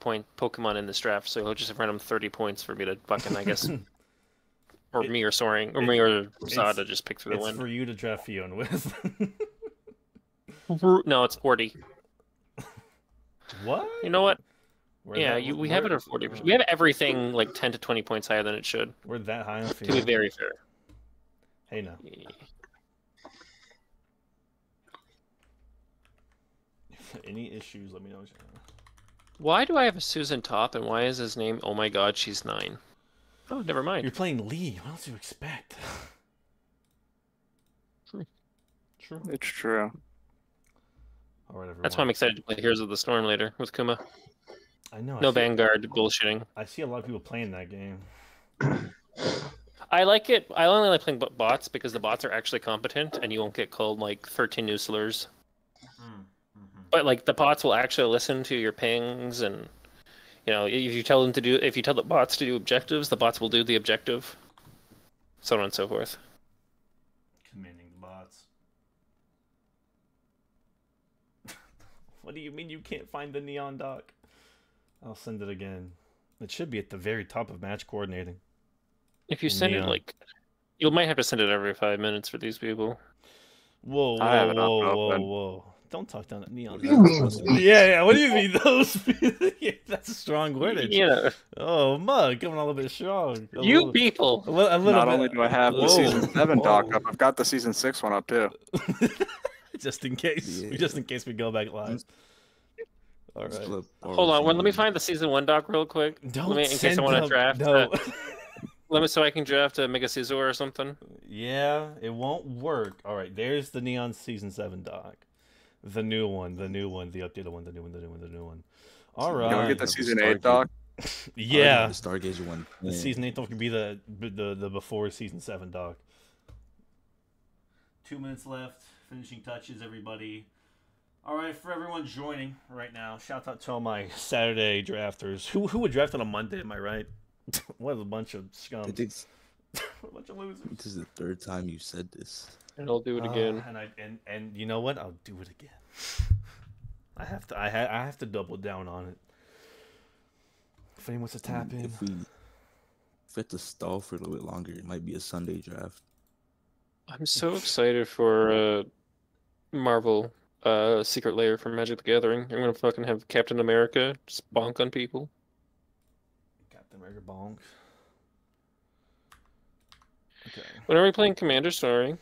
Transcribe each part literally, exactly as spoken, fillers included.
point Pokemon in this draft, so he'll just have random thirty points for me to fucking, I guess, or it, me or Soaring, or it, me or Sada just pick through the win. It's for you to draft Fion with. No, it's forty. What? You know what? We're yeah, that, you, we have it at forty. We have everything like ten to twenty points higher than it should. We're that high on Fion. To be very fair. Hey, no. Yeah. Any issues, let me know. Why do I have a Susan Top, and why is his name, oh my god, she's nine? Oh, never mind. You're playing Lee. What else do you expect? True. True. It's true. All right, everyone. That's why I'm excited to play Heroes of the Storm later with Kuma. I know. No I Vanguard see, bullshitting. I see a lot of people playing that game. I like it. I only like playing bots because the bots are actually competent, and you won't get called, like, thirteen new slurs. Mm. But like the bots will actually listen to your pings, and you know, if you tell them to do, if you tell the bots to do objectives, the bots will do the objective, so on and so forth. Commanding the bots. What do you mean you can't find the neon doc? I'll send it again. It should be at the very top of match coordinating. If you the send neon. It, like, you might have to send it every five minutes for these people. Whoa! Whoa! I whoa! Whoa! Whoa! Don't talk down at neon. Yeah, yeah. What do you mean those? Yeah, that's a strong word. Yeah. Oh, mug, coming a little bit strong. A you little, people. A little, a little Not bit. Only do I have Whoa. the season seven Whoa. doc up, I've got the season six one up too. Just in case. Yeah. Just in case we go back live. All right. Hold on. Well, let me find the season one doc real quick. Don't let me, in case I want to draft. No. Let me so I can draft a Mega Caesar or something. Yeah, it won't work. All right. There's the neon season seven doc. The new one, the new one, the updated one, the new one, the new one, the new one. All right. Can we get the season Stargate. eight doc? Yeah. The Stargazer one. Yeah. The season eight doc could be the the the before season seven doc. Two minutes left. Finishing touches, everybody. All right, for everyone joining right now, shout out to all my Saturday drafters. Who who would draft on a Monday? Am I right? What a bunch of scum. Takes... What a bunch of losers. This is the third time you said this. And I'll do it again. Uh, and I and and you know what? I'll do it again. I have to. I ha I have to double down on it. If anyone wants to tap I mean, in, if we, if we have to stall for a little bit longer, it might be a Sunday draft. I'm so excited for uh, Marvel uh, Secret Lair from Magic the Gathering. I'm gonna fucking have Captain America just bonk on people. Captain America bonk. Okay. When are we playing Commander Starring?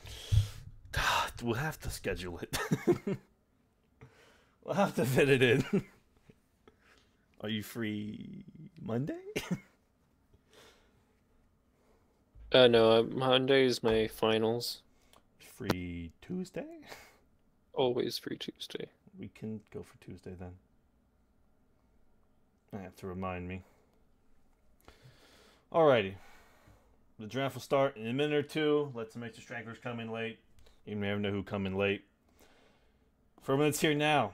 God, we'll have to schedule it. We'll have to fit it in. Are you free Monday? uh, no, uh, Monday is my finals. Free Tuesday? Always free Tuesday. We can go for Tuesday then. I have to remind me. Alrighty. The draft will start in a minute or two. Let some extra stragglers come in late. You never know who come in late. Four minutes here now.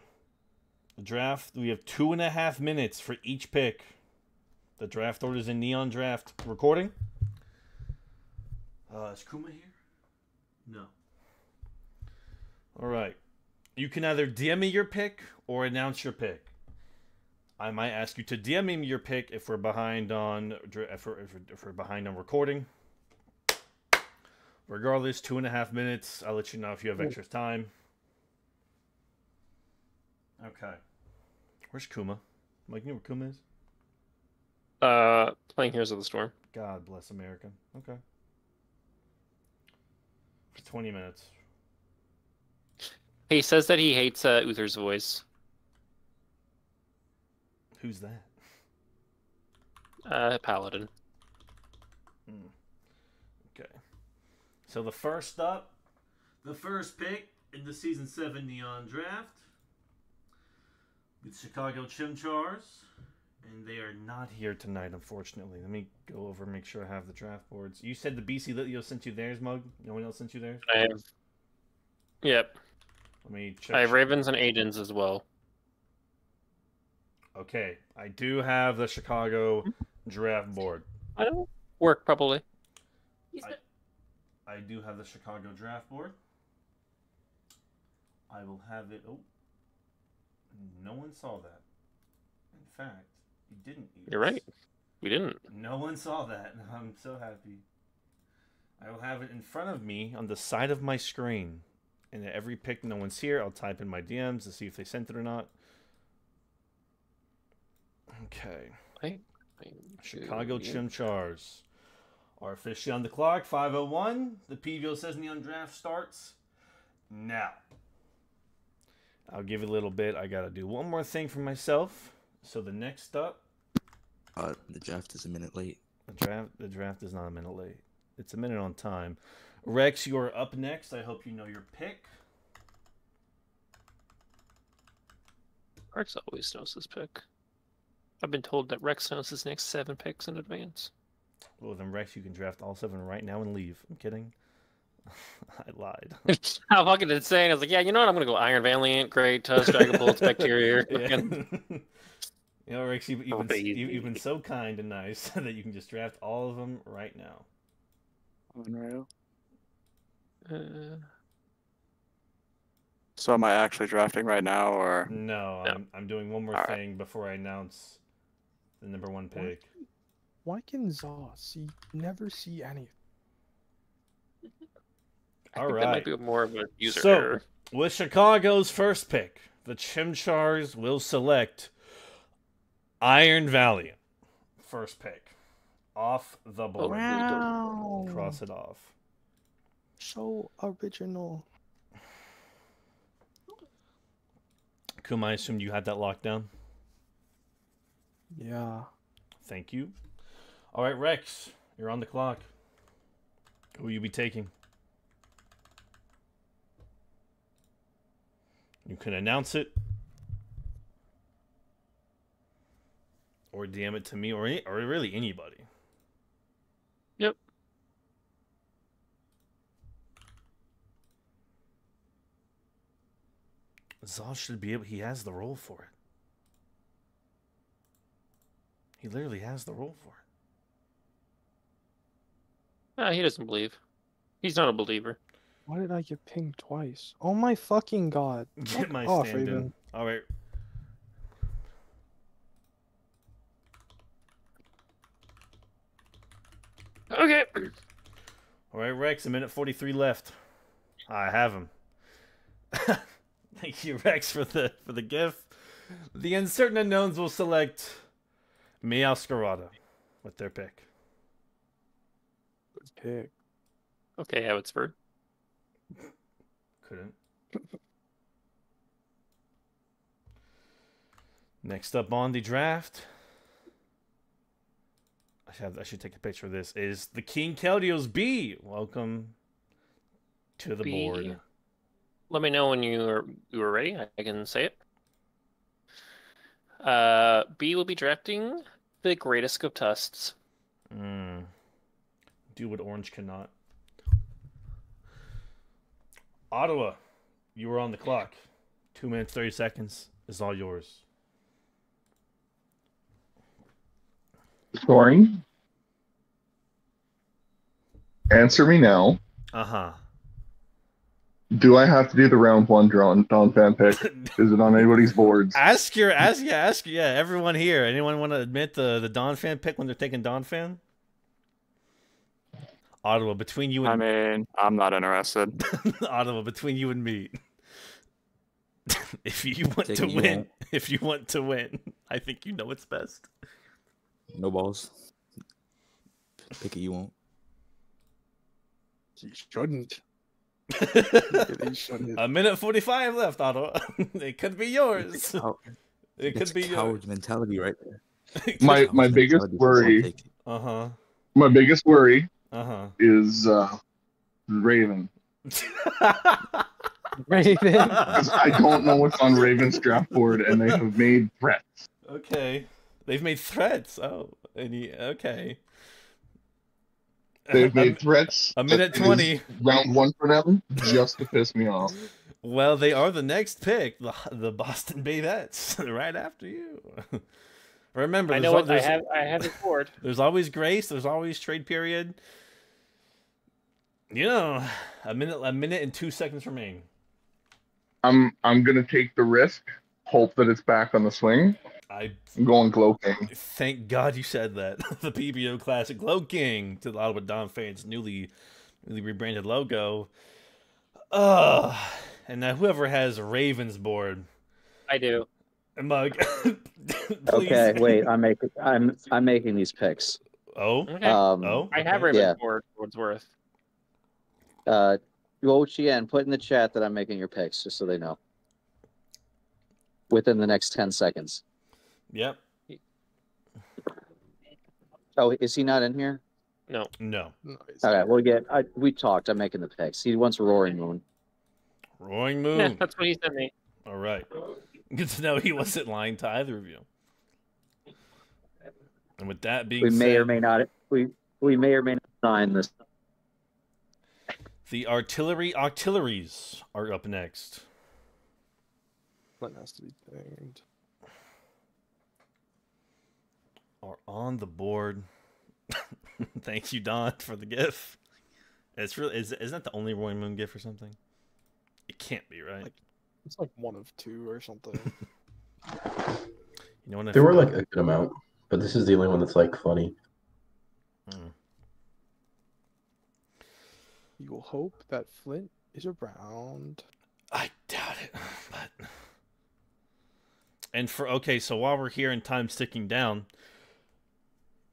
The draft, we have two and a half minutes for each pick. The draft order is in Neon Draft recording. Uh, is Kuma here? No. All right. You can either D M me your pick or announce your pick. I might ask you to D M me your pick if we're behind on if we're, if we're behind on recording. Regardless, two and a half minutes. I'll let you know if you have extra time. Okay. Where's Kuma? Mike, you know where Kuma is? Uh, playing Heroes of the Storm. God bless America. Okay. For twenty minutes. He says that he hates uh, Uther's voice. Who's that? Uh, Paladin. Hmm. Okay. So the first up, the first pick in the Season seven Neon Draft, with Chicago Chimchars, and they are not here tonight, unfortunately. Let me go over and make sure I have the draft boards. You said the B C Litio sent you theirs, Mug? No one else sent you theirs? I have. Yep. Let me check. I have Ravens and Aidens as well. Okay, I do have the Chicago draft board. I don't work probably. I, I do have the Chicago draft board. I will have it. Oh, no one saw that. In fact, We didn't eat You're right. We didn't. No one saw that. I'm so happy. I will have it in front of me on the side of my screen. And at every pick no one's here, I'll type in my D Ms to see if they sent it or not. Okay. Hey, Chicago Chimchars are officially on the clock. five oh one. The P V O says Neon Draft starts now. I'll give it a little bit. I got to do one more thing for myself. So the next up. Uh, the draft is a minute late. The draft, the draft is not a minute late. It's a minute on time. Rex, you are up next. I hope you know your pick. Rex always knows his pick. I've been told that Rex knows his next seven picks in advance. Well, then, Rex, you can draft all seven right now and leave. I'm kidding. I lied. How fucking insane. I was like, yeah, you know what? I'm going to go Iron Valiant, Great Tusk, Dragapult, Spectrier. Yeah. You know, Rex, you've, you've, been, you, you've been so kind and nice that you can just draft all of them right now. Unreal. Uh... So am I actually drafting right now, or no? I'm no. I'm doing one more all thing right. before I announce the number one pick. Why, why can Zaw see never see any? I all think right, that might be more of a user so, error. With Chicago's first pick, the Chimchars will select Iron Valiant. First pick off the board. Wow. Cross it off. So original. Kuma, I assumed you had that locked down. Yeah. Thank you. All right, Rex, you're on the clock. Who will you be taking? You can announce it. Or D M it to me, or, any, or really anybody. Yep. Zaw should be able... He has the roll for it. He literally has the roll for it. Nah, he doesn't believe. He's not a believer. Why did I get pinged twice? Oh my fucking god. Get my stand-in. All right. Okay. All right, Rex. A minute forty-three left. I have him. Thank you, Rex, for the for the gift. The Uncertain Unknowns will select Meowscarada with their pick. Good pick. Okay, Abbotsford. Couldn't. Next up on the draft, I should I should take a picture of this. Is the King Keldeo's B? Welcome to the B. board. Let me know when you are you are ready. I can say it. Uh, B will be drafting the greatest of Tusks. Mm. Do what orange cannot. Ottawa, you were on the clock. Two minutes thirty seconds is all yours. Scoring. Answer me now. Uh huh. Do I have to do the round one drawn Donphan pick? Is it on anybody's boards? Ask your, ask yeah, ask yeah. Everyone here, anyone want to admit the the Donphan pick when they're taking Donphan? Ottawa, between you and I mean, I'm not interested. Ottawa, between you and me, if you want to win, out. if you want to win, I think you know what's best. No balls. Pick it you won't. You shouldn't. A minute forty-five left, Otto. It could be yours. It could be yours. Coward mentality, right there. my my biggest worry. Uh huh. My biggest worry. Uh huh. Is uh, Raven. Raven. Because I don't know what's on Raven's draft board, and they have made threats. Okay, they've made threats. Oh, any okay. They've made threats. A minute twenty. Round one for them, just to piss me off. Well, they are the next pick, the the Boston Bavettes, right after you. Remember, I know what I have. I have it board. There's always grace. There's always trade period. You know, a minute, a minute and two seconds remain. I'm I'm gonna take the risk. Hope that it's back on the swing. I, I'm going Gloking. Thank God you said that. The P B O Classic Gloking to the Ottawa Donphan's newly, newly rebranded logo. Uh, and now whoever has Raven's board. I do. Mug. Okay, wait. I'm making. I'm. I'm making these picks. Oh. Okay. Um, oh. I have Raven's yeah. board. Wordsworth. Uh, Yuo-Chien, put in the chat that I'm making your picks, just so they know. Within the next ten seconds. Yep. Oh, is he not in here? No. No. All right. Well, yeah, I, we talked. I'm making the picks. He wants Roaring Moon. Roaring Moon. Yeah, that's what he sent me. All right. Good to know he wasn't lying to either of you. And with that being we said, we may or may not. We we may or may not sign this. The artillery artilleries are up next. What has to be banged? Are on the board. Thank you, Don, for the GIF. It's really is isn't that the only Roaring Moon GIF or something? It can't be, right? Like, it's like one of two or something. You know what? There were like a good amount, but this is the only one that's like funny. Hmm. You will hope that Flint is around. I doubt it, but and for okay, so while we're here and time's ticking down,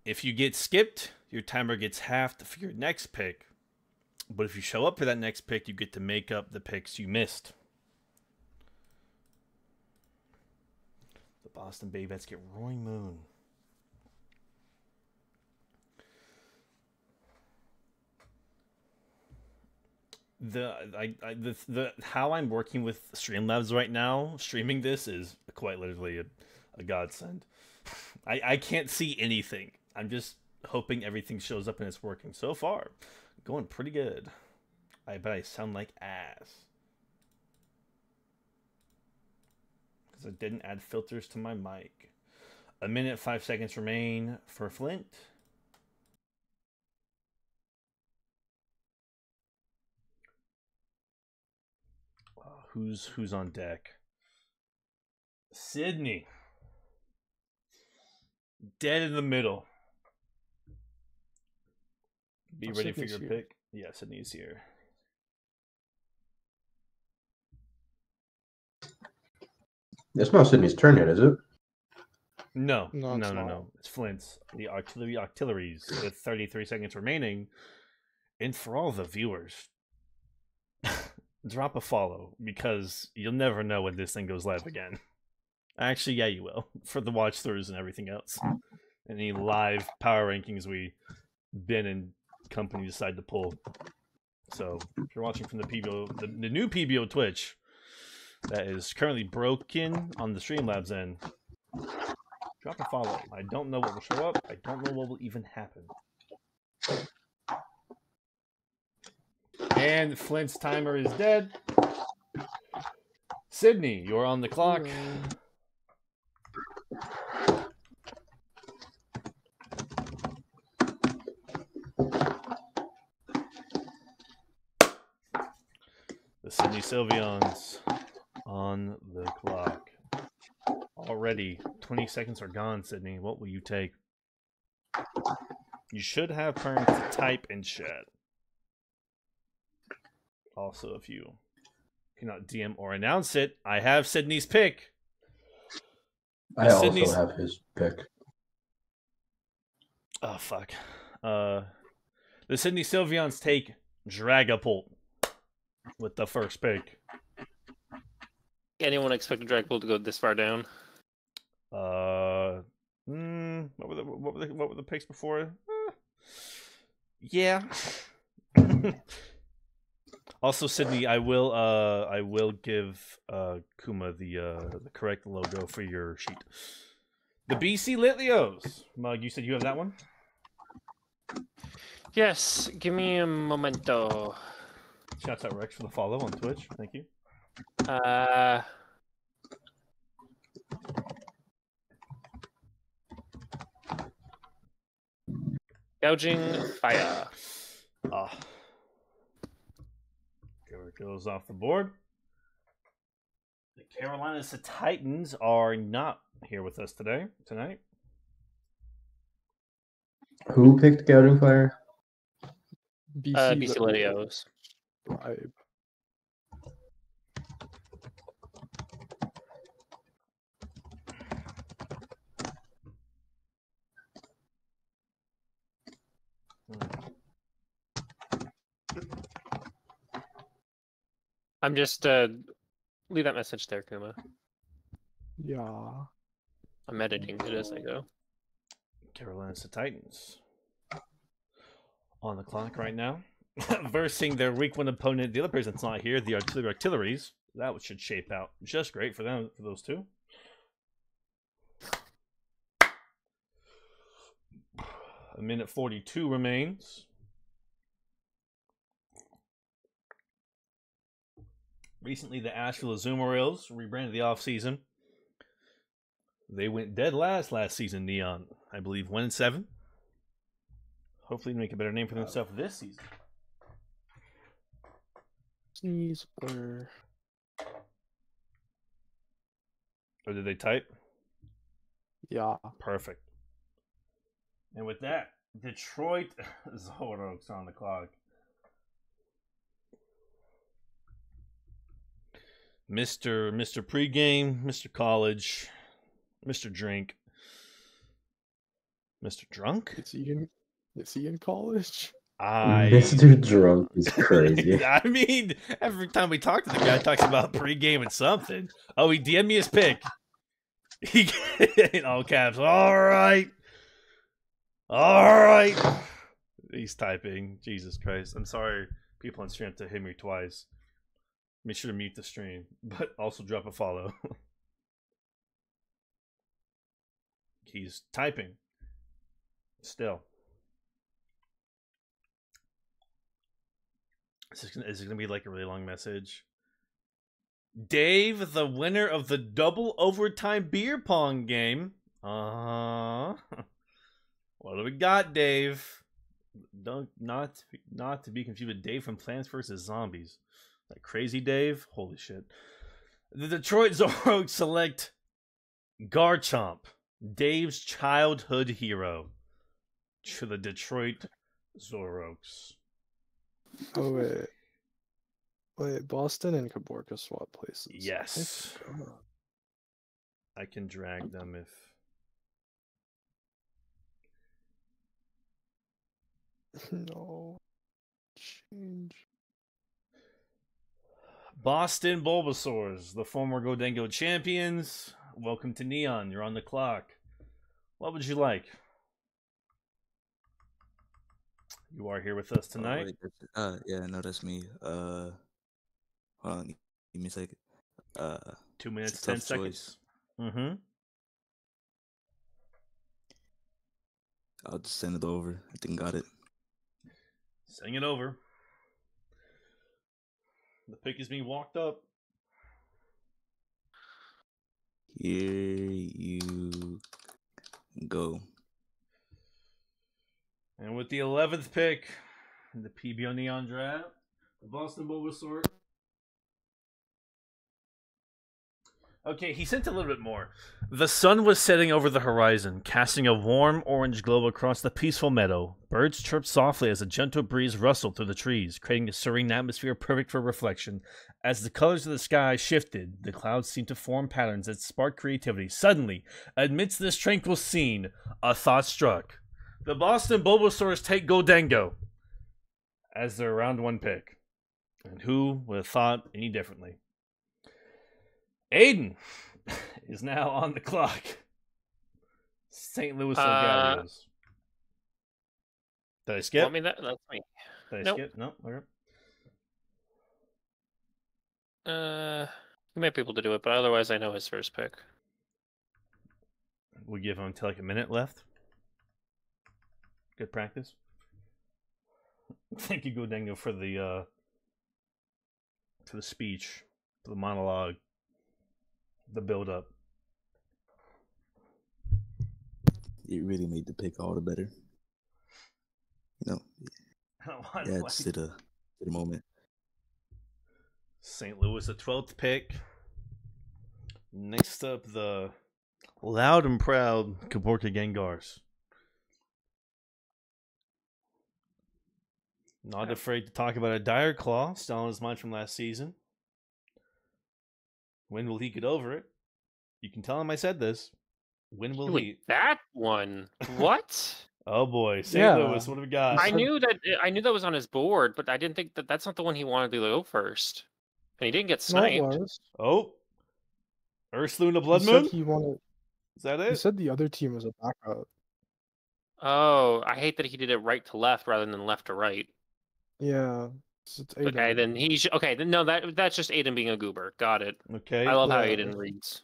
if you get skipped, your timer gets halved for your next pick. But if you show up for that next pick, you get to make up the picks you missed. The Boston Bay Bets get Roaring Moon. The I, I the the how I'm working with Streamlabs right now, streaming this is quite literally a, a godsend. I I can't see anything. I'm just hoping everything shows up and it's working. So far, going pretty good. I bet I sound like ass because I didn't add filters to my mic. A minute five seconds remain for Flint. Who's who's on deck? Sydney. Dead in the middle. Be oh, ready Sydney's for your here. pick. Yeah, Sydney's here. It's not Sydney's turn yet, is it? No, no, no, no, no. It's Flint's. The artillery artilleries with thirty-three seconds remaining. And for all the viewers. Drop a follow, because you'll never know when this thing goes live again. Actually, yeah, you will. For the watch-throughs and everything else. Any live power rankings we Ben and company decide to pull. So, if you're watching from the P B O, the, the new P B O Twitch, that is currently broken on the Streamlabs end, drop a follow. I don't know what will show up. I don't know what will even happen. And Flint's timer is dead. Sydney, you're on the clock. The Sydney Sylveon's on the clock. Already, twenty seconds are gone, Sydney. What will you take? You should have time to type and chat. Also, if you cannot D M or announce it, I have Sydney's pick. I also Sydney's... have his pick. Oh, fuck. Uh, the Sydney Sylveons take Dragapult with the first pick. Anyone expect Dragapult to go this far down? Uh, mm, what, were the, what, were the, what were the picks before? Uh, yeah. Also, Sydney, I will, uh, I will give uh, Kuma the uh, the correct logo for your sheet. The B C Litleos. Mug, you said you have that one. Yes, give me a momento. Shouts out Rex for the follow on Twitch. Thank you. Uh. Gouging fire. Ah. Oh. Goes off the board. The Carolinas Titans are not here with us today, tonight. Who picked Gouting Fire? B C, uh, B C Latios. I'm just uh leave that message there, Kuma. Yeah. I'm editing it as I go. Carolinas the Titans. On the clock right now. Versing their week one opponent, the other person that's not here, the artillery artilleries. That should shape out just great for them, for those two. A minute forty-two remains. Recently, the Asheville Azumarill rebranded the offseason. They went dead last last season, Neon. I believe one and seven. Hopefully, they make a better name for themselves this season. Sneeze or... or did they type? Yeah. Perfect. And with that, Detroit Zoroark's on the clock. Mister Mister Pregame, Mister College, Mister Drink, Mister Drunk. Is he in? Is he in college? I... Mister Drunk is crazy. I mean, every time we talk to the guy, he talks about pregame and something. Oh, he D M'd me his pick. He in all caps. All right. All right. He's typing. Jesus Christ. I'm sorry, people on stream have to hit me twice. Make sure to mute the stream, but also drop a follow. He's typing. Still. Is this going to be like a really long message? Dave, the winner of the double overtime beer pong game. Uh-huh. What do we got, Dave? Don't, not, not to be confused with Dave from Plants versus. Zombies. That crazy Dave? Holy shit. The Detroit Zoroark select Garchomp, Dave's childhood hero, to the Detroit Zoroarks. Oh, wait. Wait, Boston and Caborca swap places. Yes. I can drag them if... No. Change. Boston Bulbasaurs, the former Gholdengo champions. Welcome to Neon. You're on the clock. What would you like? You are here with us tonight. Oh, wait, uh, yeah, no, that's me. Uh, hold on, give me a second. Uh, Two minutes, ten seconds. Choice. Mm-hmm. I'll just send it over. I think got it. Send it over. The pick is being walked up. Here you go. And with the eleventh pick in the P B O Neon draft, the Boston Bulbasaur. Okay, he sent a little bit more. The sun was setting over the horizon, casting a warm orange glow across the peaceful meadow. Birds chirped softly as a gentle breeze rustled through the trees, creating a serene atmosphere perfect for reflection. As the colors of the sky shifted, the clouds seemed to form patterns that sparked creativity. Suddenly, amidst this tranquil scene, a thought struck. The Boston Bulbasaurs take Gholdengo as their round one pick. And who would have thought any differently? Aiden is now on the clock. Saint Louis uh, Galleries. Did I skip? I mean, that, that's me. Did I nope. skip? No. Nope. Okay. Uh, we might be able to do it, but otherwise, I know his first pick. We give him till like a minute left. Good practice. Thank you, Gholdengo, for the uh, for the speech, for the monologue. The build-up. It really made the pick all the better. You know, yeah, to it's to the, to the moment. Saint Louis, the twelfth pick. Next up, the loud and proud Kaborka Gengars. Not yeah. afraid to talk about a dire claw, still on his mind from last season. When will he get over it? You can tell him I said this. When will Dude, he? That one. What? Oh boy, Saint yeah. Louis. What have we got? I knew that. I knew that was on his board, but I didn't think that that's not the one he wanted to go first. And he didn't get sniped. Oh, Ursaluna Bloodmoon. He, he wanted. Is that it? He said the other team was a backup. Oh, I hate that he did it right to left rather than left to right. Yeah. It's okay, then he's okay. Then no, that that's just Aiden being a goober. Got it. Okay. I love yeah. how Aiden reads.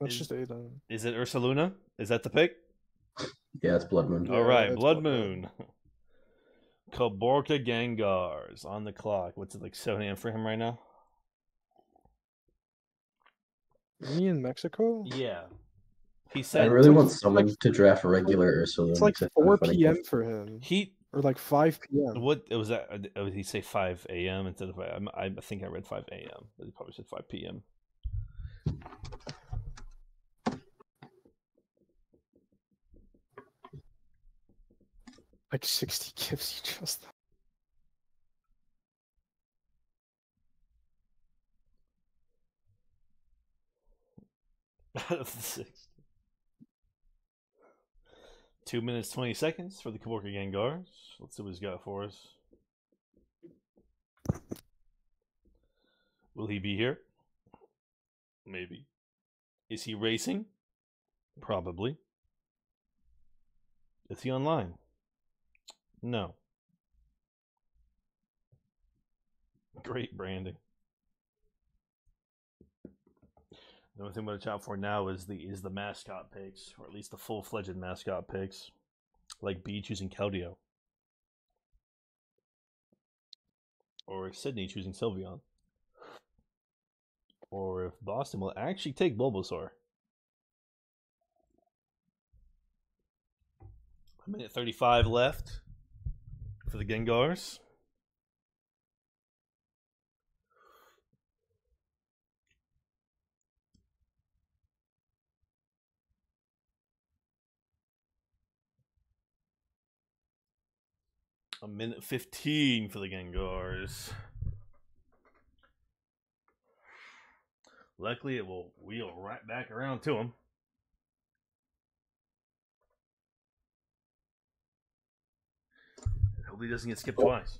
That's is, just Aiden. Is it Ursaluna? Is that the pick? Yeah, it's Bloodmoon. All right, yeah, Bloodmoon. Blood Kaborka Gengars on the clock. What's it, like seven A M for him right now? Is he in Mexico? Yeah. He said. I really want someone like, to draft a regular Ursaluna. It's like four P M for him. He. Or like five P M What it was that? Oh, did he say five A M instead of? I, I think I read five A M He probably said five P M Like sixty gifts, you just. Out of the six. Two minutes, twenty seconds for the Kaborka Gengars. Let's see what he's got for us. Will he be here? Maybe. Is he racing? Probably. Is he online? No. Great branding. The only thing we're going to chop for now is the is the mascot picks, or at least the full-fledged mascot picks, like B choosing Keldeo. Or if Sydney choosing Sylveon. Or if Boston will actually take Bulbasaur. A minute thirty-five left for the Gengars. A minute fifteen for the Gengars. Luckily, it will wheel right back around to him. Hope he doesn't get skipped twice.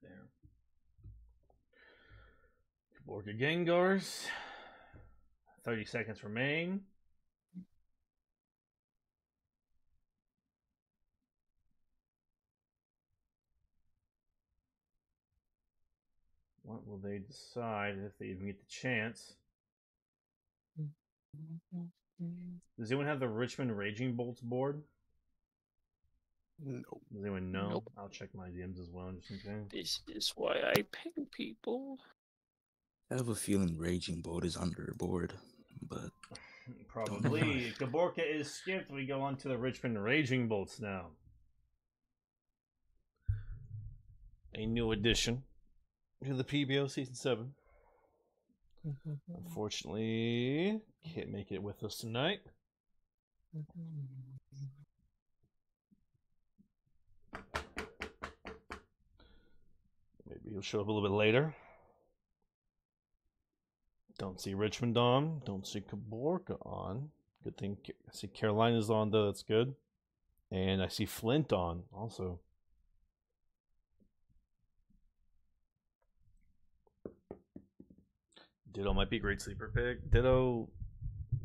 There. Kaborka Gengars. Thirty seconds remain. What will they decide if they even get the chance? Does anyone have the Richmond Raging Bolts board? Nope. Does anyone know? Nope. I'll check my D Ms as well. Just in case. This is why I ping people. I have a feeling Raging Bolt is under board, but probably Kaborka is skipped. We go on to the Richmond Raging Bolts now. A new addition to the P B O season seven. Unfortunately, can't make it with us tonight. Maybe he'll show up a little bit later. Don't see Richmond on. Don't see Kaborka on. Good thing I see Carolina's on, though. That's good. And I see Flint on also. Ditto might be a great sleeper pick. Ditto,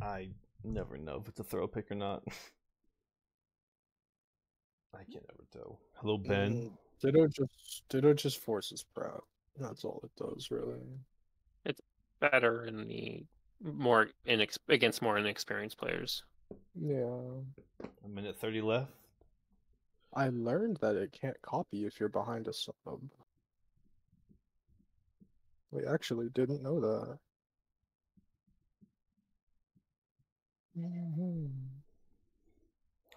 I never know if it's a throw pick or not. I can't ever tell. Hello, Ben. Mm. Ditto just Ditto just forces proud. That's all it does, really. It's better in the more inex against more inexperienced players. Yeah. A minute thirty left. I learned that it can't copy if you're behind a sub. We actually didn't know that. Mm-hmm.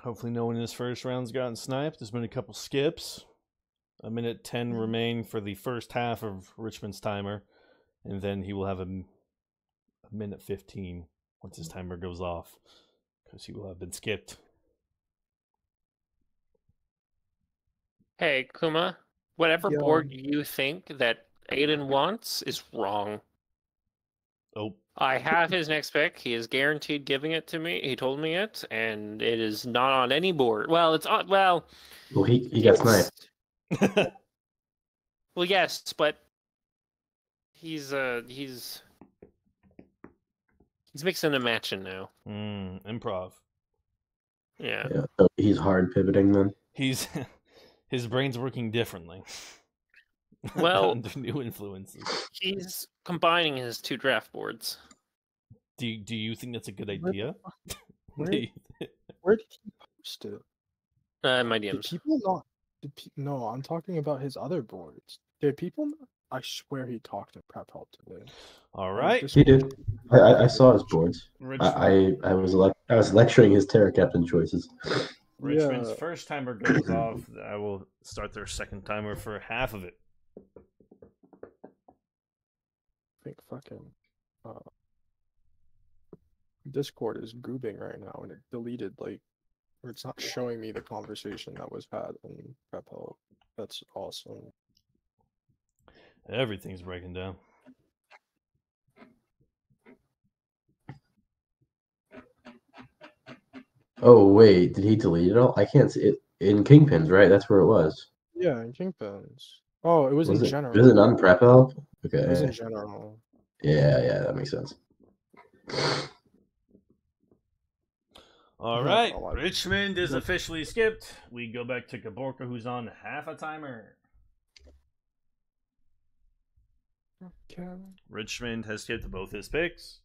Hopefully no one in this first round's gotten sniped. There's been a couple skips. A minute ten remain for the first half of Richmond's timer. And then he will have a, a minute fifteen once his timer goes off. Because he will have been skipped. Hey, Kuma. Whatever yeah. board you think that Aiden wants is wrong. Oh. I have his next pick. He is guaranteed giving it to me. He told me it, and it is not on any board. Well, it's on. Well, well he, he got sniped. Well, yes, but he's uh he's he's mixing and matching now. Mm, improv. Yeah. yeah. So he's hard pivoting then. He's his brain's working differently. Well, under new influences. He's combining his two draft boards. Do you, do you think that's a good idea? Where, where, where did he post it? Uh, my D Ms. Did people not? Did pe no, I'm talking about his other boards. Did people not? I swear he talked at Prep Help today. All right, he did. I, I saw his boards. I, I I was I was lecturing his Terra Captain choices. Richmond's yeah. first timer goes off. I will start their second timer for half of it. I think fucking uh, Discord is goobing right now, and it deleted like, or it's not showing me the conversation that was had in Prep Help. That's awesome. Everything's breaking down. Oh wait, did he delete it all? I can't see it in Kingpins, right? That's where it was. Yeah, in Kingpins. Oh, it was, was in it, general. Is it on Prep Help? Okay. It was in general. Yeah, yeah, that makes sense. All right, Richmond is officially skipped. We go back to Kaborka, who's on half a timer. Okay. Richmond has skipped both his picks.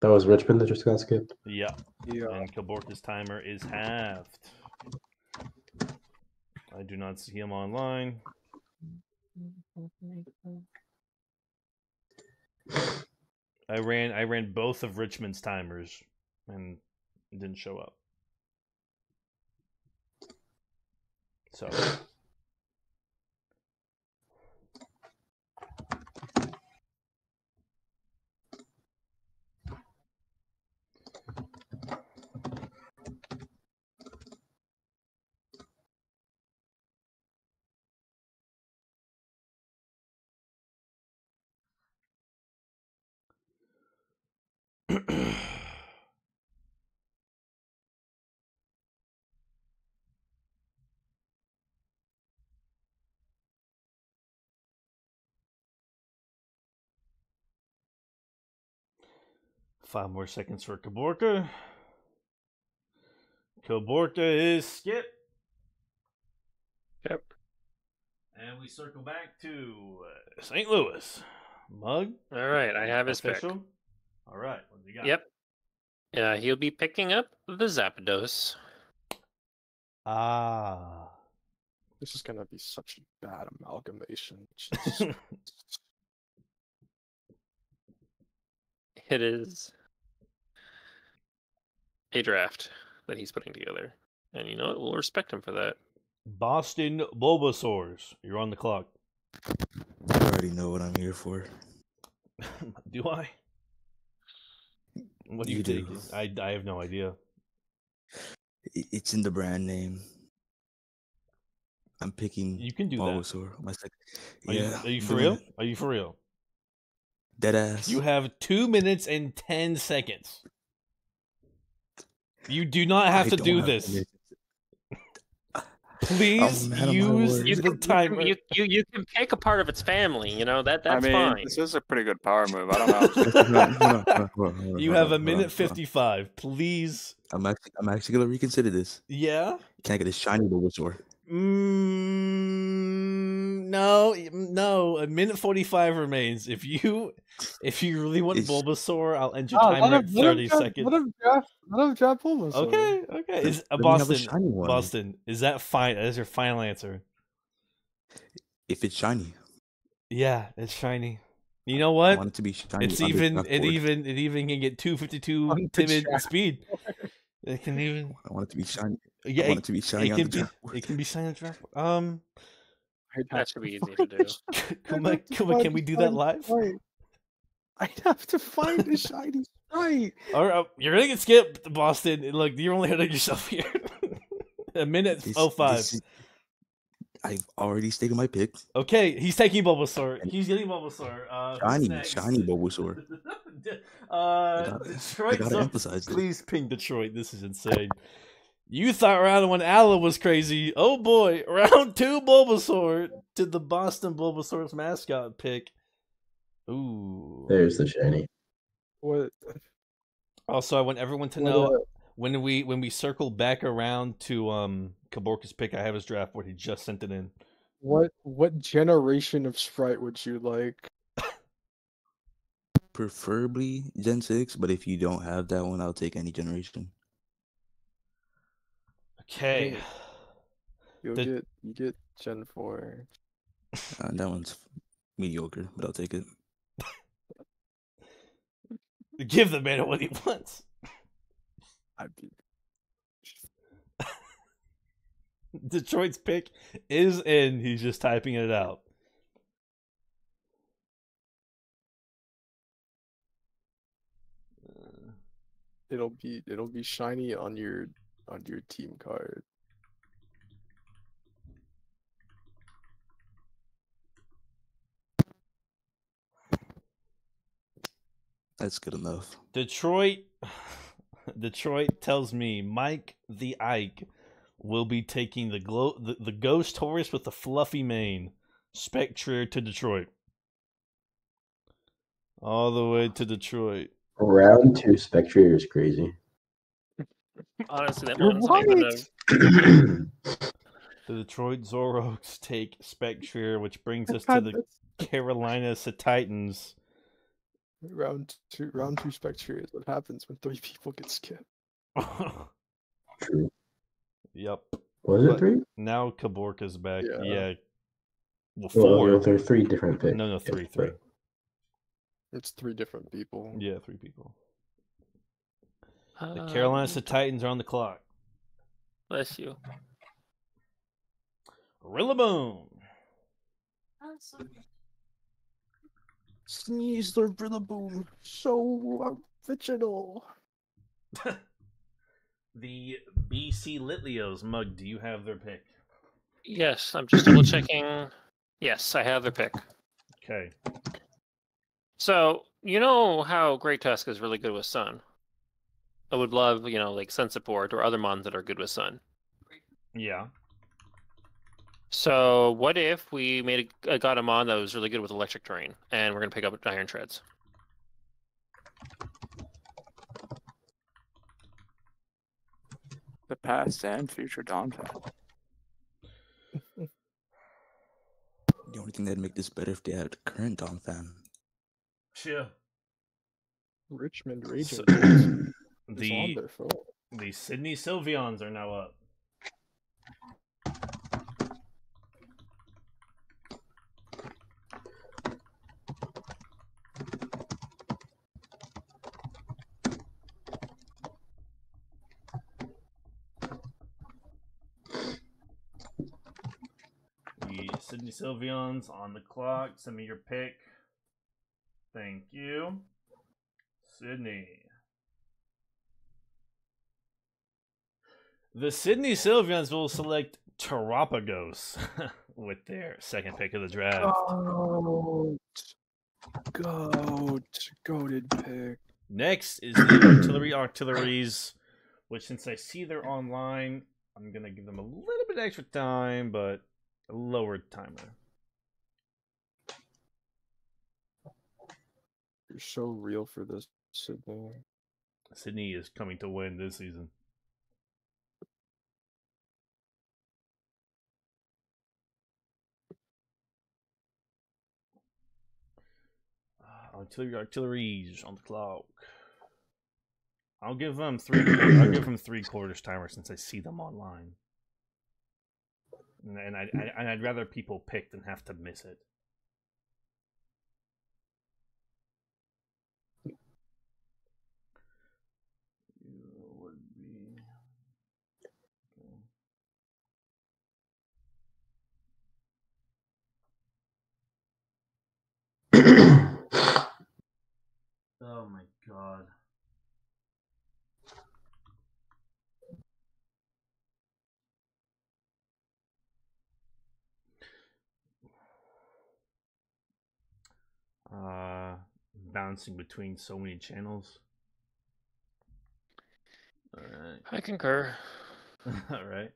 That was Richmond that just got skipped? Yeah. yeah. And Kaborka's timer is halved. I do not see him online. I ran I ran both of Richmond's timers and it didn't show up. So five more seconds for Kaborka. Kaborka is skip. Yep. And we circle back to uh, Saint Louis. Mug. All right, I have his official pick. All right, what do you got? Yep. Yeah, uh, he'll be picking up the Zapdos. Ah. This is going to be such a bad amalgamation. It is a draft that he's putting together. And you know what? We'll respect him for that. Boston Bulbasaurs. You're on the clock. I already know what I'm here for. Do I? What do you, you take? Do. I, I have no idea. It's in the brand name. I'm picking you can do Bulbasaur. That. My second. Are, yeah, you, are you for real? It. Are you for real? Dead ass. You have two minutes and ten seconds. You do not have I to do have this. Please use you the timer. You, you, you can pick a part of its family, you know, that, that's I mean, fine. This is a pretty good power move. I don't know. You have a minute fifty-five. Please. I'm actually, I'm actually going to reconsider this. Yeah? Can I get a shiny Bulbasaur? Mm, no, no. A minute forty-five remains. If you, if you really want it's... Bulbasaur, I'll end your oh, timer at thirty draft, seconds. What if draft? What if draft Bulbasaur? Okay, okay. Is uh, Boston? Boston. Is that fine? That is your final answer. If it's shiny. Yeah, it's shiny. You know what? I want it to be shiny. It's even. It even. It even can get two fifty-two timid speed. It can even. I want it to be shiny. Yeah, I want it, it to be shiny. It can be. It can be shiny on the draft. Um. That should be easy to do. Kuma, Kuma, can we do that live? I'd have to find the shiny sprite. All right, you're gonna get skipped, Boston. Look, you're only hurting yourself here. A minute oh five. I've already stated my pick. Okay, he's taking Bulbasaur. He's getting Bulbasaur. Uh, shiny, shiny Bulbasaur. uh, gotta, Detroit, gotta so, emphasize please it. Ping Detroit. This is insane. You thought round one Ala was crazy. Oh boy, round two Bulbasaur to the Boston Bulbasaur's mascot pick. Ooh, there's the shiny. What? Also, I want everyone to know what? when we when we circle back around to um Kaborka's pick. I have his draft board. He just sent it in. What what generation of sprite would you like? Preferably Gen six, but if you don't have that one, I'll take any generation. Okay. You'll the... get you get Gen four. Uh, that one's mediocre, but I'll take it. Give the man what he wants. I'd be... Detroit's pick is in. He's just typing it out. It'll be it'll be shiny on your. On your team card. That's good enough. Detroit, Detroit tells me Mike the Ike will be taking the glow, the, the ghost Taurus with the fluffy mane, Spectrier to Detroit. All the way to Detroit. Round two Spectrier is crazy. Honestly, that You're right. The Detroit Zoroarks take Spectrier, which brings us to the Carolina Titans. Round two, round two Spectrier is what happens when three people get skipped. True. Yep. Was it but three? Now Kaborka's back. Yeah. yeah. Well, four. Well, there are three different picks. No, no, three, yeah, three. It's three different people. Yeah, three people. The Carolina um, Titans are on the clock. Bless you. Rillaboom. Sneeze the Rillaboom. So original. The B C Litleos. Mug, do you have their pick? Yes, I'm just double checking. Yes, I have their pick. Okay. So, you know how Great Tusk is really good with Sun? I would love, you know, like Sun support or other mons that are good with Sun. Yeah. So what if we made a, a got a mon that was really good with electric terrain, and we're gonna pick up Iron Treads. The past and future Donphan. The only thing that'd make this better if they had the current Donphan. Yeah. Richmond region. So The, the Sydney Sylveons are now up. The Sydney Sylveons on the clock. Send me your pick. Thank you. Sydney. The Sydney Sylveons will select Terrapagos with their second pick of the draft. Goat. Goat. Goated pick. Next is the Artillery Artilleries, which since I see they're online, I'm going to give them a little bit extra time, but a lower timer. You're so real for this, Sydney. Sydney is coming to win this season. Artillery, artilleries on the clock. I'll give them three. I'll give them three quarters timer since I see them online, and, and I, I and I'd rather people pick than have to miss it. Oh my god. Uh, bouncing between so many channels. All right. I concur. All right.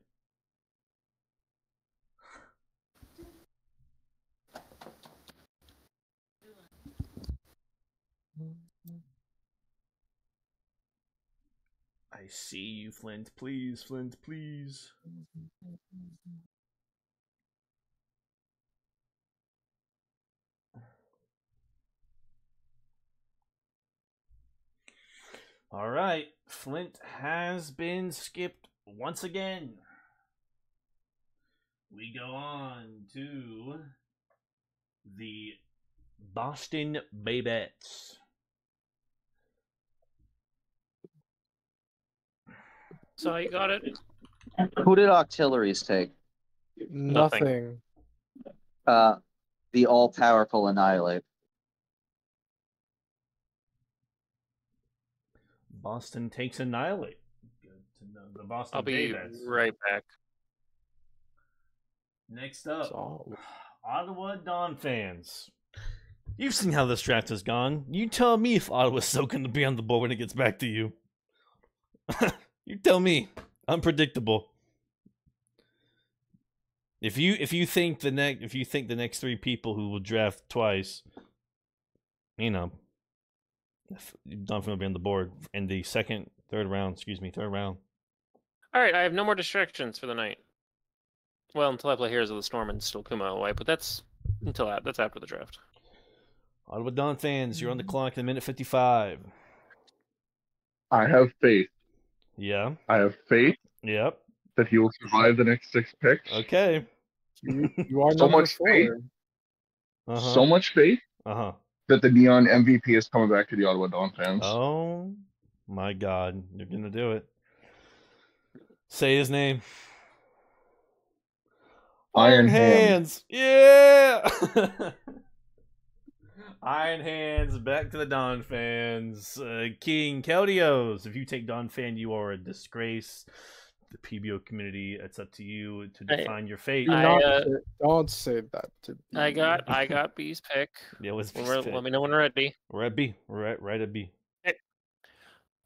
I see you, Flint. Please, Flint, please. All right, Flint has been skipped once again. We go on to the Boston Babettes. So you got it. Who did Auxiliaries take? Nothing. Uh, the all-powerful Annihilate. Boston takes Annihilate. Good to know. The Boston. I'll be Babettes. Right back. Next up, so... Ottawa Donphans. You've seen how this draft has gone. You tell me if Ottawa's still going to be on the board when it gets back to you. You tell me. Unpredictable. If you if you think the next if you think the next three people who will draft twice, you know, if Donphan will be on the board in the second, third round. Excuse me, third round. All right, I have no more distractions for the night. Well, until I play Heroes of the Storm and still Kuma away, but that's until that, that's after the draft. Ottawa Donphans, you're on the clock in minute fifty-five. I have faith. Yeah. I have faith. Yep. That he will survive the next six picks. Okay. You, you are so much faith. Uh -huh. So much faith. Uh huh. That the Neon M V P is coming back to the Ottawa Donphans. Oh my God! You're gonna do it. Say his name. Iron, Iron Hands. Hands. Yeah. Iron Hands, back to the Donphans. Uh, King Keldeos, if you take Donphan, you are a disgrace. The P B O community, it's up to you to define I, your fate. I, uh, don't say that to me. I got, I got B's pick. Yeah, it was B's pick. Let me know when we're at B. We're at B. We're at, right at B.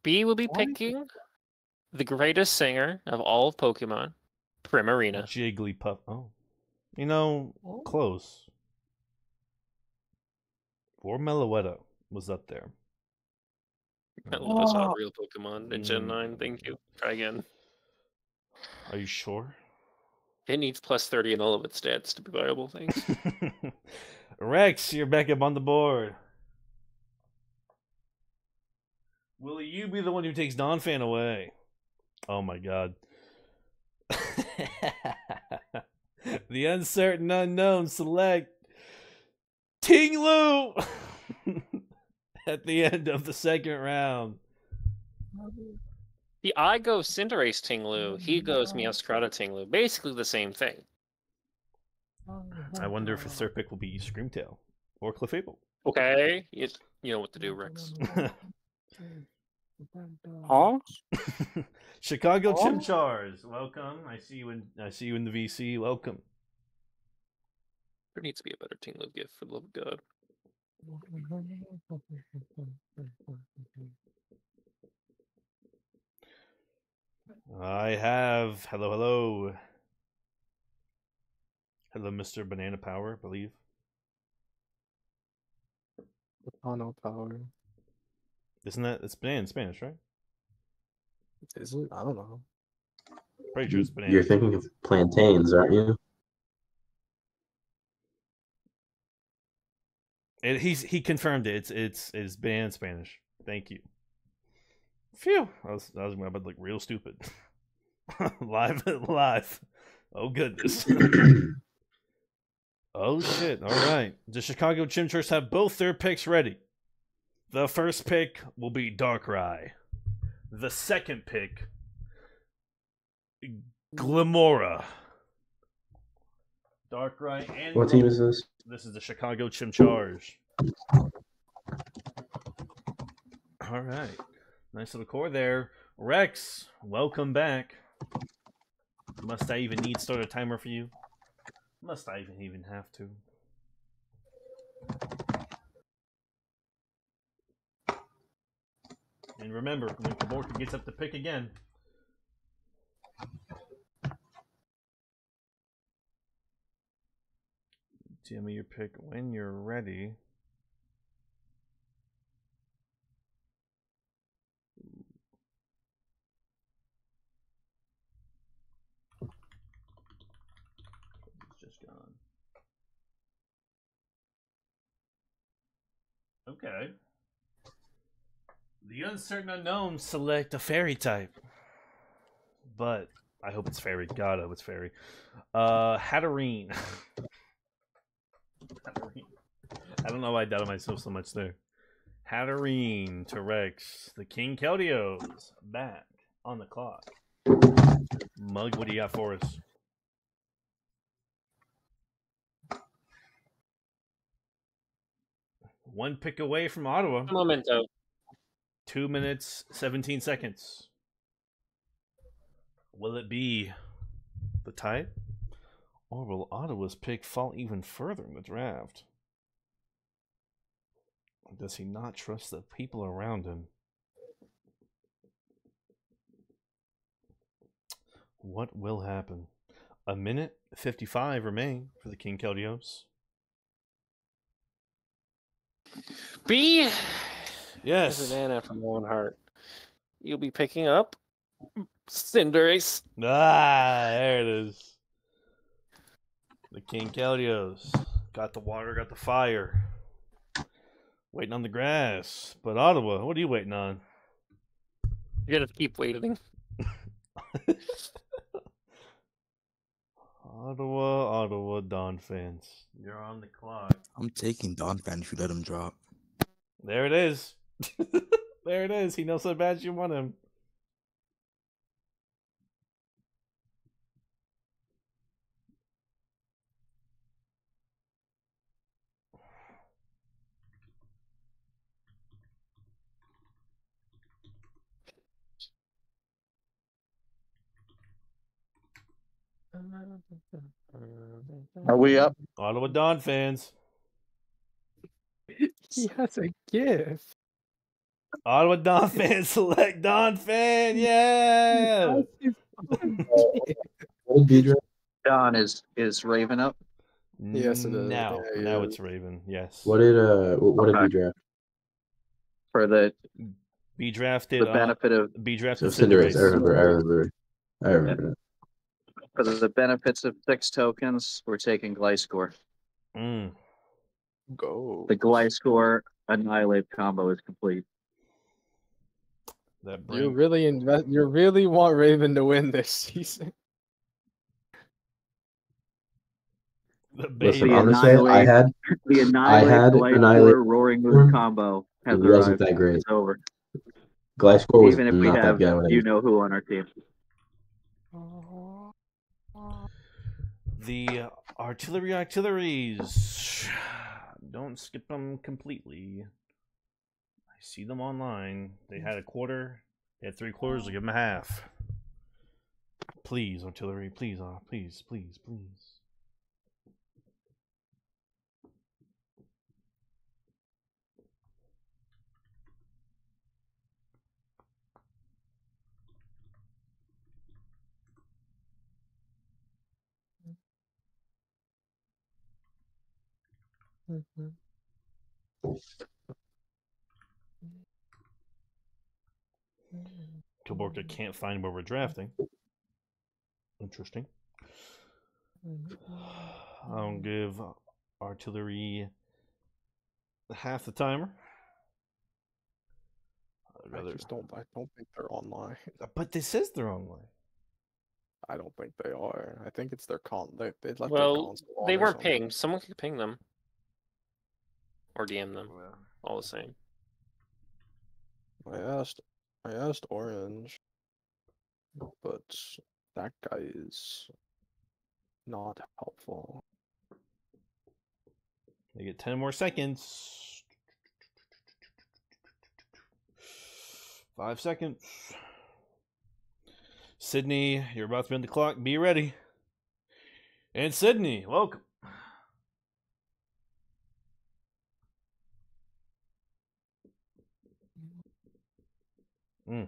B will be picking the greatest singer of all of Pokemon, Primarina. Jigglypuff. Oh. You know, close. Or Meloetta was up there. Oh. That's not a real Pokemon in Gen nine. Thank you. Try again. Are you sure? It needs plus thirty in all of its stats to be viable. Thanks. Rex, you're back up on the board. Will you be the one who takes Donphan away? Oh my god. The uncertain unknown select Ting-Lu at the end of the second round. The I go Cinderace Ting-Lu, he goes Meowscarada Ting-Lu. Basically the same thing. I wonder if a third pick will be Screamtail or Clefable. Okay, you, you know what to do, Rex. Huh? Chicago huh? Chimchars, welcome. I see you in. I see you in the V C. Welcome. There needs to be a better Ting-Lu gift, for the love of God. I have hello, hello, hello, Mister Banana Power, I believe. Banana Power. Isn't that it's banana in Spanish, right? Is it? I don't know. Pretty sure it's banana. You're thinking of plantains, aren't you? It, he's he confirmed it. It's it's it's banned in Spanish. Thank you. Phew. I was I was about to look real stupid. live live. Oh goodness. Oh shit. All right. The Chicago Chimchurch have both their picks ready. The first pick will be Darkrai. The second pick, Glamora. Darkrai and what team is this? This is the Chicago Chimcharge. All right. Nice little core there. Rex, welcome back. Must I even need start a timer for you? Must I even even have to? And remember, when Kaborka gets up to pick again. Tell me your pick when you're ready. It's just gone. Okay. The Uncertain Unknown select a fairy type. But I hope it's fairy. God, I hope it's fairy. Uh, Hatterene. Hatterene. I don't know why I doubted myself so much there. Hatterene to Rex. The King Keldeo's back on the clock. Mug, what do you got for us? One pick away from Ottawa. Momento. Two minutes, seventeen seconds. Will it be the tie? Or will Ottawa's pick fall even further in the draft? Or does he not trust the people around him? What will happen? A minute, fifty-five remain for the King Keldeos. B... Yes. This is Anna from Owen Hart. You'll be picking up Cinderace. Ah, there it is. The King Keldeos. Got the water, got the fire. Waiting on the grass. But Ottawa, what are you waiting on? You're going to keep waiting. Ottawa, Ottawa, Donphans. You're on the clock. I'm taking Donphan if you let him drop. There it is. There it is. He knows how bad you want him. Are we up? Ottawa Donphans. He has a gift. Ottawa Donphan, select Donphan, yeah. Don is is Raven up? Yes, it is. Now, yeah, now yeah. It's Raven. Yes. What did uh? What okay. did B draft? For the B drafted the benefit uh, of B drafted so Cinderace. I remember. I remember. I remember. For the benefits of six tokens, we're taking Gliscor. Mm. Go. The Gliscor Annihilate combo is complete. That you really invest. You really want Raven to win this season. The, Listen, the Annihilate, I had the Annihilate, I had Annihilate Roaring Moon combo. It wasn't that great. It's over. Gliscor was even if we have you know who on our team. The artillery artilleries. Don't skip them completely. I see them online. They had a quarter. They had three quarters. I'll give them a half. Please, artillery. Please, uh, please, please, please. Mm-hmm. Kaborka can't find where we're drafting. Interesting. I'll give artillery half the timer. Rather... I just don't. I don't think they're online. But this is their online. I don't think they are. I think it's their con. They they'd like. Well, their they weren't pinged. Someone could ping them, or D M them. Yeah. All the same. I asked. I asked Orange, but that guy is not helpful. They get ten more seconds. Five seconds. Sydney, you're about to bend the clock. Be ready. And Sydney, welcome. Mm.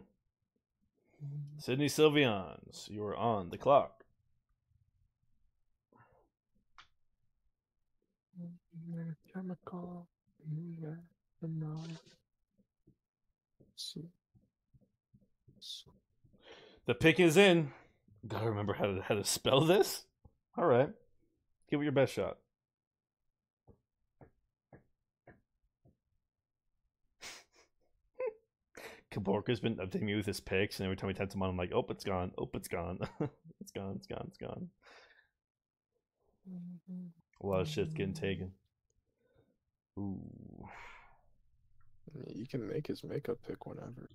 Sydney Sylveons, you are on the clock. Chemical. The pick is in. Gotta remember how to how to spell this. All right, give it your best shot. Kaborka's been updating me with his picks, and every time he types them on, I'm like, "Oh, it's gone. Oh, it's gone. It's gone. It's gone. It's gone." A lot of shit's getting taken. Ooh. You can make his makeup pick whenever.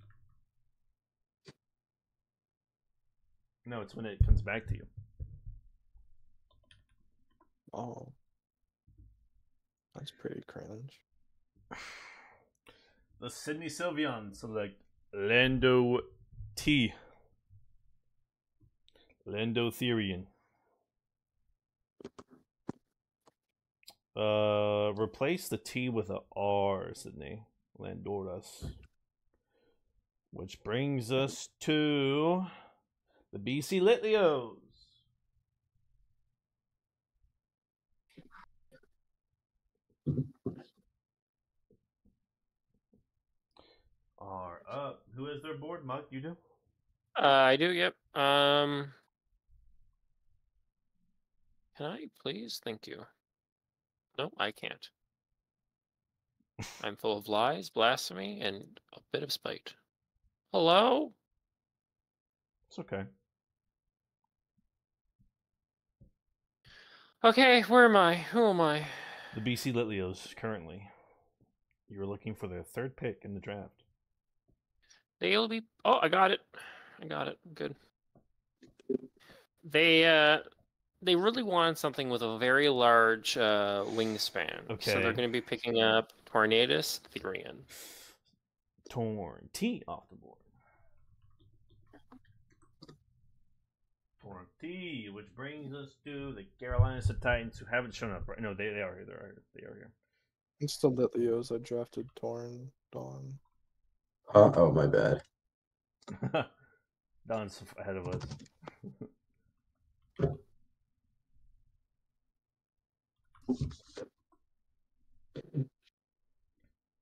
No, it's when it comes back to you. Oh. That's pretty cringe. The Sydney Sylveon select Lando T. Lando Therian. Uh, replace the T with a R, Sydney. Landoras. Which brings us to the B C Litleos. Are up. Who is their board? Muck, you do? Uh, I do, yep. Um, can I please? Thank you. No, I can't. I'm full of lies, blasphemy, and a bit of spite. Hello? It's okay. Okay, where am I? Who am I? The B C Litleos, currently. You were looking for their third pick in the draft. They'll be... Oh, I got it. I got it. Good. They, uh... They really want something with a very large uh, wingspan. Okay. So they're going to be picking up Tornadus Therian. Torn T off the board. Torn T, which brings us to the Carolina Titans, who haven't shown up. Right? No, they they are here. They are here. They are here. It's still that Leos. I drafted Torn Dawn. Uh oh, my bad. Dawn's ahead of us.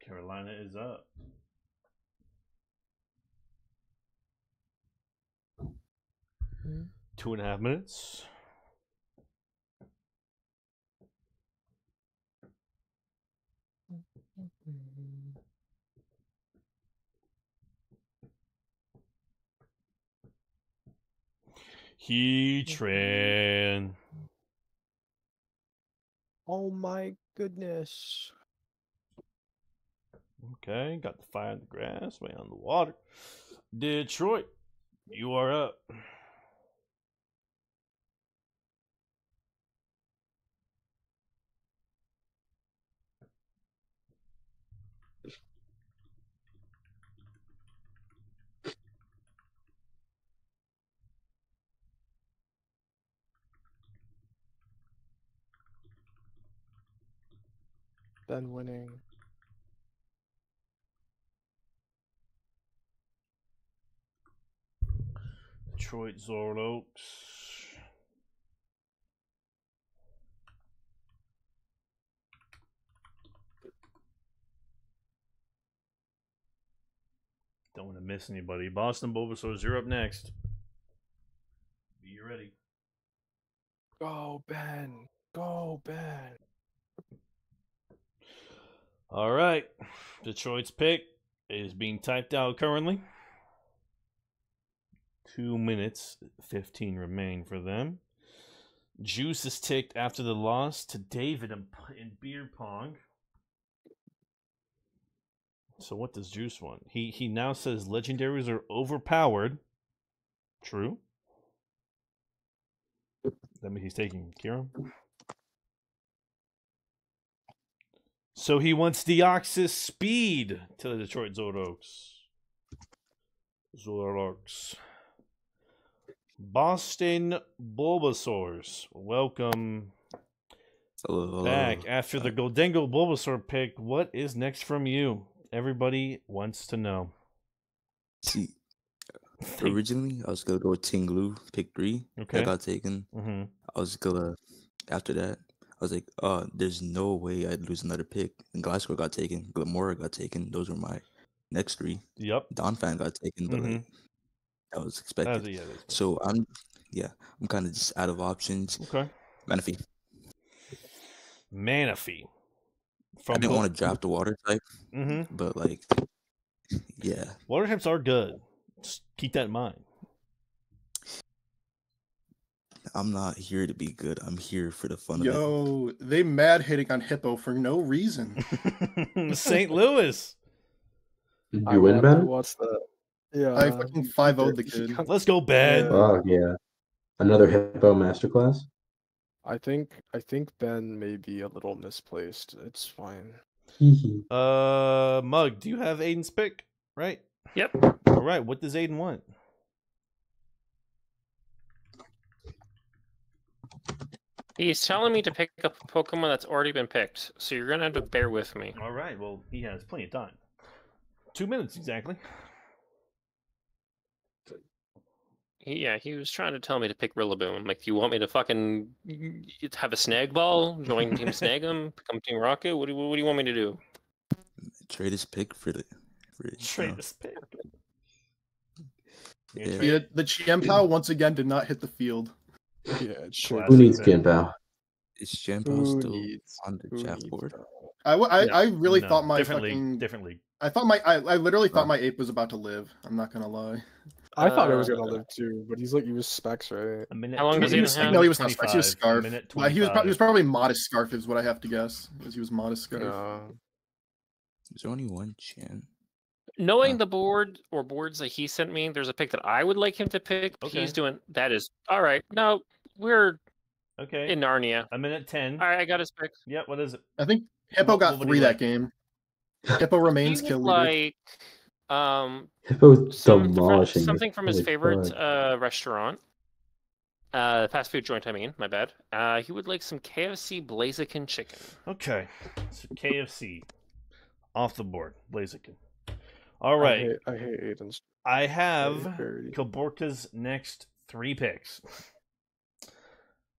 Carolina is up. Mm-hmm. Two and a half minutes. Mm-hmm. Heatran. Oh my goodness. Okay, got the fire in the grass, way on the water. Detroit, you are up. Then winning. Detroit Zorloaks. Don't want to miss anybody. Boston Bulbasaurs, you're up next. Be ready. Go, Ben. Go, Ben. All right, Detroit's pick is being typed out currently. two minutes fifteen remain for them. Juice is ticked after the loss to David in beer pong. So what does Juice want? He he now says legendaries are overpowered. True. That means he's taking Kiram. So he wants Deoxys speed to the Detroit Zoroarks. Zoroarks. Boston Bulbasaurs, welcome Hello. back after the Gholdengo Bulbasaur pick. What is next from you? Everybody wants to know. See, originally I was gonna go with Ting-Lu, pick three. Okay, that got taken. Mm-hmm. I was gonna after that. I was like, uh, there's no way I'd lose another pick. And Gliscor got taken. Glamora got taken. Those were my next three. Yep. Donphan got taken, but mm-hmm. like, I was expected. That was, yeah, that's so I'm, yeah, I'm kind of just out of options. Okay. Manaphy. Manaphy. From I didn't want to draft the water type, mm-hmm. but like, yeah. Water types are good. Just keep that in mind. I'm not here to be good. I'm here for the fun Yo, of it. Yo, they mad hitting on Hippo for no reason. Saint Louis. Did you win, Ben? What's that? Yeah, I fucking five oh'd the kid. Let's go, Ben. Oh yeah, another Hippo masterclass. I think I think Ben may be a little misplaced. It's fine. uh, Mug, do you have Aiden's pick? Right. Yep. All right. What does Aiden want? He's telling me to pick up a Pokemon that's already been picked, so you're going to have to bear with me. All right, well, he has plenty of time. Two minutes, exactly. Yeah, he was trying to tell me to pick Rillaboom. Like, you want me to fucking have a snag ball? Join Team Snag'em? Become Team Rocket? What do, what do you want me to do? Trade his pick for the... For the Trade no. his pick. Yeah. Yeah, the Chiempao, once again, did not hit the field. Yeah, it's sure. Who needs Genpao? Is Genpao still needs, on the chat board? I, I, no, I really no. thought my differently, fucking... differently. I thought my I, I literally thought oh. my ape was about to live. I'm not gonna lie. I uh, thought it was gonna live too, but he's like he was Specs, right? A minute How long was he? Was, no, he was not Specs. He was Scarf. Uh, he was probably he was probably modest Scarf is what I have to guess because he was modest Scarf. No. There's only one chance. Knowing huh. the board or boards that he sent me, there's a pick that I would like him to pick. Okay. He's doing that is all right. No, we're okay in Narnia. A minute ten. All right, I got his pick. Yeah, what is it? I think Hippo what, got what three that like? game. Hippo remains killed. Like, um, Hippo's some, demolishing something from his favorite uh, restaurant, uh, fast food joint. I mean, my bad. Uh, he would like some K F C Blaziken chicken. Okay, so K F C off the board, Blaziken. All right, I hate, I hate Aiden's. I have Kaborka's next three picks.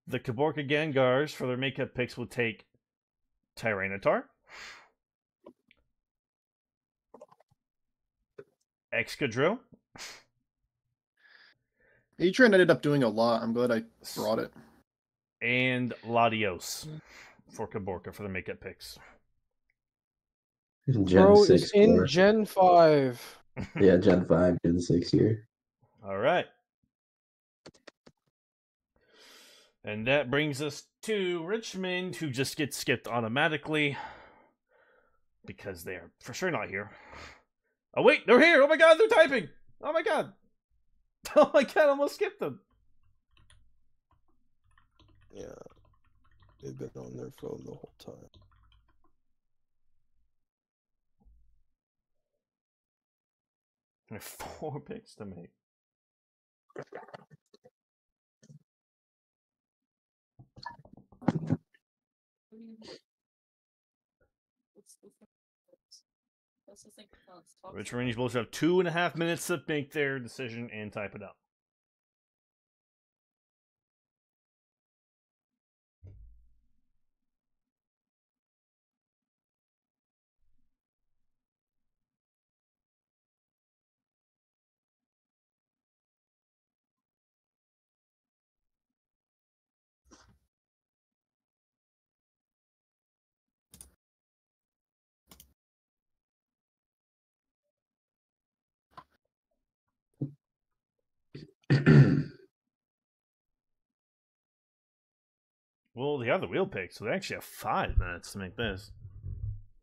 The Kaborka Gengars for their makeup picks will take Tyranitar, Excadrill. Atrian ended up doing a lot. I'm glad I brought it. And Latios for Kaborka for the makeup picks. Gen Bro, six it's in four. Gen five. Yeah, Gen five, Gen six here. All right. And that brings us to Richmond, who just gets skipped automatically because they are for sure not here. Oh, wait, they're here. Oh, my God, they're typing. Oh, my God. Oh, my God, I almost skipped them. Yeah, they've been on their phone the whole time. There are four picks to make. Rich Range Bulls have two and a half minutes to make their decision and type it out. Well, they are the wheel pick, so they actually have five minutes to make this.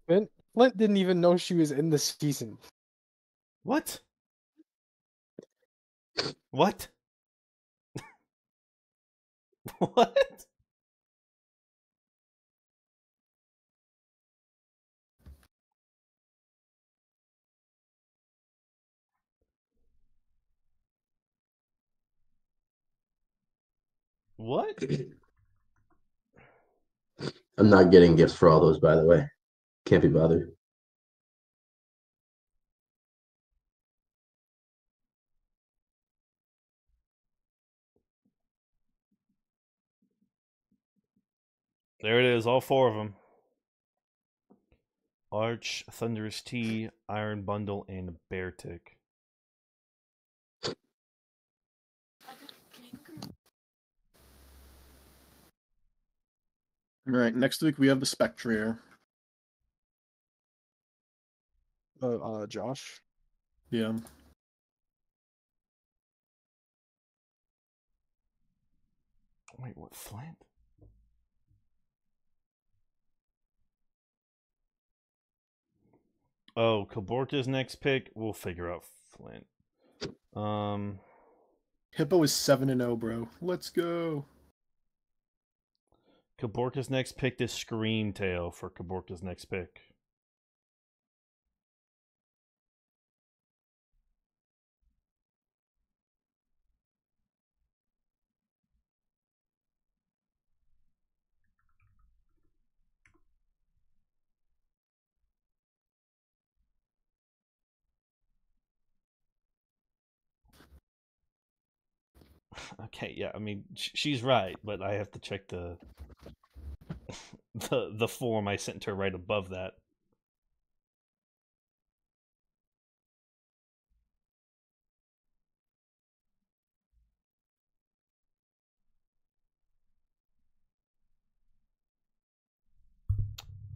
Flint, Flint didn't even know she was in the season. What? What? What? What? I'm not getting gifts for all those, by the way. Can't be bothered. There it is, all four of them. Arch, Thunderous T, Iron Bundle, and Bear Tick. All right, next week we have the Spectrier. Uh, uh, Josh? Yeah. Wait, what, Flint? Oh, Kaborka's next pick. We'll figure out Flint. Um, Hippo is seven and oh, bro. Let's go. Kaborka's next pick is Screamtail for Kaborka's next pick. Okay, yeah, I mean, she's right, but I have to check the the the form I sent her right above that.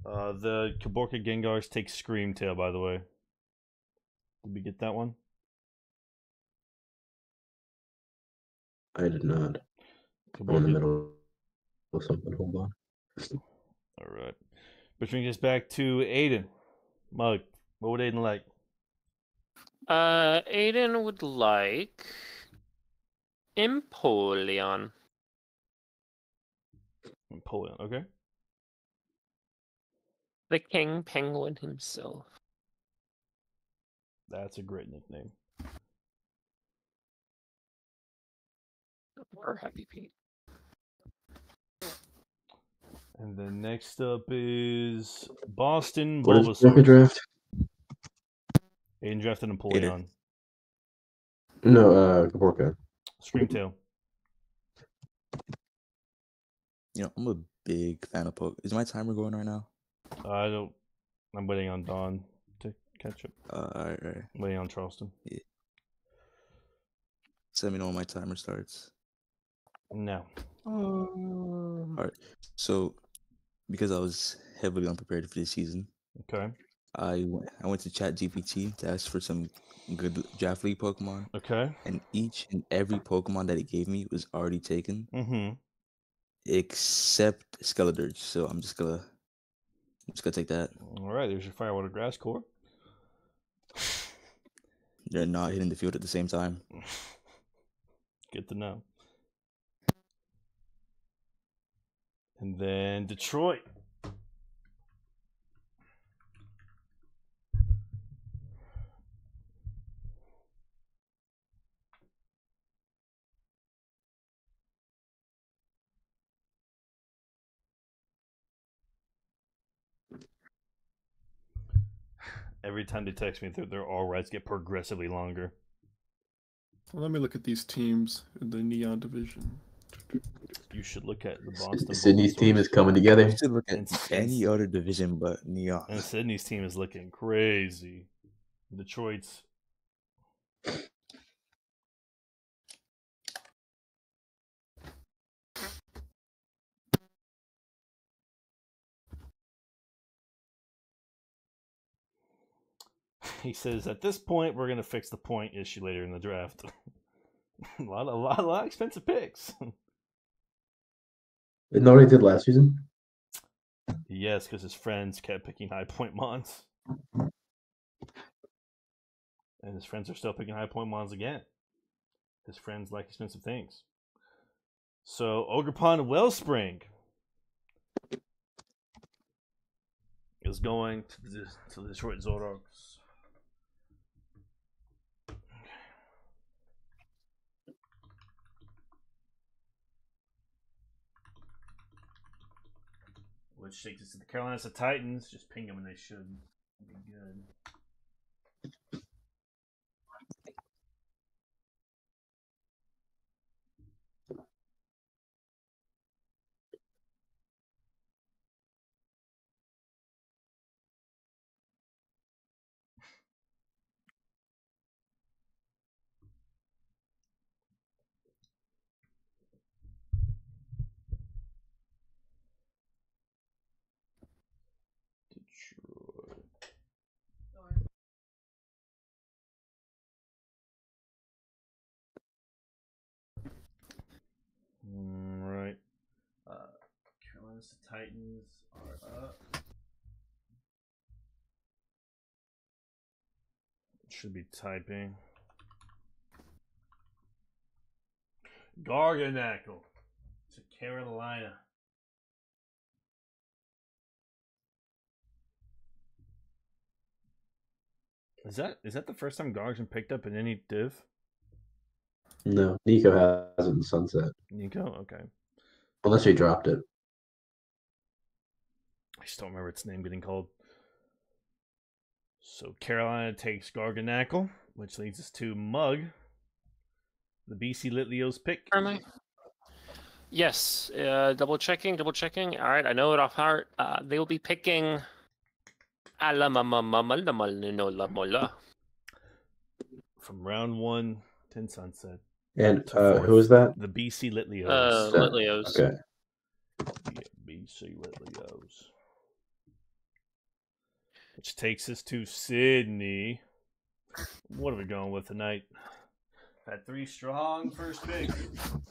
Uh, the Kaborka Gengars takes Screamtail, by the way. Did we get that one? I did not. I'm in the middle of something. Hold on. All right. Which brings us back to Aiden. Mug, what would Aiden like? Uh, Aiden would like Empoleon. Empoleon, okay. The King Penguin himself. That's a great nickname. Or Happy Pete. And then next up is Boston Bulbasaur. Draft? Aiden drafted Napoleon. No, uh, Kaborka. Screamtail. You know, I'm a big fan of Pokemon. Is my timer going right now? Uh, I don't. I'm waiting on Don to catch up. Uh, all right, all right. I'm waiting on Charleston. Yeah. Let me know when my timer starts. No. Um... All right. So, because I was heavily unprepared for this season, okay, I went. I went to Chat G P T to ask for some good draft league Pokemon. Okay. And each and every Pokemon that it gave me was already taken, mm-hmm. except Skeledirge. So I'm just gonna, I'm just gonna take that. All right. There's your Firewater Grass Core. They're not hitting the field at the same time. Good to know. And then Detroit. Every time they text me, their, their all rights get progressively longer. Well, let me look at these teams in the Neon Division. You should look at the Boston. Sydney's Bulbasaur. Team is coming together. You should look at and any other division but Neon. And Sydney's team is looking crazy. Detroit's. He says, at this point, we're going to fix the point issue later in the draft. a lot, a lot, a lot of expensive picks. Isn't that what he did last season? Yes, because his friends kept picking high point mons. And his friends are still picking high point mons again. His friends like expensive things. So, Ogre Pond Wellspring is going to the, to the Detroit Zoroarks. Which takes us to the Carolina Titans. Just ping them and they should be good. Alright. Uh, Carolina Titans are up. Should be typing. Garganackle to Carolina. Is that is that the first time Garg's been picked up in any div? No, Nico has it in Sunset. Nico, okay. Unless he dropped it. I just don't remember its name getting called. So Carolina takes Garganackle, which leads us to Mug. The B C Litleo's pick. Yes, uh, double checking, double checking. All right, I know it off heart. Uh, they will be picking... From round one... In Sunset. And uh, who is that? The B C Litleos. Uh, Litleos. Okay. Yeah, B C Litleos. Which takes us to Sydney. What are we going with tonight? Had three strong first picks.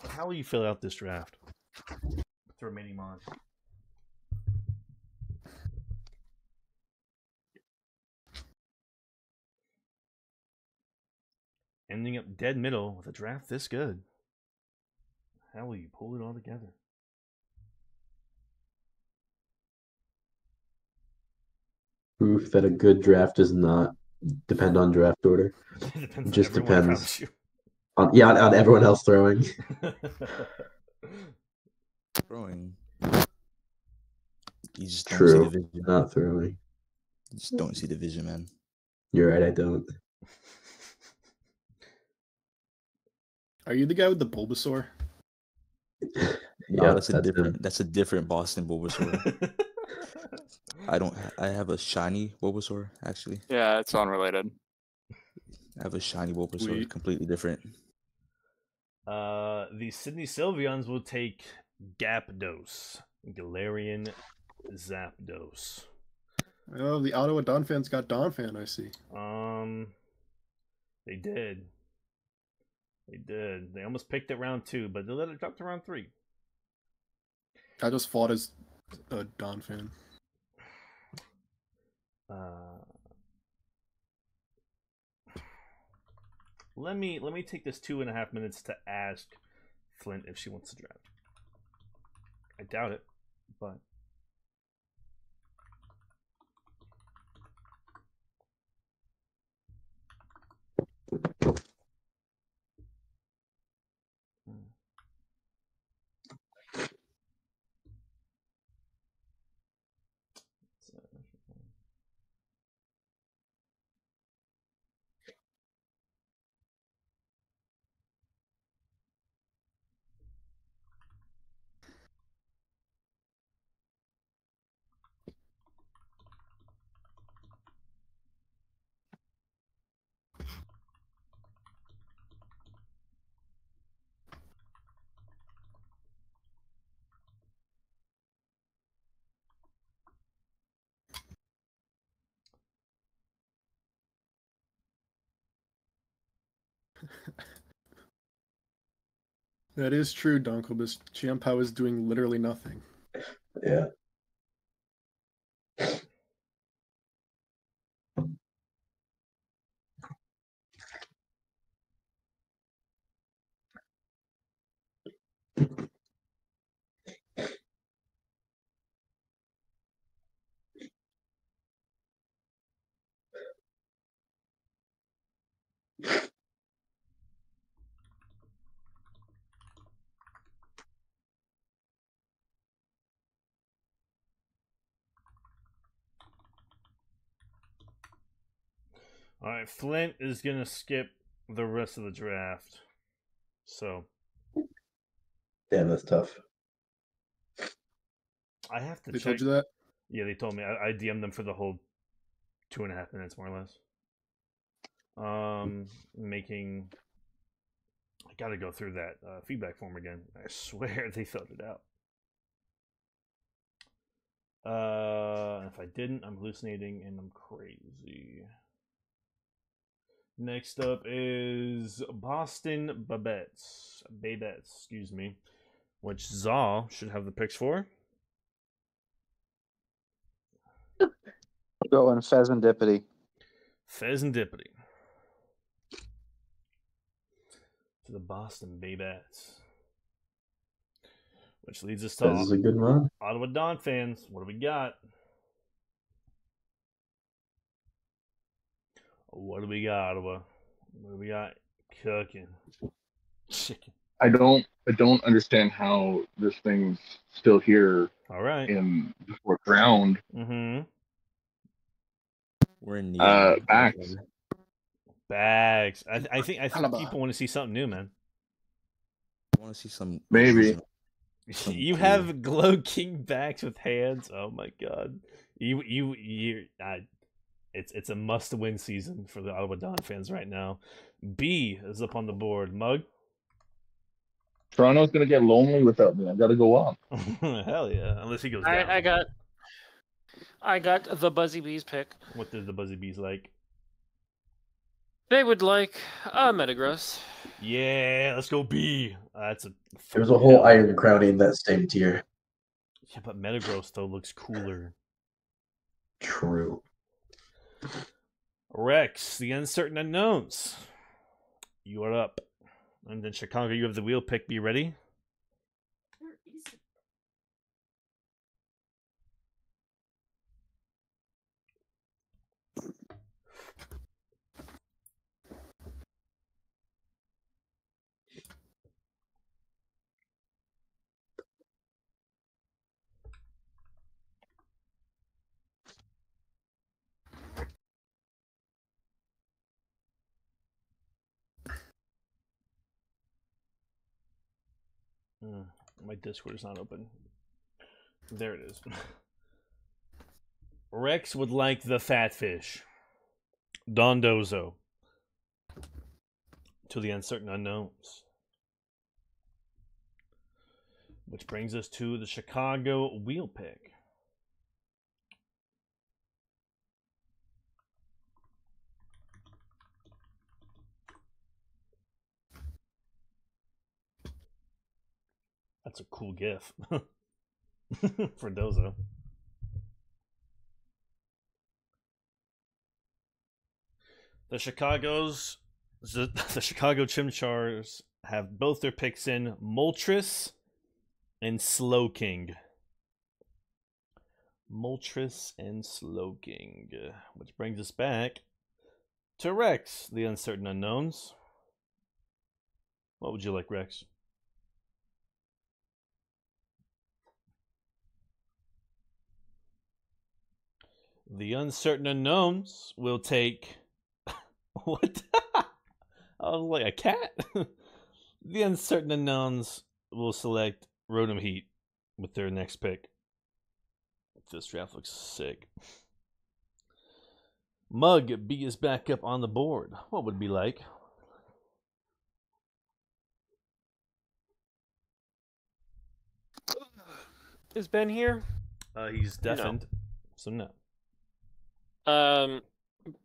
How will you fill out this draft? With the remaining mon. Ending up dead middle with a draft this good. How will you pull it all together? Proof that a good draft does not depend on draft order. It depends just on depends on yeah on, on everyone else throwing. Throwing. You just don't True. see the vision. Not throwing. You just don't see the vision, man. You're right. I don't. Are you the guy with the Bulbasaur? Yeah, no, that's, that's a different. Him. That's a different Boston Bulbasaur. I don't. I have a shiny Bulbasaur actually. Yeah, it's unrelated. I have a shiny Bulbasaur, Sweet. completely different. Uh, the Sydney Sylveons will take Gyarados, Galarian Zapdos. Oh, the Ottawa Donphans got Donphan. I see. Um, they did. They did. They almost picked it round two, but they let it drop to round three. I just fought as a Donphan. Uh, let me let me take this two and a half minutes to ask Flint if she wants to draft. I doubt it, but. That is true, Donklebus. Chiampao is doing literally nothing. Yeah. Alright, Flint is going to skip the rest of the draft. So. Damn, that's tough. I have to they check. They told you that? Yeah, they told me. I, I D M'd them for the whole two and a half minutes, more or less. Um, making. I got to go through that uh, feedback form again. I swear they filled it out. Uh, if I didn't, I'm hallucinating and I'm crazy. Next up is Boston Babettes, Babettes, excuse me, which Zaw should have the picks for. I'll go on Pheasantdipity. Pheasantdipity. To the Boston Babettes. Which leads us to this is a good run. Ottawa Don fans. What do we got? What do we got, Ottawa? What do we got cooking? Chicken. I don't I don't understand how this thing's still here. All right. In the fourth round. Mm-hmm. We're in the uh, bags. Bags. I, I think I think Alaba. People want to see something new, man. I want to see some maybe. Some you have new. Glow King bags with hands. Oh my god. You you you I It's it's a must-win season for the Ottawa Don fans right now. B is up on the board. Mug? Toronto's going to get lonely without me. I've got to go up. Hell yeah. Unless he goes down. I, I, got, I got the Buzzy Bees pick. What did the Buzzy Bees like? They would like uh, Metagross. Yeah, let's go B. Uh, that's a There's a whole Iron Crown in that same tier. Yeah, but Metagross, though, looks cooler. True. Rex, the uncertain unknowns. You are up. And then Chicago, you have the wheel pick. Be ready. Where is it? My Discord is not open. There it is. Rex would like the fat fish. Dondozo. To the uncertain unknowns. Which brings us to the Chicago wheel pick. That's a cool gif for Dozo. The Chicago's the, the Chicago Chimchars have both their picks in Moltres and Slowking. Moltres and Slowking, which brings us back to Rex, the uncertain unknowns. What would you like, Rex? The uncertain unknowns will take what? I was like a cat. The uncertain unknowns will select Rotom Heat with their next pick. This draft looks sick. Mug B is back up on the board. What would it be like? Is Ben here? Uh, he's deafened, no. So no. Um,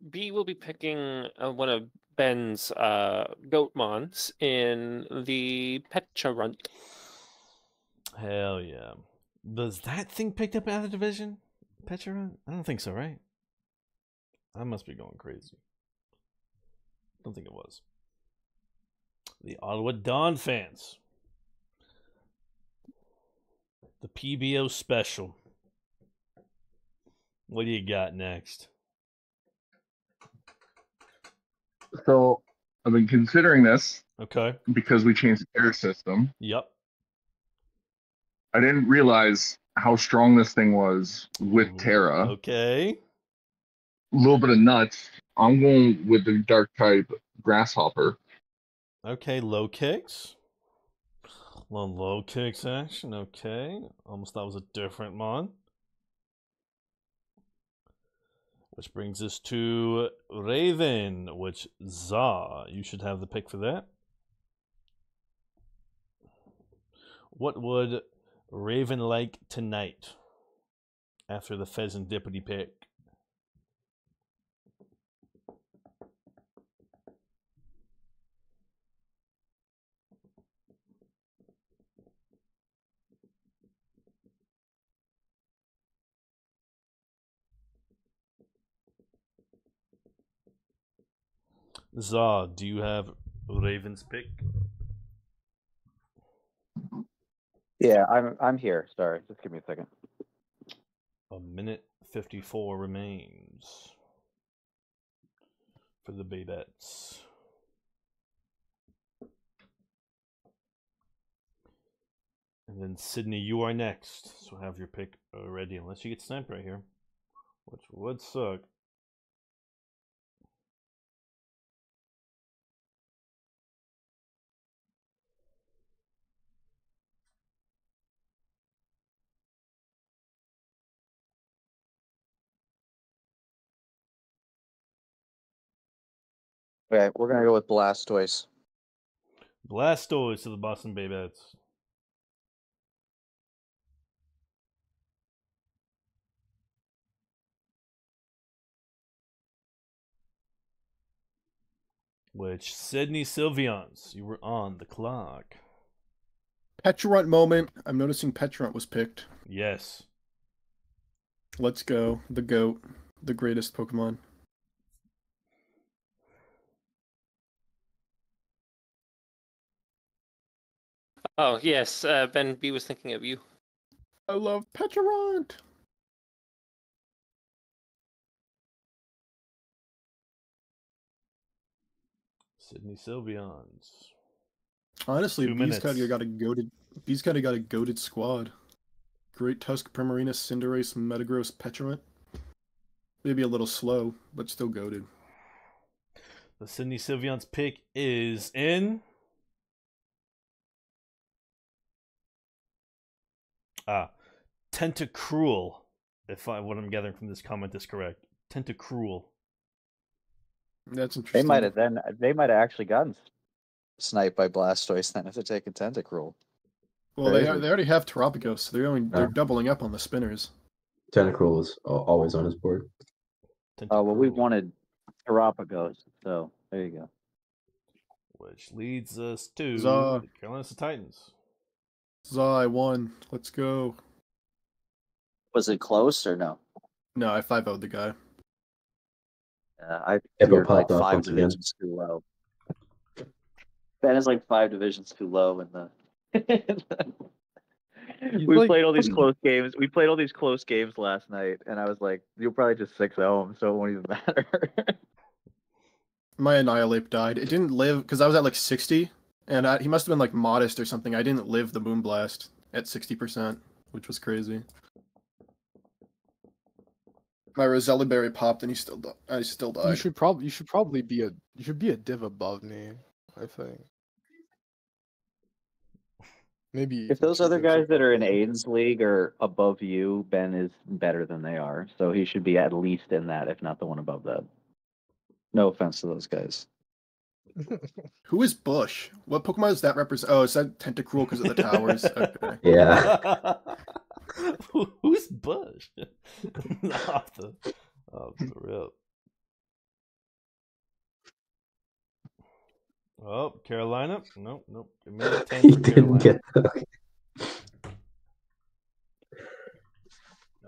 B will be picking uh, one of Ben's uh, Goatmons in the Petcharunt. Hell yeah. Does that thing picked up out of the division? Petcharunt? I don't think so, right? I must be going crazy. Don't think it was. The Ottawa Donphans. The P B O special. What do you got next? So, I've been considering this. Okay. Because we changed the air system. Yep. I didn't realize how strong this thing was with Ooh, Terra. Okay. A little bit of nuts. I'm going with the dark type Grasshopper. Okay, low kicks. Long low kicks action. Okay. Almost thought it was a different mon. Which brings us to Raven, which Za, you should have the pick for that. What would Raven like tonight after the Pheasant Deputy pick? Za, do you have Raven's pick? Yeah, I'm I'm here. Sorry, just give me a second. A minute fifty-four remains for the Babettes. And then Sydney, you are next. So have your pick ready, unless you get sniped right here, which would suck. Okay, we're going to go with Blastoise. Blastoise to the Boston Babettes. Which, Sydney Sylveons, you were on the clock. Petrunt moment. I'm noticing Petrunt was picked. Yes. Let's go. The GOAT. The greatest Pokemon. Oh, yes, uh, Ben B was thinking of you. I love Petrunt. Sydney Sylveons. Honestly, B's kind of got a goated. B's kind of got a goated squad. Great Tusk, Primarina, Cinderace, Metagross, Petrunt. Maybe a little slow, but still goated. The Sydney Sylveons pick is in. Ah, Tentacruel, if I, what I'm gathering from this comment is correct. Tentacruel. That's interesting. They might have then they might have actually gotten sniped by Blastoise then if they take a Tentacruel. Well, they are, they already have Terrapagos, so they're only they're yeah. doubling up on the spinners. Tentacruel is always on his board. Oh uh, well, we wanted Terrapagos, so there you go. Which leads us to the Carolina Titans. Zai won. Let's go. Was it close or no? No, I five-oh'd the guy. Uh, I figured like five divisions again. too low. Ben is like five divisions too low in the. we like... played all these close games. We played all these close games last night, and I was like, "You'll probably just six-oh him, so it won't even matter." My Annihilate died. It didn't live because I was at like sixty. And I, he must have been like modest or something. I didn't live the Boom Blast at sixty percent, which was crazy. My Rosella Berry popped, and he still, I still died. You should probably, you should probably be a, you should be a div above me, I think. Maybe if those other guys that are in Aiden's league are above you, Ben is better than they are, so he should be at least in that, if not the one above that. No offense to those guys. Who is Bush? What Pokemon is that represent? Oh, is that Tentacruel because of the towers? Okay. Yeah. Who, who's Bush? Off the, off the rip. Oh, Carolina. Nope, nope. Give me a ten. He didn't get that.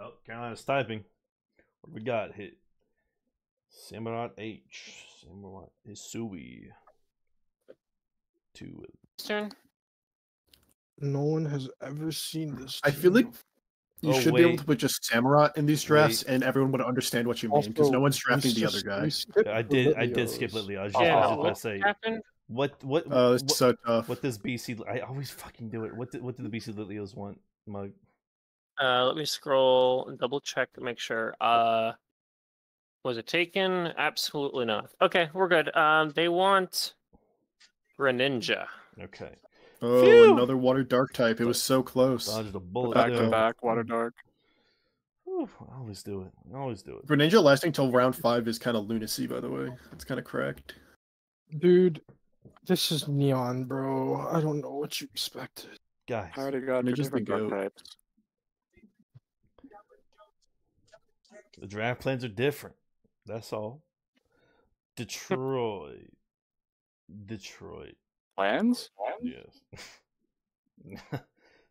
Oh, Carolina's typing. What we got? Hit Samurott H. Samurott Hisui. Two. Turn. No one has ever seen this. I feel like you oh, should wait. be able to put just Samurott in these drafts, wait. and everyone would understand what you mean, because no one's drafting the other guys. Yeah, I did. Lilios. I did skip Lilios. Yeah, I was what say. Happened? What? What? Uh, what, so tough. What does B C? I always fucking do it. What? Do, what do the B C Lilios want? Mug. Uh, let me scroll and double check to make sure. Uh, was it taken? Absolutely not. Okay, we're good. Um, they want Greninja. Okay. Oh, phew. Another water dark type. It was so close. Dodged a bullet. Back to back, water dark. Ooh, I always do it. I always do it. Greninja lasting till round five is kind of lunacy, by the way. It's kind of cracked. Dude, this is Neon, bro. I don't know what you expected. Guys. I already got two different dark types. The draft plans are different. That's all. Detroit. Detroit. Plans? Yes.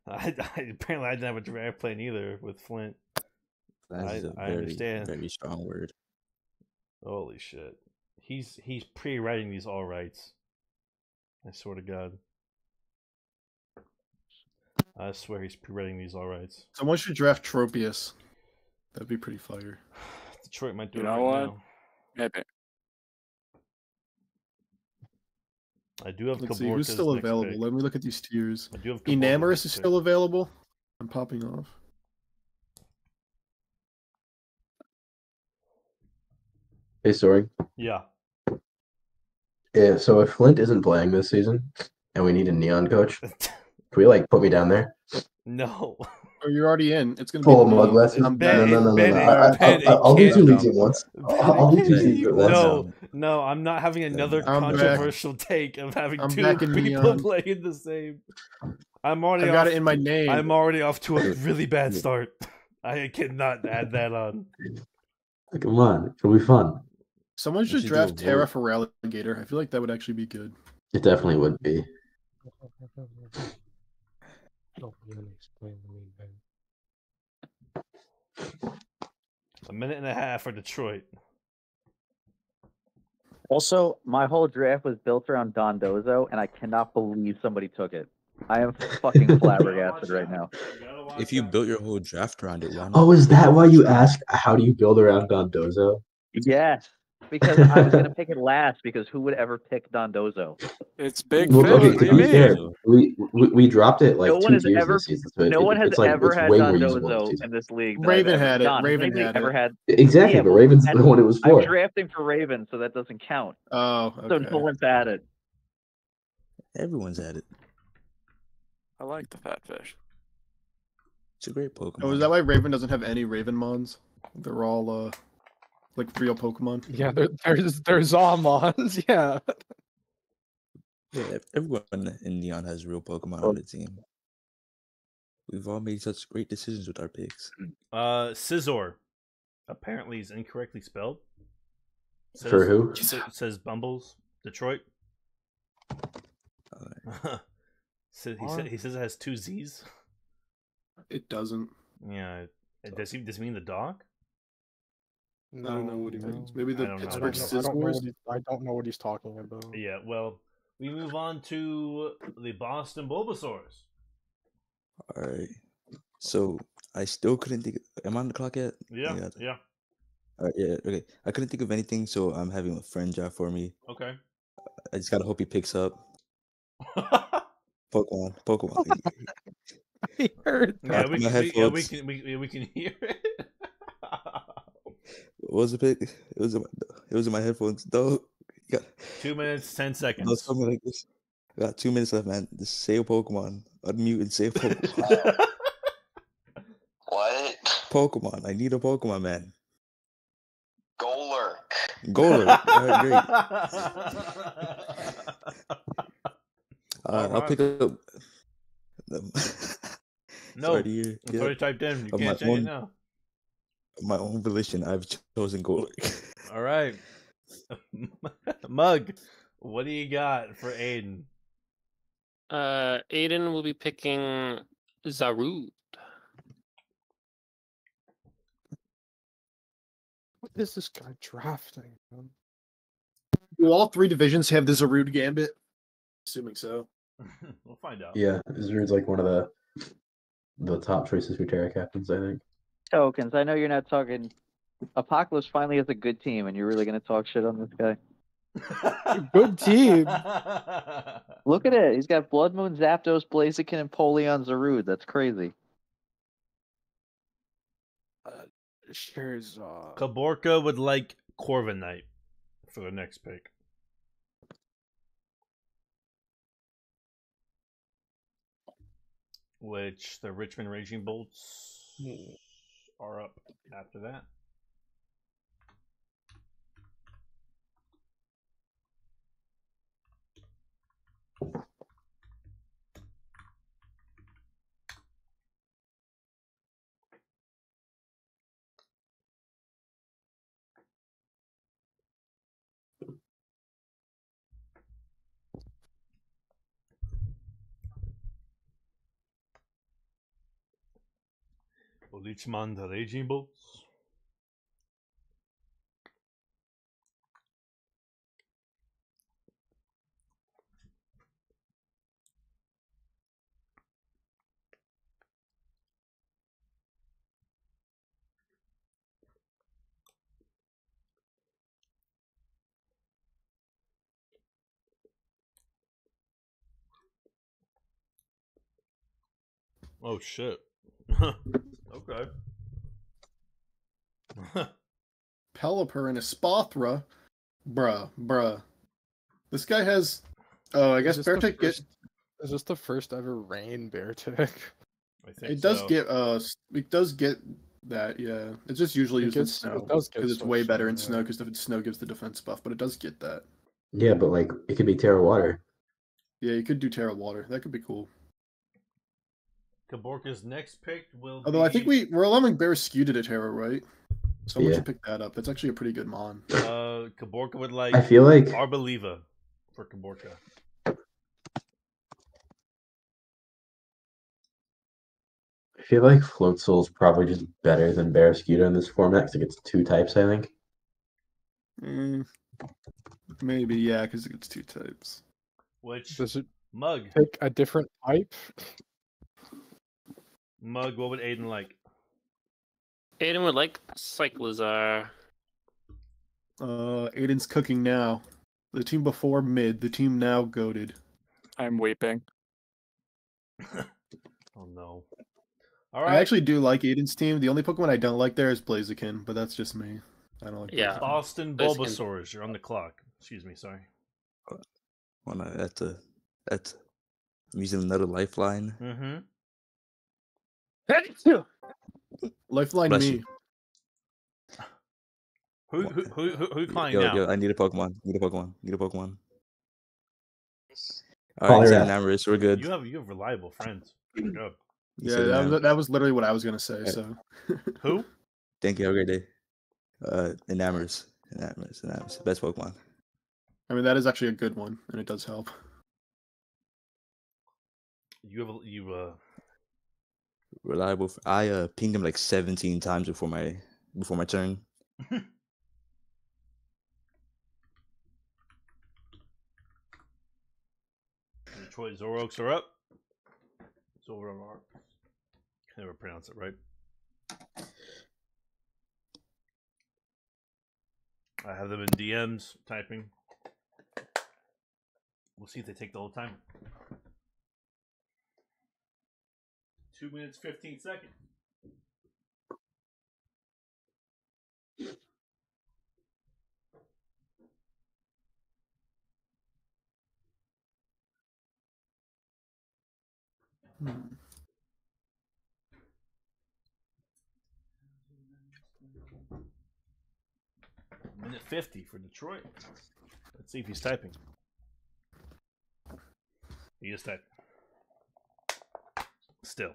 I, I, apparently, I didn't have a draft plan either with Flint. That is I, a very, I understand. Very strong word. Holy shit! He's he's pre-writing these all rights. I swear to God. I swear he's pre-writing these all rights. Someone should draft Tropius. That'd be pretty fire. Detroit might do you it know right what? now. Epic. I do have. Let's see who's still available. Pick. Let me look at these tiers. I do have Enamorus is pick. still available. I'm popping off. Hey, sorry. Yeah. Yeah. So if Flint isn't playing this season, and we need a Neon coach, can we like put me down there? No. Or you're already in. It's gonna Full be mug lessons. I'm no, no, no, no, no. I'll do two leagues at once. I'll do two leagues at once. No, no, I'm not having another I'm controversial back. take of having I'm two people playing the same. I'm already. I got off, it in my name. I'm already off to a really bad start. I cannot add that on. Come on, it'll be fun. Someone should draft Terra for Alligator. I feel like that would actually be good. It definitely would be. Don't really explain to me, baby. A minute and a half for Detroit. Also, my whole draft was built around Dondozo, and I cannot believe somebody took it. I am fucking flabbergasted right now. If you built your whole draft around it, why not? Oh, is that why you asked, how do you build around Dondozo? Yes. Because I was going to pick it last, because who would ever pick Dondozo? It's big. Well, okay, to be fair, we, we, we dropped it like no two years ever, this season. So no it, one has like, ever had Dondozo in this league. Raven had it. Done. Raven had it. Had... Exactly, yeah, but Raven's had... the one it was for. I'm drafting for Raven, so that doesn't count. Oh, okay. So no one's had it. Everyone's had it. I like the fat fish. It's a great Pokemon. Oh, is that why Raven doesn't have any Ravenmons? They're all... uh. Like real Pokemon. Yeah, there, there's there's Zomons. Yeah. Yeah, everyone in Neon has real Pokemon on the team. We've all made such great decisions with our picks. Uh, Scizor, apparently is incorrectly spelled. Says, For who? Says Bumbles, Detroit. Uh, so he said he says it has two Z's. It doesn't. Yeah. Does he? Does he mean the dog? No, I don't know what he means. Maybe the Pittsburgh Scizors. I don't know what he's talking about. Yeah, well, we move on to the Boston Bulbasaurs. All right. So I still couldn't think. Of... Am I on the clock yet? Yeah. Yeah. yeah. All right. Yeah. Okay. I couldn't think of anything, so I'm having a friend draft for me. Okay. I just gotta hope he picks up. Pokemon. Pokemon. He heard that. Yeah, we can, we, yeah, we can. We, we can hear it. What was the pick? It was in my, it was in my headphones. Though two minutes, ten seconds. No, something like this. I got two minutes left, man. Just save Pokemon. Unmute and save Pokemon. What? Pokemon. I need a Pokemon, man. Golurk. Golurk. All right, great. All right, I'll pick up. No, right here. That's yeah. what I typed in. You uh, can't change it now. My own volition, I've chosen Golurk. All right, Mug. What do you got for Aiden? Uh, Aiden will be picking Zarud. What is this guy drafting? Do all three divisions have the Zarud Gambit? Assuming so. We'll find out. Yeah, Zarud's like one of the the top choices for Terra Captains, I think. Tokens, I know you're not talking. Apocalypse finally has a good team, and you're really going to talk shit on this guy. Good team. Look at it. He's got Bloodmoon, Zapdos, Blaziken, and Polion Zarud. That's crazy. Uh, Here's uh... Kaborka would like Corviknight for the next pick. Which the Richmond Raging Bolts are up after that. Lichman, the Raging Bolts. Oh shit. Okay. Pelipper and Espathra. Bruh, bruh. This guy has... Oh, I guess Bear Tick gets... Is this the first ever rain Bear Tick? I think it does so. get... Uh, it does get that, yeah. It's just usually it used gets, in snow. Because it it's way better in yeah. snow, because if snow gives the defense buff, but it does get that. Yeah, but like, it could be Terra Water. Yeah, you could do Terra Water. That could be cool. Kaborka's next pick will Although be... I think we, we're allowing Bear Skew to Terra, right? Someone yeah. should pick that up. That's actually a pretty good mon. Uh, Kaborka would like... I feel like... Arbaliva for Kaborka. I feel like Floatzel's probably just better than Bear Skew in this format, because it gets two types, I think. Mm, maybe, yeah, because it gets two types. Which... Does it Mug. Pick a different type? Mug, what would Aiden like? Aiden would like Cyclozar. Uh, Aiden's cooking now. The team before mid, the team now goated. I'm weeping. Oh no. All right. I actually do like Aiden's team. The only Pokemon I don't like there is Blaziken, but that's just me. I don't like yeah. Blaziken. Austin Bulbasaur's, you're on the clock. Excuse me, sorry. Well, that's a, that's, I'm using another lifeline. Mm-hmm. Lifeline Bless me. You. Who who who who, who climbed yo, now? Yo, I need a Pokemon. Need a Pokemon. Need a Pokemon. All right, Enamorus, we're good. You have you have reliable friends. Good job. Yeah, that was, that was literally what I was gonna say. Right. So, who? Thank you. Have a great day. Uh, Enamorus, Enamorus, Enamorus, best Pokemon. I mean, that is actually a good one, and it does help. You have a, you uh. Reliable. I uh, pinged him like seventeen times before my before my turn. Detroit Zoroarks are up. Zoroark. Can never pronounce it right. I have them in D Ms typing. We'll see if they take the whole time. Two minutes, fifteen seconds. Hmm. Minute fifty for Detroit. Let's see if he's typing. He is typing. Still.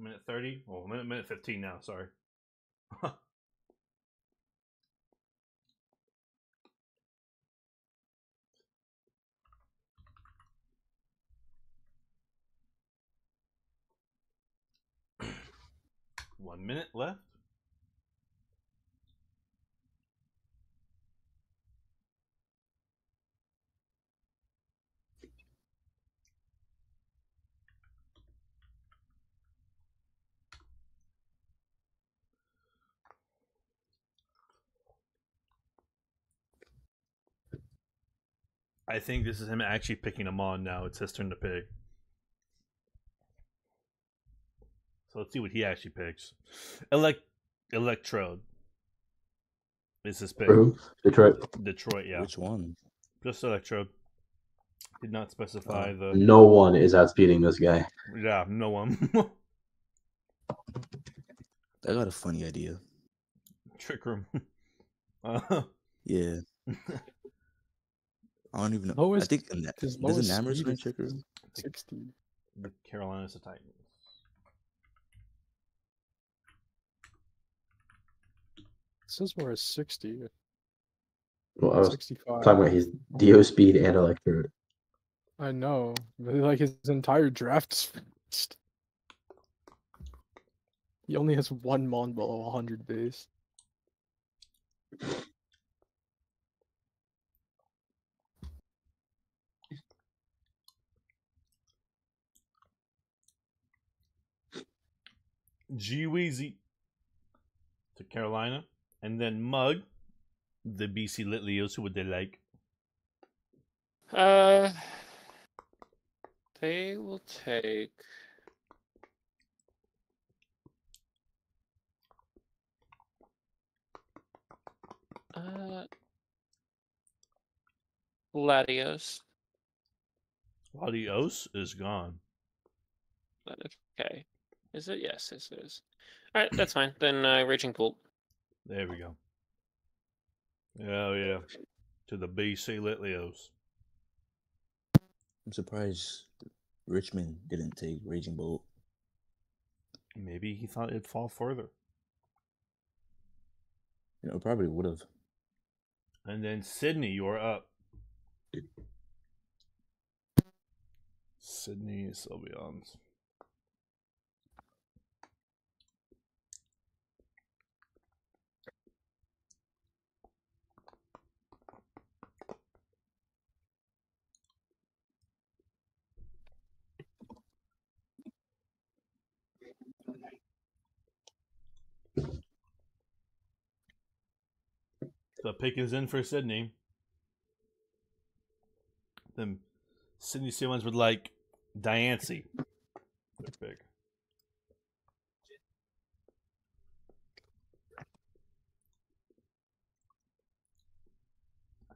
Minute thirty? Well, minute, minute fifteen now, sorry. One minute left. I think this is him actually picking him on now. It's his turn to pick. So let's see what he actually picks. Elect Electrode is his pick. Detroit. Detroit, yeah. Which one? Just Electrode. Did not specify oh, the... No one is outspeeding this guy. Yeah, no one. I got a funny idea. Trick room. uh, yeah. I don't even know. Lowest, I think there's Enamorus in Trick Room. sixteen. The Carolina's the Titans. It says we're at sixty. Well, I was sixty-five. Talking about his D O speed and Electrode. I know. But like his entire draft's fixed. He only has one Mon below one hundred base. G-Weezy to Carolina, and then Mug, the B C Lit Leos. Who would they like? Uh, they will take. Uh, Latios. Latios is gone. Okay. Is it? Yes, yes, it is. All right, that's fine. Then uh, Raging Bolt. There we go. Oh, yeah. To the B C Lit Leos. I'm surprised Richmond didn't take Raging Bolt. Maybe he thought it'd fall further. You know, it probably would have. And then Sydney, you are up. Sydney is Sylveon's. The pick is in for Sydney. Then Sydney Simmons would like Diancie. Their pick.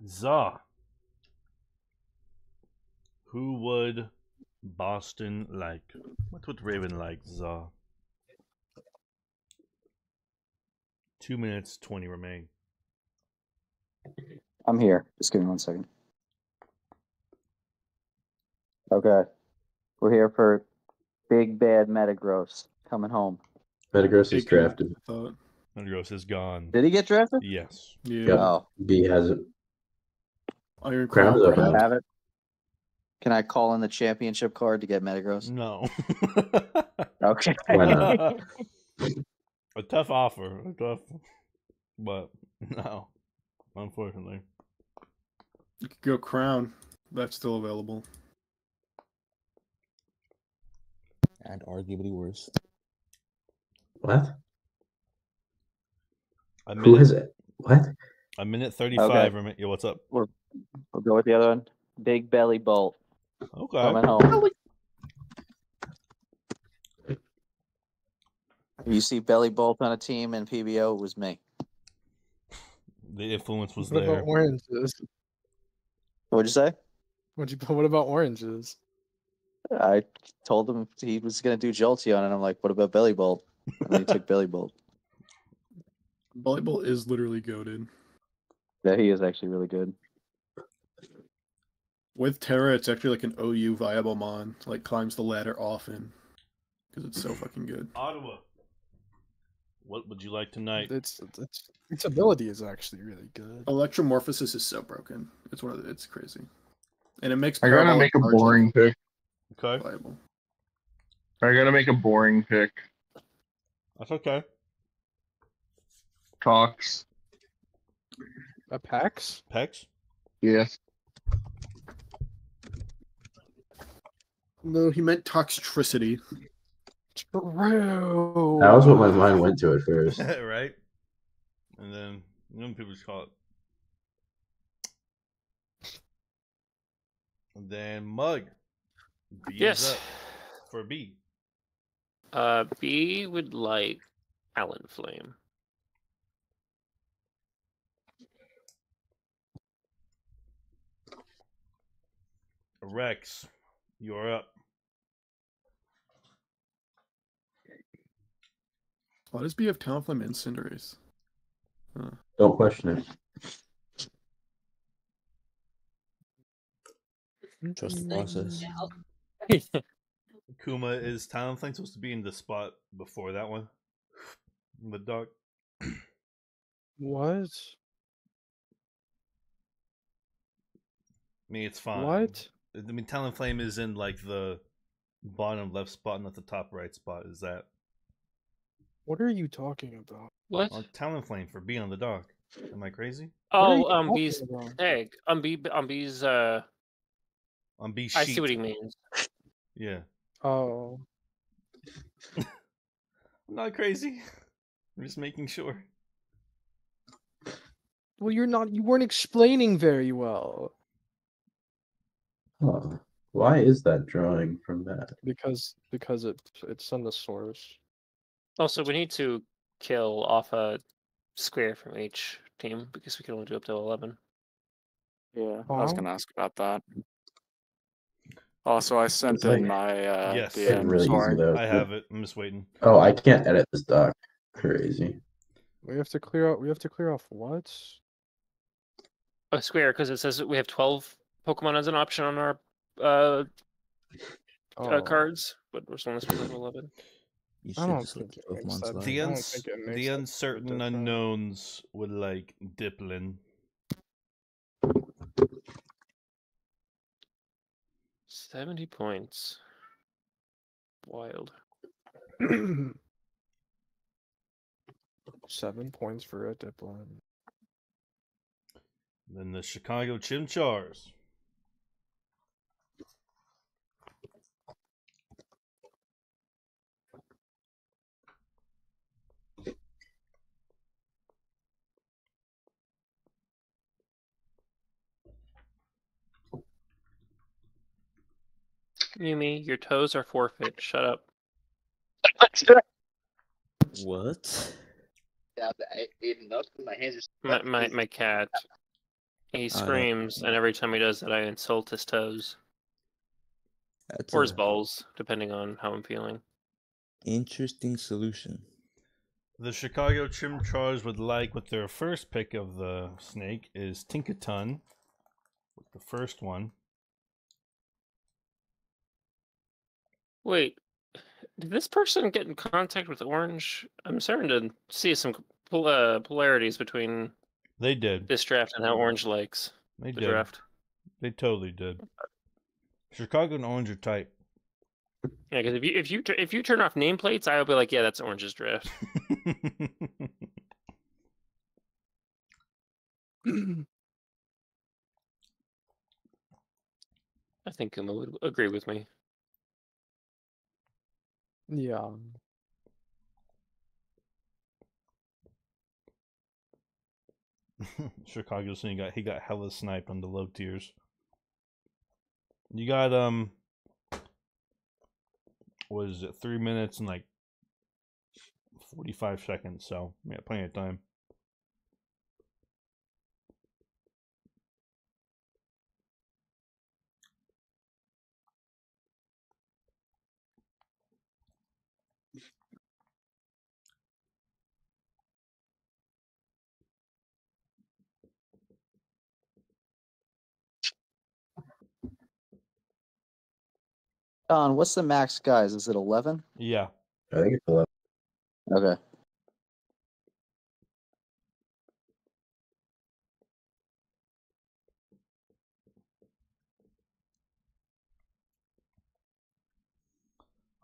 Za. Who would Boston like? What would Raven like, Za? Two minutes, twenty remain. I'm here. Just give me one second. Okay. We're here for Big Bad Metagross coming home. Metagross is drafted. Metagross is gone. Did he get drafted? Yes. Yeah. Oh. B has it. Iron Crown. I have it. Can I call in the championship card to get Metagross? No. Okay. Why not? A tough offer. A tough, but no. Unfortunately, you could go Crown. That's still available, and arguably worse. What? A minute, who is it? What? A minute thirty-five. Okay. Yo, what's up? We're, we'll go with the other one. Big Belly Bolt. Okay. Coming home. You see, Belly Bolt on a team, and P B O was me. The influence was there. What about oranges? What'd you say? What'd you, what about oranges? I told him he was going to do Jolteon, and I'm like, what about Belly Bolt? And then he took Belly Bolt. Belly Bolt is literally goated. Yeah, he is actually really good. With Terra, it's actually like an O U viable mon. Like, climbs the ladder often. because it's so fucking good. Ottawa, what would you like tonight? It's, it's its ability is actually really good. Electromorphosis is so broken. It's one of the, it's crazy, and it makes. I gotta make a boring pick. Okay. Viable. I gotta make a boring pick. That's okay. Cox. A Pax? Pax? Yes. No, he meant toxicity. True. That was what my mind went to at first. Right? And then, you know, people just call it. And then Mug. B yes. For B. Uh, B would like Talonflame. Rex, you're up. Why does B have Talonflame and Cinderace? Huh. Don't question it. Trust the process. Kuma, is Talonflame supposed to be in the spot before that one? The dog. What? I mean, it's fine. What? I mean, Talonflame is in like the bottom left spot, not the top right spot. Is that? What are you talking about? What? Oh, Talonflame for B on the dock. Am I crazy? Oh, um, B's egg. Um, B, um, B's. Uh. On B's sheet. I see what he means. Yeah. Oh. I'm not crazy. I'm just making sure. Well, you're not. You weren't explaining very well. Huh. Why is that drawing from that? Because because it it's on the source. Also, we need to kill off a square from each team because we can only do up to eleven. Yeah, oh. I was gonna ask about that. Also, I sent it's in like, my uh, yes, D M. Really easy, though. I have it. I'm just waiting. Oh, I can't edit this doc. Crazy. We have to clear out. We have to clear off what? A square because it says that we have twelve Pokemon as an option on our uh, oh. uh cards, but we're still on this eleven. I don't think it makes sense. The, uns think it makes the uncertain unknowns would like Diplin. Seventy points. Wild. Seven points for a Diplin. Then the Chicago Chimchars. Yumi, your toes are forfeit. Shut up. What? My, my, my cat. He screams, and every time he does that, I insult his toes. That's or his balls, depending on how I'm feeling. Interesting solution. The Chicago Chimchars would like, with their first pick of the snake, is Tinkaton. With the first one. Wait, did this person get in contact with Orange? I'm starting to see some uh, polarities between they did this draft and how Orange likes they the did. draft. They totally did. Chicago and Orange are tight. Yeah, because if you if you if you turn off nameplates, I'll be like, yeah, that's Orange's draft. I think Uma would agree with me. Yeah. Chicago Sun got he got hella sniped on the low tiers. You got um what is it, three minutes and like forty five seconds, so yeah, plenty of time. Don, what's the max guys? Is it eleven? Yeah. I think it's eleven. Okay.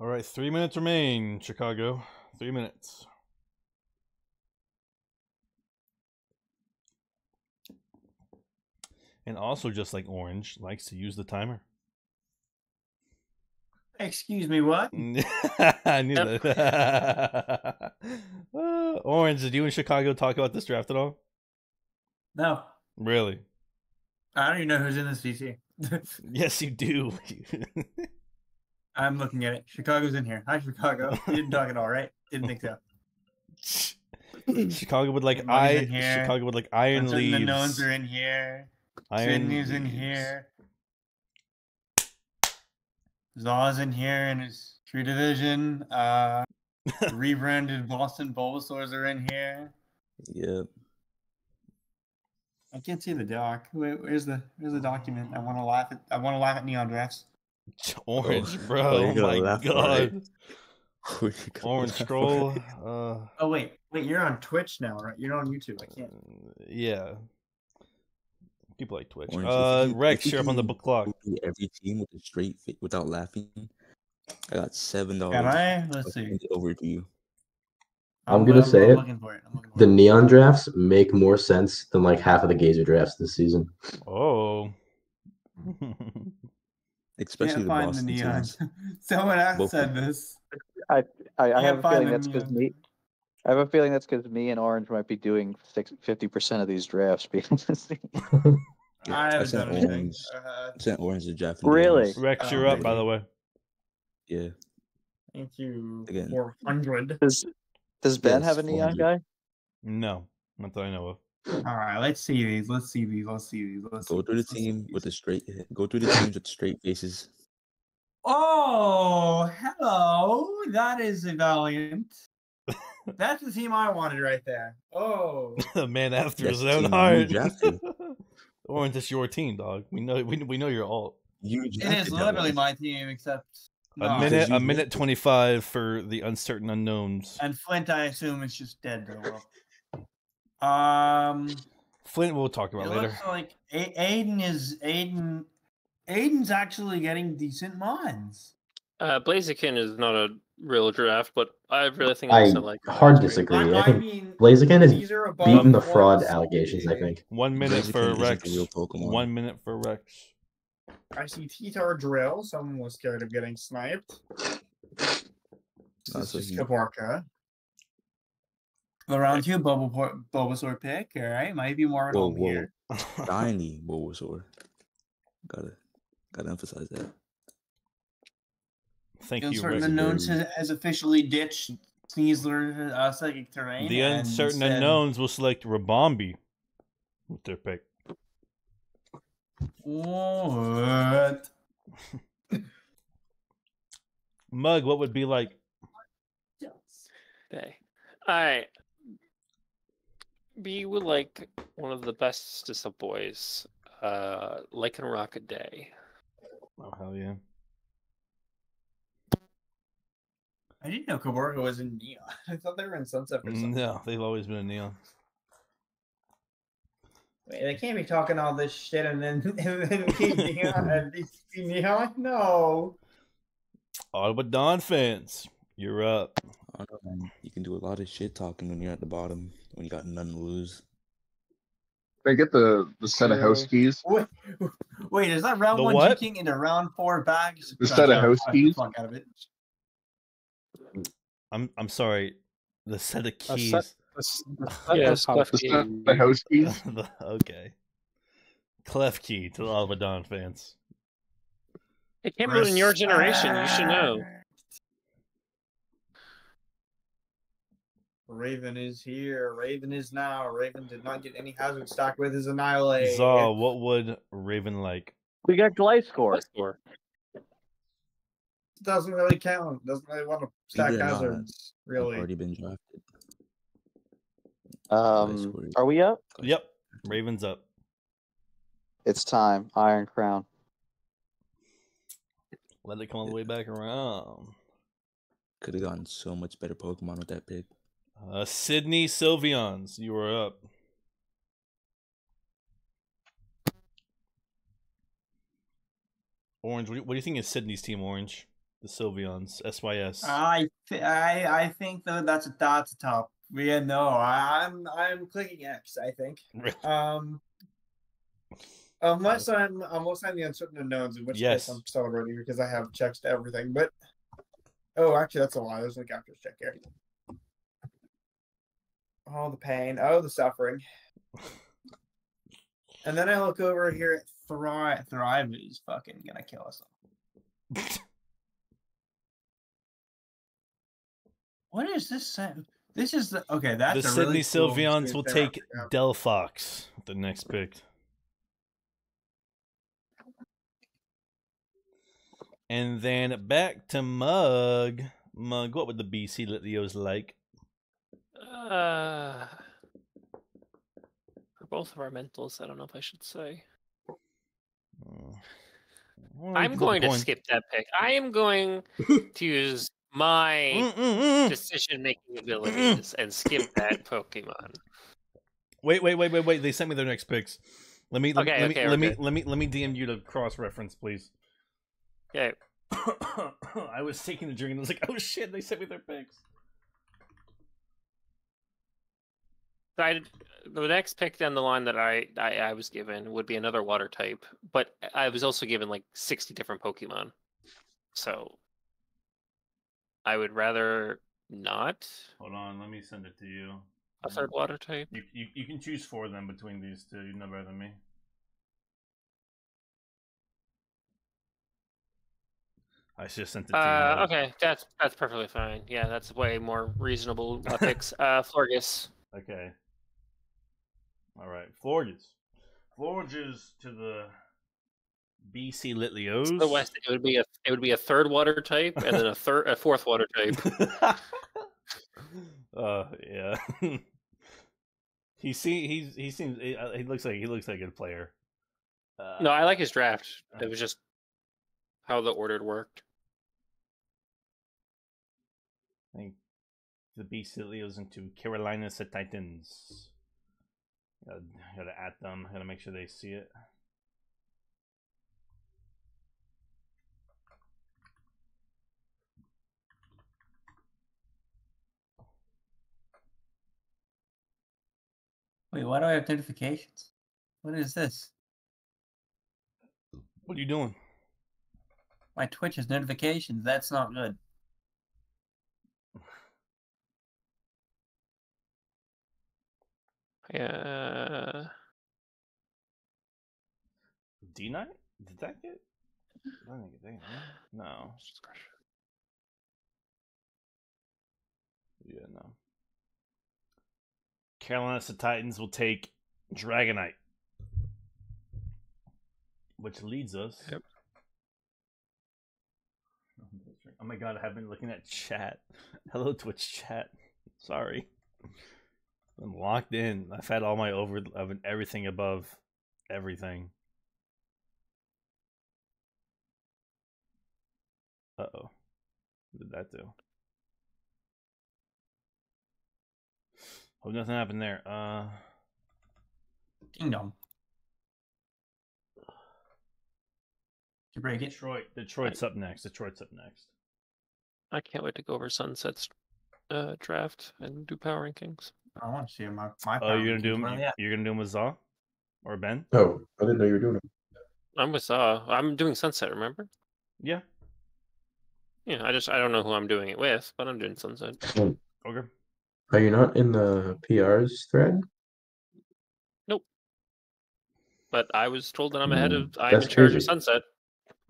All right, three minutes remain, Chicago. Three minutes. And also, just like Orange, likes to use the timer. Excuse me, what? I knew yep. that. uh, Orange, did you and Chicago talk about this draft at all? No. Really? I don't even know who's in this D C. Yes, you do. I'm looking at it. Chicago's in here. Hi, Chicago. You didn't talk at all, right? Didn't think so. Chicago would like I. Chicago would like iron I'm leaves. The knowns are in here. Iron Sydney's leaves. in here. Zaw's in here in his True Division. Uh, rebranded Boston Bulbasaurs are in here. Yep. I can't see the doc. Wait, where's the Where's the document? I want to laugh at. I want to laugh at Neon Drafts. Orange, bro. Oh, oh my god. Right. Orange scroll. Right. Uh, oh wait, wait. You're on Twitch now, right? You're not on YouTube. I can't. Yeah. People like Twitch. Orange, uh, if you, Rex, if you're up on the book clock. Every team with a straight fit without laughing. I got seven dollars. Can I? Let's see. Over to you. I'm, I'm gonna I'm, say I'm it. For it. I'm for the it. Neon drafts make more sense than like half of the Gazer drafts this season. Oh. Especially the Boston the neons. Someone else Both said this. I I, I have a feeling that's because me. I have a feeling that's because me and Orange might be doing fifty percent of these drafts. Being yeah, I haven't done anything. Uh, I sent Orange to Japanese. Really, Rex, you're um, up by the way. Yeah. Thank you. Again. Four hundred. Does Does Ben yes, have a neon guy? No, not that I know of. All right, let's see these. Let's see these. Let's see these. Let's go through the team with the straight. Go through the teams with straight faces. Oh, hello! That is a Valiant. That's the team I wanted right there. Oh, the man after That's his own heart. Orange, it's your team, dog. We know. We we know your alt. You it is literally my team, except no. a minute. A minute twenty-five for the uncertain unknowns. And Flint, I assume, is just dead to the world. Um, Flint, we'll talk about it later. Looks like a Aiden is Aiden. Aiden's actually getting decent mons. Uh, Blaziken is not a real draft, but I really think I like. Hard disagree. I, I think mean, Blaziken has beaten the fraud allegations. I think. One minute Blaziken for Rex. One minute for Rex. I see T-Tar Drill. Someone was scared of getting sniped. This is Kabarka. The round two bubble Bulbasaur pick, all right? Might be more at whoa, home whoa. here. Tiny Bulbasaur. Gotta, gotta emphasize that. Thank the you. Uncertain Unknowns has, has officially ditched Sneasler uh, Psychic Terrain. The Uncertain said, Unknowns will select Rabombi with their pick. What? Mug, what would be like? Hey. All right. B would like one of the bestest of boys, uh, Lycan Rocket Day. Oh, hell yeah. I didn't know Kaborga was in Neon. I thought they were in Sunset or something. No, they've always been in Neon. Wait, they can't be talking all this shit and then, and then be Neon and be Neon? No. Ottawa Don fans, you're up. You can do a lot of shit talking when you're at the bottom. When you got none to lose. They get the, the set of house keys. Wait, wait, is that round the one what? Juking into round four bags? The set of house keys? Fuck out of it. I'm I'm sorry. The set of keys. Set, the, the, yeah, the, the set of house keys. Okay. Clef key to all the Don fans. It came out in your generation. You should know. Raven is here. Raven is now. Raven did not get any hazard stock with his Annihilate. Zaw, what would Raven like? We got Gliscor. Gliscor. Doesn't really count. Doesn't really want to stack hazards. Not. Really. I've already been drafted. Um, are we up? Yep. Raven's up. It's time. Iron Crown. Let it come all the way back around. Could have gotten so much better Pokemon with that pick. Uh, Sydney Sylveons, you are up. Orange, what do you think is Sydney's team, Orange? The Sylveons, S Y S. I th I I think though that's a dot to top. Yeah, no, I'm I'm clicking X. I think. um, unless I'm unless I'm the uncertain unknowns, in which yes. case I'm celebrating because I have checks to everything. But oh, actually, that's a lie. There's no captures check here. Oh, the pain. Oh, the suffering. And then I look over here at Thrive. Thrive is fucking gonna kill us all. What is this sentence? This is the, okay. That's the a Sydney really cool Sylveons will take Delphox with the next pick, and then back to Mug. Mug, what would the B C Latios like? Uh, for both of our mentals, I don't know if I should say. Well, I'm going to skip that pick. I am going to use my decision-making abilities and skip that Pokemon. Wait, wait, wait, wait, wait! They sent me their next picks. Let me, okay, let, okay, let, me okay. let me, let me, let me D M you to cross-reference, please. Okay. I was taking the drink and I was like, "Oh shit!" They sent me their picks. So I, the next pick down the line that I, I I was given would be another water type, but I was also given like sixty different Pokemon, so. I would rather not. Hold on, let me send it to you. A third water type? You, you, you can choose four of them between these two. You know better than me. I just sent it to uh, you. Okay, that's that's perfectly fine. Yeah, that's way more reasonable picks. uh, Florgus. Okay. All right, Florgus. Florgus to the B C Litleos. To the west, it would be a it would be a third water type, and then a third a fourth water type. uh, yeah. he see he's he seems he, he looks like he looks like a good player. Uh, no, I like his draft. It was just how the order worked. I think the B C Litleos into Carolina Titans. Gotta, gotta add them. Gotta make sure they see it. Wait, why do I have notifications? What is this? What are you doing? My Twitch has notifications. That's not good. Yeah. D nine? Did that get? I don't think it did. No. Yeah, no. Carolina Titans will take Dragonite, which leads us. Yep. Oh my god, I have been looking at chat. Hello, Twitch chat. Sorry, I'm locked in. I've had all my over, I've been everything above everything. Uh oh, what did that do? Hope nothing happened there. Uh... Ding dong. Did you break it? Detroit. Detroit's I... up next. Detroit's up next. I can't wait to go over Sunset's uh, draft and do power rankings. I want to see my, my power. Oh, you're gonna do them, you, you're gonna do them with Zaw or Ben? Oh, I didn't know you were doing them. I'm with Zaw. I'm doing Sunset. Remember? Yeah. Yeah. I just I don't know who I'm doing it with, but I'm doing Sunset. Okay. Are you not in the P R's thread? Nope. But I was told that I'm ahead of. Mm, I'm in charge of Sunset.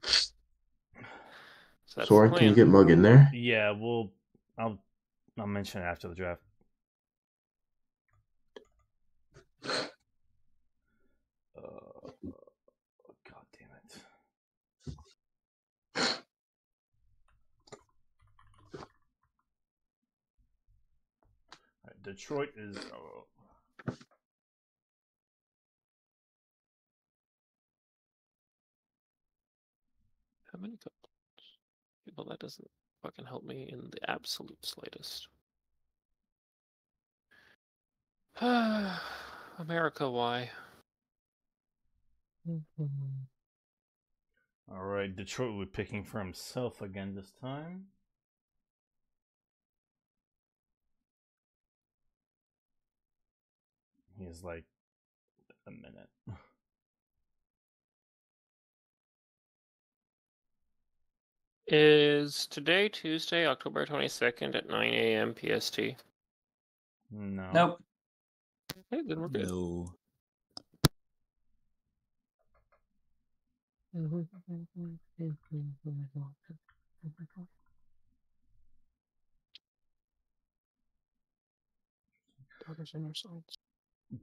So, so can you get Mug in there? Yeah, we'll. I'll. I'll mention it after the draft. Uh, God damn it. Detroit is. Oh. How many couples? Well, that doesn't fucking help me in the absolute slightest. America, why? Alright, Detroit will be picking for himself again this time. He is like a minute. Is today Tuesday, October twenty-second at nine A M P S T? No. Nope. Hey, then we're good. No.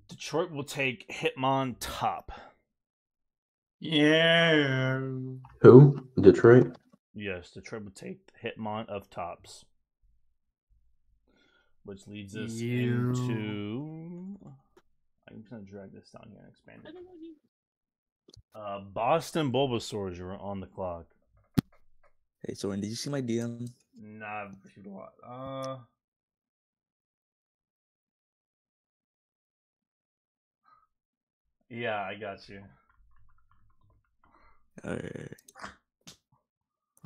Detroit will take Hitmon Top. Yeah. Who? Detroit? Yes, Detroit will take Hitmon of Tops. Which leads us you. into... I'm just going to drag this down here and expand it. Uh, Boston Bulbasaurs, you're on the clock. Hey, Soren, did you see my D M? Nah, I've received a lot. Uh... Yeah, I got you. Alright.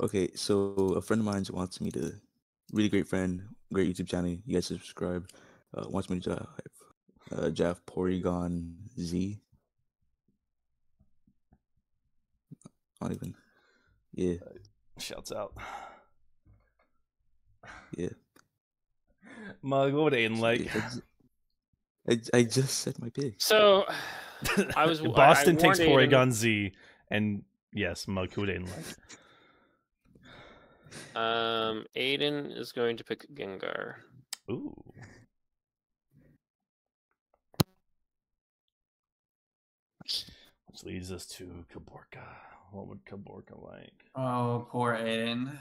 Okay, so a friend of mine wants me to... Really great friend, great YouTube channel. You guys subscribe. Uh, wants me to uh, Jaff Porygon Z. Not even. Yeah. Uh, shouts out. Yeah. Mug, what ain't like? I, I just said my pick. So, I was Boston I, I takes Porygon Aiden. Z, and yes, Mug, who ain't like? Um, Aiden is going to pick Gengar. Ooh. Which leads us to Kaborka. What would Kaborka like? Oh, poor Aiden.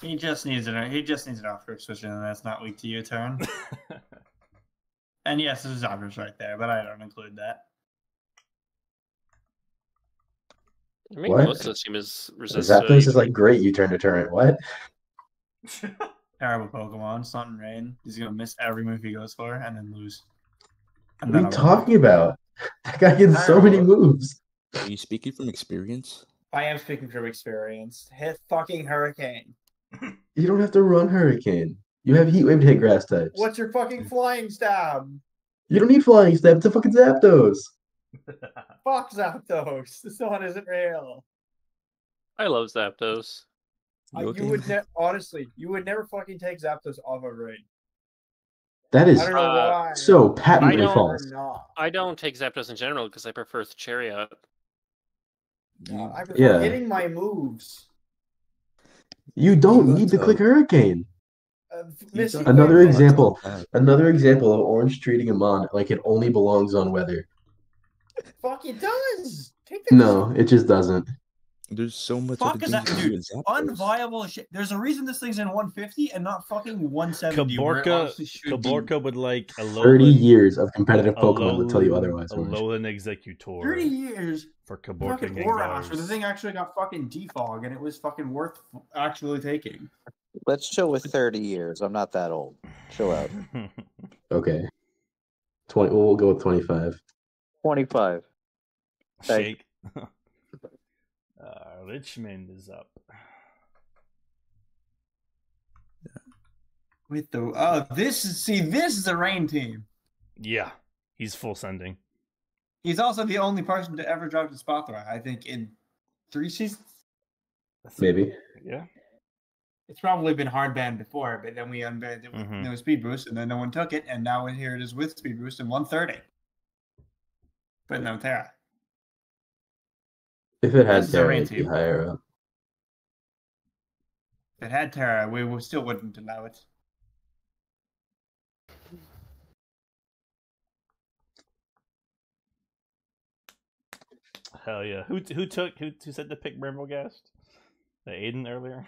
He just needs it. He just needs an after switch, and that's not weak to you, turn. And yes, there's offers right there, but I don't include that. I mean, what? Most of this team is resistant. Zapdos is like great. You turn to turn. What? Terrible Pokemon. Sun and Rain. He's gonna miss every move he goes for and then lose. And what are you talking about? That guy gets so many moves. Are you speaking from experience? I am speaking from experience. Hit fucking Hurricane. You don't have to run Hurricane. You have Heat Wave to hit Grass types. What's your fucking Flying Stab? You don't need Flying Stab. It's a fucking Zapdos. Fuck Zapdos. This one isn't real. I love Zapdos. You, uh, you would ne honestly, you would never fucking take Zapdos off a raid. That is uh, so patently I false. I don't take Zapdos in general because I prefer the Chariot. Uh, I prefer yeah. hitting my moves. You don't need to click Hurricane. Uh, another example. Another example of Orange treating him on like it only belongs on weather. Fuck, it does. Take that no, shit. It just doesn't. There's so much. Fuck is that, dude? Unviable shit. There's a reason this thing's in one fifty and not fucking one seventy. Kaborka, Kaborka would like a Alolan, thirty years of competitive Pokemon will tell you otherwise. Alolan Exeggutor. Thirty years for Kaborka. Fucking Orash, where the thing actually got fucking defog, and it was fucking worth actually taking. Let's chill with thirty years. I'm not that old. Chill out. Okay. Twenty. We'll go with twenty-five. twenty-five. Shake. uh, Richmond is up. With the uh, this is see this is the Rain team. Yeah, he's full sending. He's also the only person to ever drop to Spotlight, I think, in three seasons. Maybe. Yeah. It's probably been hard banned before, but then we unbanned it with mm-hmm. no speed boost, and then no one took it, and now here it is with speed boost and one thirty. But no Terra. If it had Terra, it'd be higher up. If it had Terra, we still wouldn't allow it. Hell yeah! Who who took who who said to pick Bramblegast? The Aiden earlier.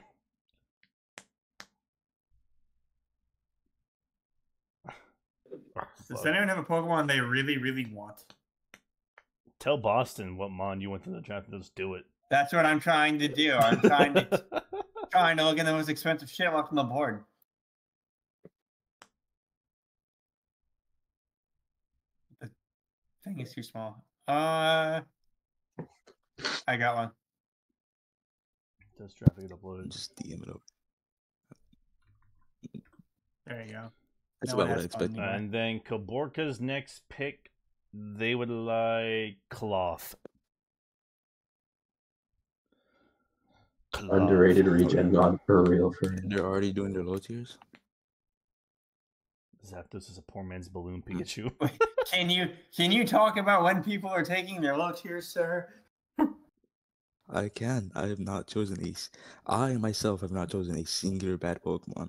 Does anyone have a Pokemon they really really want? Tell Boston what mon you went to the draft and just do it. That's what I'm trying to do. I'm trying to trying to look at the most expensive shit left on the board. The thing is too small. Uh, I got one. Does traffic get uploaded? Just D M it over. There you go. That's no about what I expected. And then Kaborka's next pick, they would like Cloth. Cloth. Underrated regen god for real. For real. They're already doing their low tiers. Zapdos is a poor man's balloon Pikachu. Can you can you talk about when people are taking their low tiers, sir? I can. I have not chosen a. I myself have not chosen a singular bad Pokemon.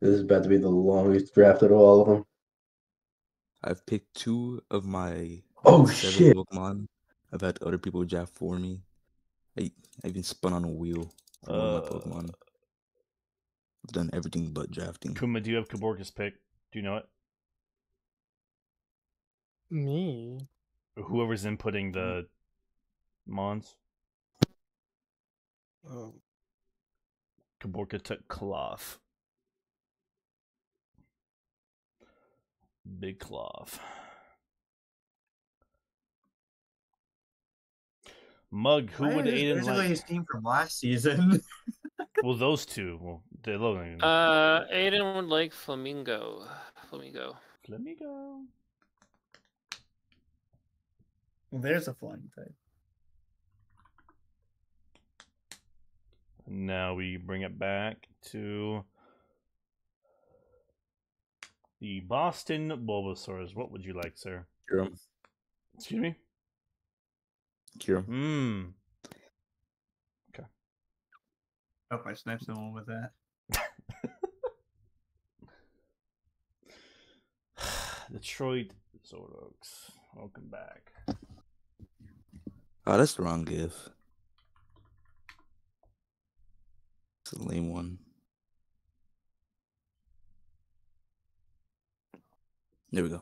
This is about to be the longest draft of all of them. I've picked two of my oh seven shit Pokemon. I've had other people draft for me. I I even spun on a wheel for uh, one of my Pokemon. I've done everything but drafting. Kuma, do you have Kaborka's pick? Do you know it? Me. Whoever's inputting the Mons. Oh. Kaborka took Cloth. Big Cloth. Mug, who would Aiden like? Basically his team from last season. Well, those two. Well, they love him. Uh, Aiden would like Flamingo. Flamingo. Flamingo. Well, there's a flying type. Now we bring it back to the Boston Bulbasaurs. What would you like, sir? Cure him. Excuse me? Cure him. Mm. Okay. I hope I sniped someone with that. Detroit Zoroarks. Welcome back. Oh, that's the wrong gif. It's a lame one. There we go.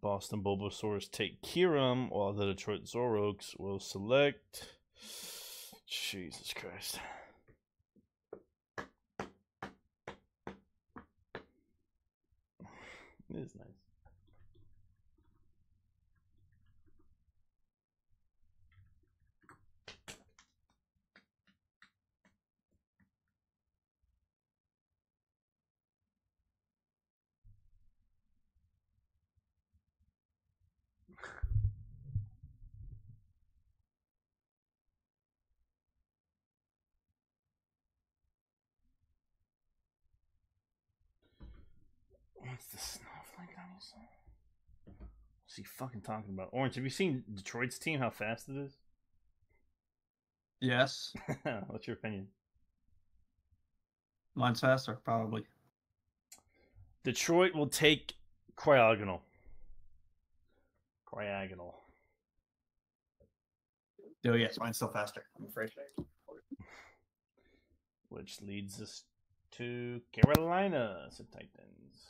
Boston Bulbasaurs take Kyurem, while the Detroit Zoroarks will select... Jesus Christ. It is nice. What's the snowflake on his side? What's he fucking talking about? Orange, have you seen Detroit's team, how fast it is? Yes. What's your opinion? Mine's faster, probably. Detroit will take Cryogonal. Cryogonal. Oh yes, mine's still faster, I'm afraid. Which leads us to Carolina Titans.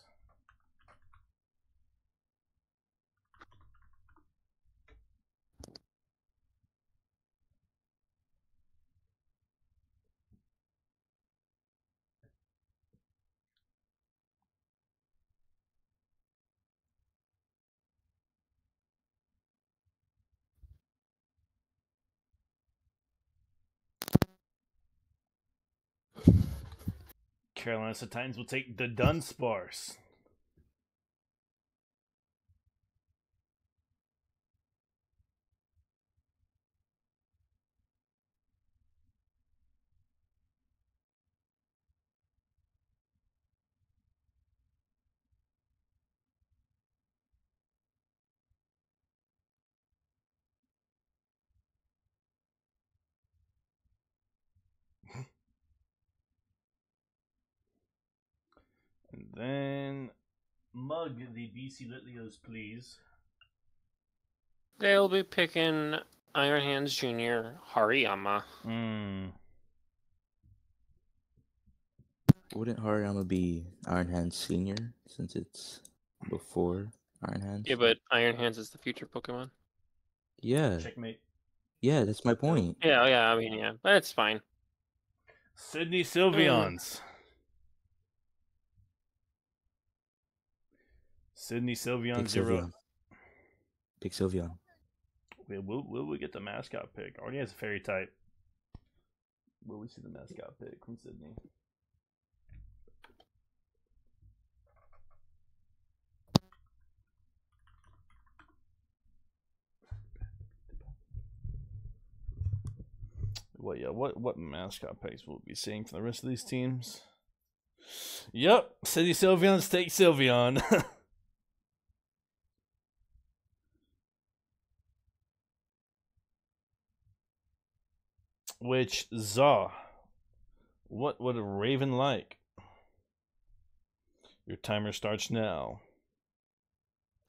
Carolina Titans will take the Dunsparce. Then Mug the B C Litleos, please. They'll be picking Iron Hands Junior Hariyama. Mm. Wouldn't Hariyama be Iron Hands Senior since it's before Iron Hands? Yeah, but Iron Hands is the future Pokemon. Yeah. Checkmate. Yeah, that's my point. Yeah, yeah, I mean, yeah, that's fine. Sydney Sylveons. Mm. Sydney Sylveon pick zero. Sylveon. Pick Sylveon. Will, will, will we get the mascot pick? Already has a fairy type. Will we see the mascot pick from Sydney? What, yeah, what what mascot picks will we be seeing for the rest of these teams? Yep, Sydney Sylveon, take Sylveon. Which, Zaw, what would a raven like? Your timer starts now.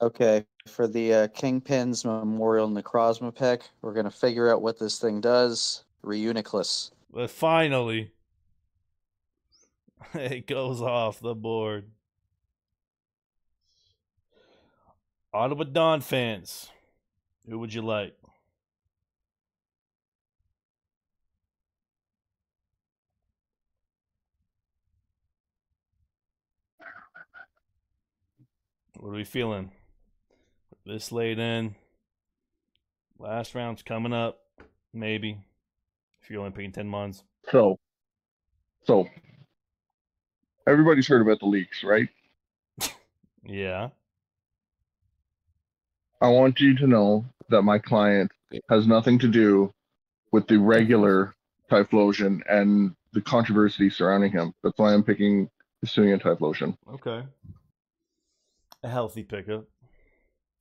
Okay, for the uh, Kingpin's Memorial Necrozma pick, we're going to figure out what this thing does. Reuniclus. But finally, it goes off the board. Ottawa Don fans, who would you like? What are we feeling? This late in. Last round's coming up. Maybe. If you're only picking ten mons. So. So. Everybody's heard about the leaks, right? Yeah. I want you to know that my client has nothing to do with the regular Typhlosion and the controversy surrounding him. That's why I'm picking the Sunian Typhlosion. Okay. A healthy pickup.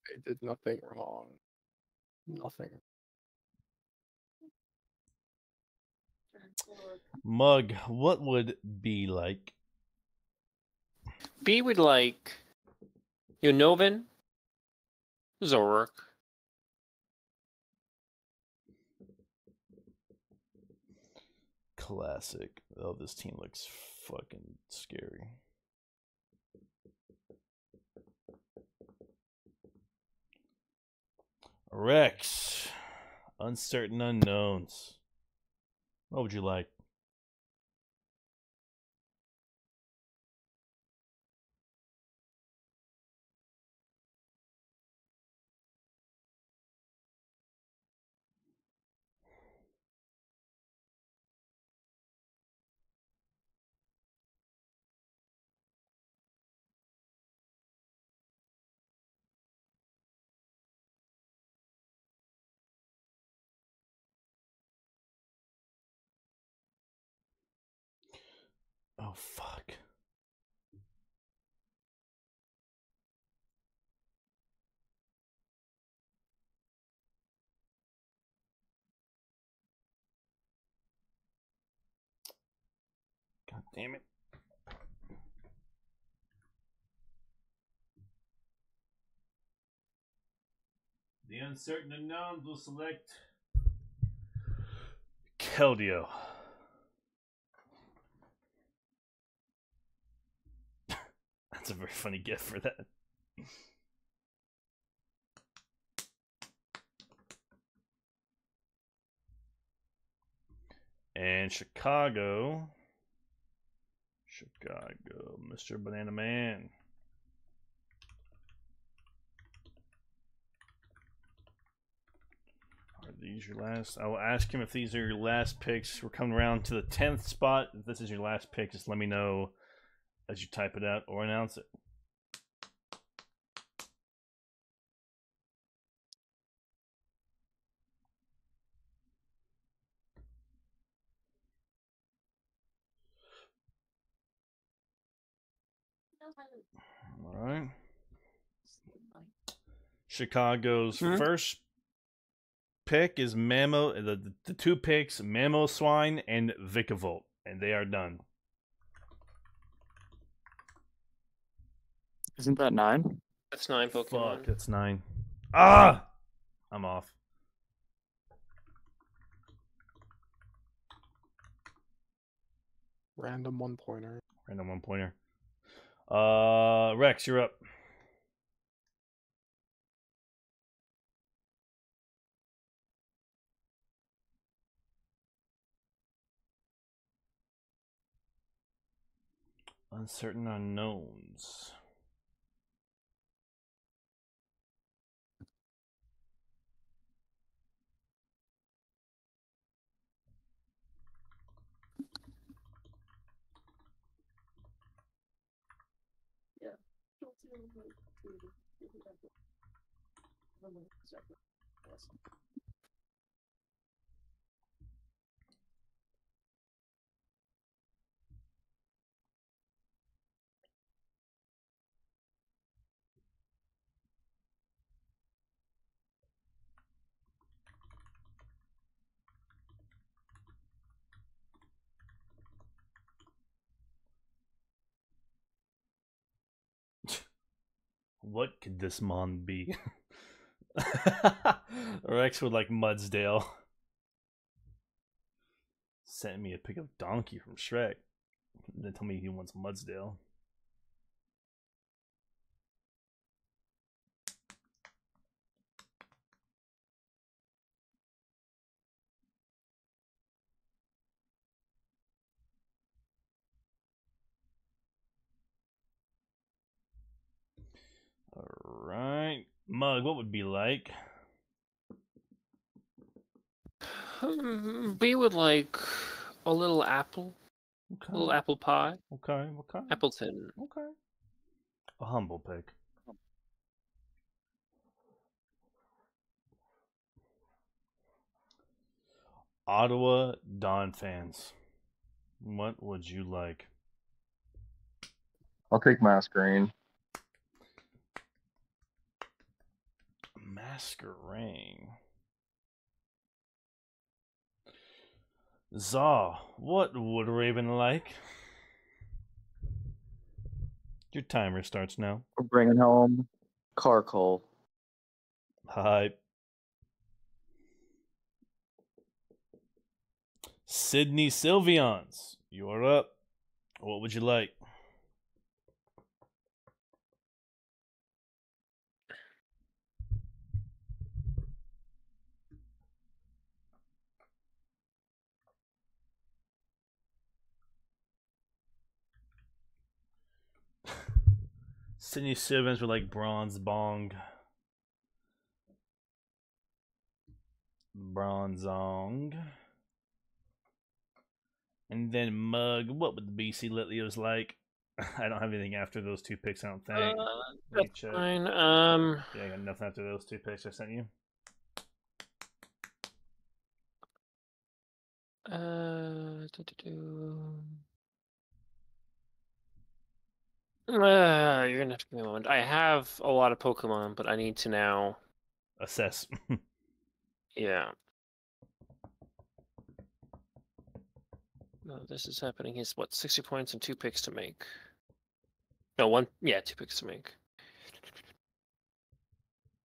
I did nothing wrong. Nothing. Mug, what would B like? B would like Unnovan, Zoruk. Classic. Oh, this team looks fucking scary. Rex, uncertain unknowns. What would you like? Oh, fuck. God damn it. The uncertain unknowns will select Keldeo. That's a very funny gift for that. And Chicago. Chicago, Mister Banana Man. Are these your last? I will ask him if these are your last picks. We're coming around to the tenth spot. If this is your last pick, just let me know as you type it out or announce it. All right. Chicago's mm-hmm. first pick is Mammo, the, the two picks, Mamoswine and Vikavolt, and they are done. Isn't that nine? That's nine Pokemon. Fuck, that's nine. Ah! I'm off. Random one pointer. Random one pointer. Uh, Rex, you're up. Uncertain unknowns. Yeah. What could this mon be? Rex would like Mudsdale. Sent me a pic of Donkey from Shrek. Then told me he wants Mudsdale. Alright. Mug, what would be like? Um, be would like a little apple. Okay. A little apple pie. Okay, okay. Appleton. Okay. A humble pig. Ottawa Don fans. What would you like? I'll take Masquerain. Masquerain. Zaw, what would Raven like? Your timer starts now. We're bringing home Carcoal. Hi. Sydney Sylveons, you're up. What would you like? Sydney Sylveons were like Bronze Bong. Bronzong. And then Mug, what would the B C Litleo's like? I don't have anything after those two picks, I don't think. Uh, that's check. Fine. Um, yeah, I got nothing after those two picks I sent you. Uh, do, do, do. Uh, you're gonna have to give me a moment. I have a lot of Pokemon, but I need to now assess. Yeah. No, this is happening. He's what, sixty points and two picks to make. No, one. Yeah, two picks to make.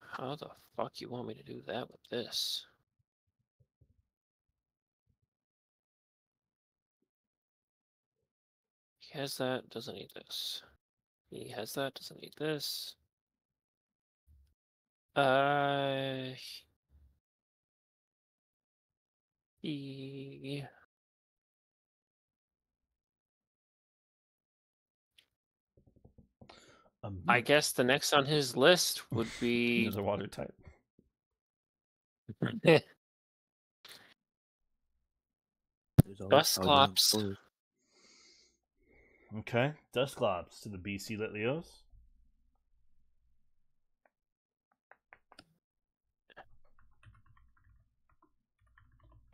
How the fuck you want me to do that with this? He has that. Doesn't need this. He has that, doesn't need this. Uh, he... um, I guess the next on his list would be... There's a water type. Dusclops. Okay, Dusclops to the B C Litleos.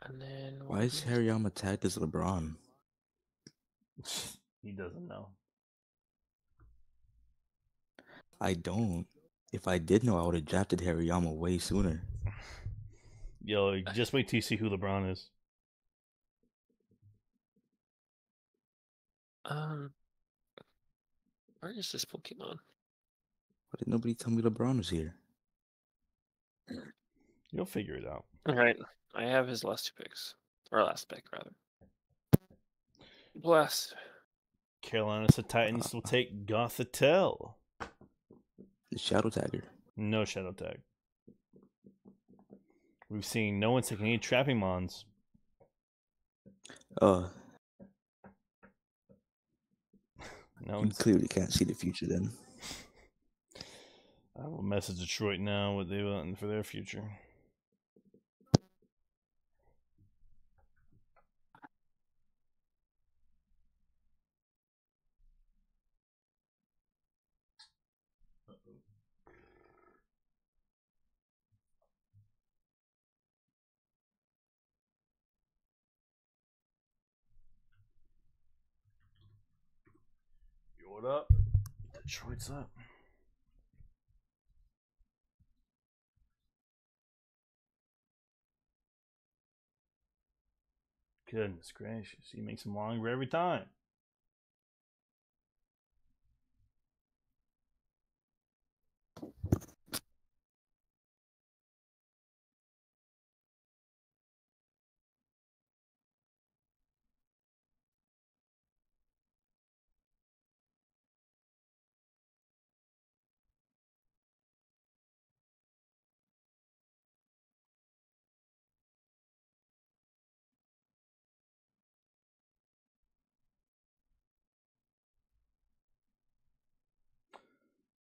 And then why is Hariyama tagged as LeBron? He doesn't know. I don't. If I did know, I would have drafted Hariyama way sooner. Yo, just wait till you see who LeBron is. Um, where is this Pokemon? Why did nobody tell me LeBron was here? You'll figure it out. All right, I have his last two picks, or last pick rather. Blast. Carolina Titans will take Gothitelle. Shadow Tagger. No Shadow Tag. We've seen no one taking any Trapping Mons. Oh. No you clearly can't see the future then. I will message Detroit now what they want for their future. What up? Detroit's up. Goodness gracious, he makes them longer every time.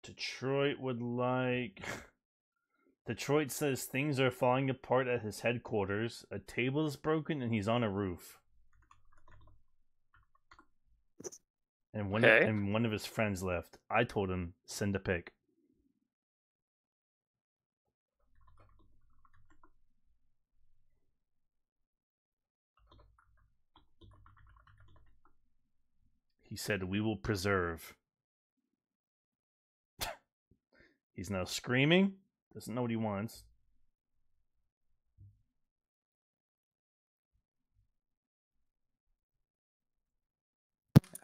Detroit would like... Detroit says things are falling apart at his headquarters. A table is broken and he's on a roof. And one, okay. of, and one of his friends left. I told him, send a pic. He said, we will preserve. He's now screaming. Doesn't know what he wants.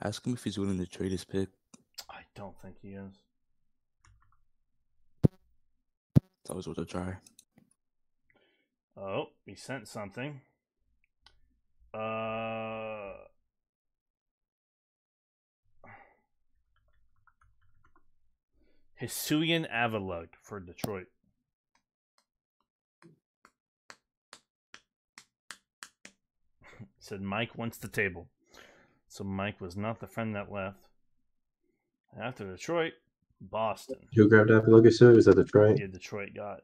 Ask him if he's willing to trade his pick. I don't think he is. It's always worth a try. Oh, he sent something. Uh... Hisuian Avalug for Detroit. Said Mike wants the table. So Mike was not the friend that left. After Detroit, Boston. Who grabbed Avalug Hisui? Is that Detroit? Yeah, Detroit got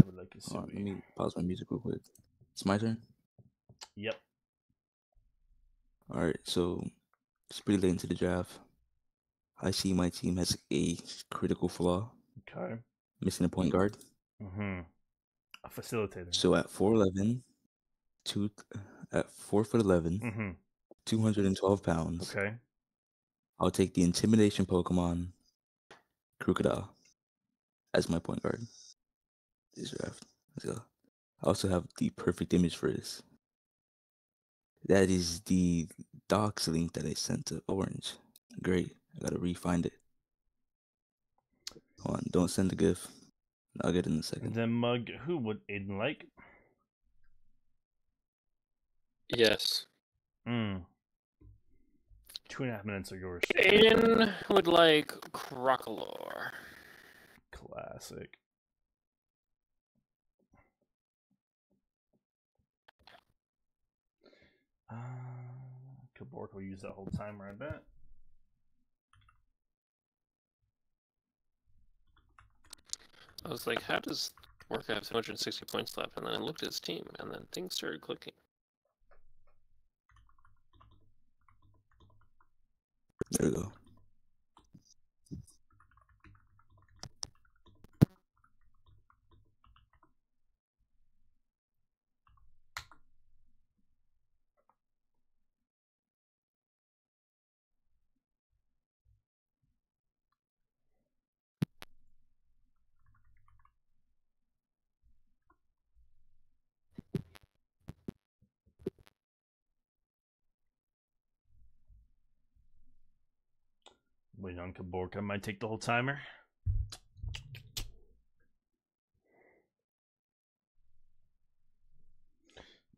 Avalug Hisui. Right, let me pause my music real quick. It's my turn? Yep. Alright, so it's pretty late into the draft. I see my team has a critical flaw. Okay. Missing a point guard. Mm-hmm. A facilitator. So at four eleven, two, at four foot eleven, mm-hmm. two hundred twelve pounds. Okay. I'll take the intimidation Pokemon, Crocodile, as my point guard. This draft. Let's go. I also have the perfect image for this. That is the docs link that I sent to Orange. Great. I gotta re-find it. Hold on, don't send the gif. I'll get it in a second. Then Mug, who would Aiden like? Yes. Mm. Two and a half minutes are yours. Aiden would like Crocolore. Classic. Uh, Kabork will use that whole timer, I bet. I was like, how does Work have two hundred sixty points left? And then I looked at his team, and then things started clicking. There we go. Wait on Kaborka, I might take the whole timer.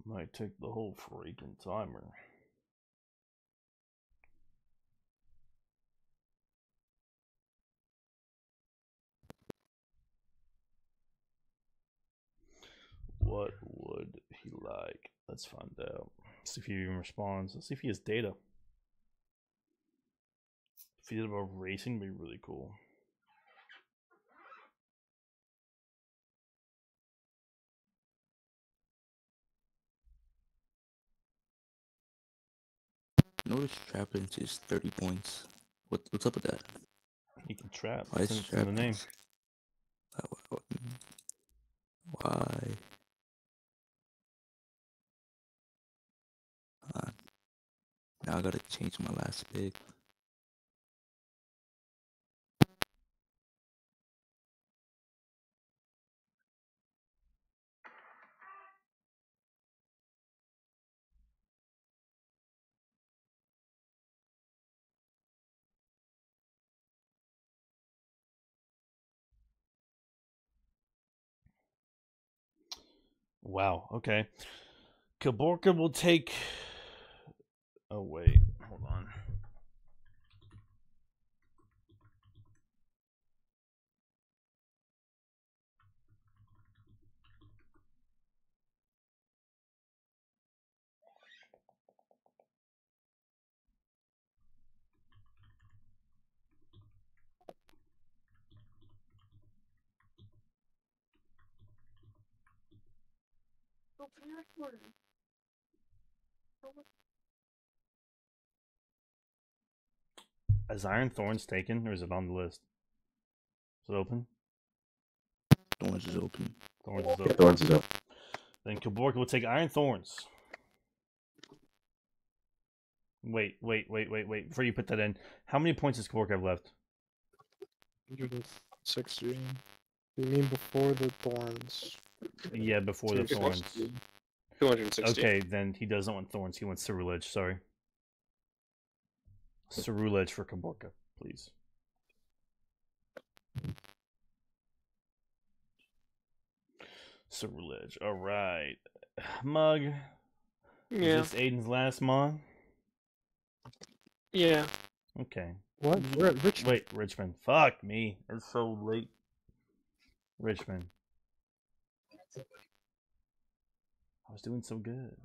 Might take the whole freaking timer. What would he like? Let's find out. Let's see if he even responds. Let's see if he has data. If he did about racing, would be really cool. Notice Trappins is thirty points. What what's up with that? He can trap. Why is Trappins in the name? Why? Uh, now I gotta change my last pick. Wow, okay. Kaborka will take... Oh, wait. Hold on. Open your recorder. Is Iron Thorns taken, or is it on the list? Is it open? Thorns is open. Thorns is open. Yeah, Thorns is open. Then Kaborka will take Iron Thorns. Wait, wait, wait, wait, wait. Before you put that in, how many points does Kaborka have left? one hundred sixty. You mean before the Thorns? Yeah, before the Thorns. two hundred sixty. Okay, then he doesn't want Thorns. He wants Cerulege, sorry. Cerulege for Kaborka, please. Cerulege. Alright. Mug. Yeah. Is this Aiden's last mon? Yeah. Okay. What? We're at Richmond. Wait, Richmond. Fuck me. It's so late. Richmond. I was doing so good.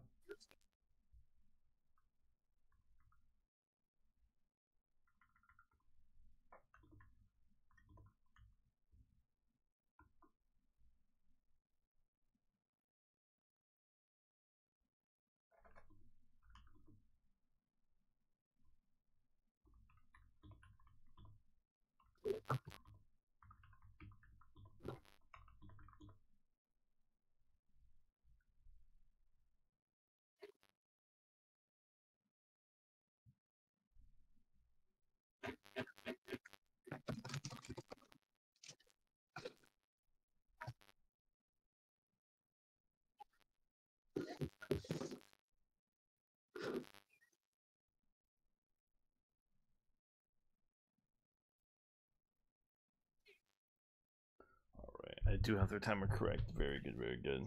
I do have their timer correct. Very good, very good.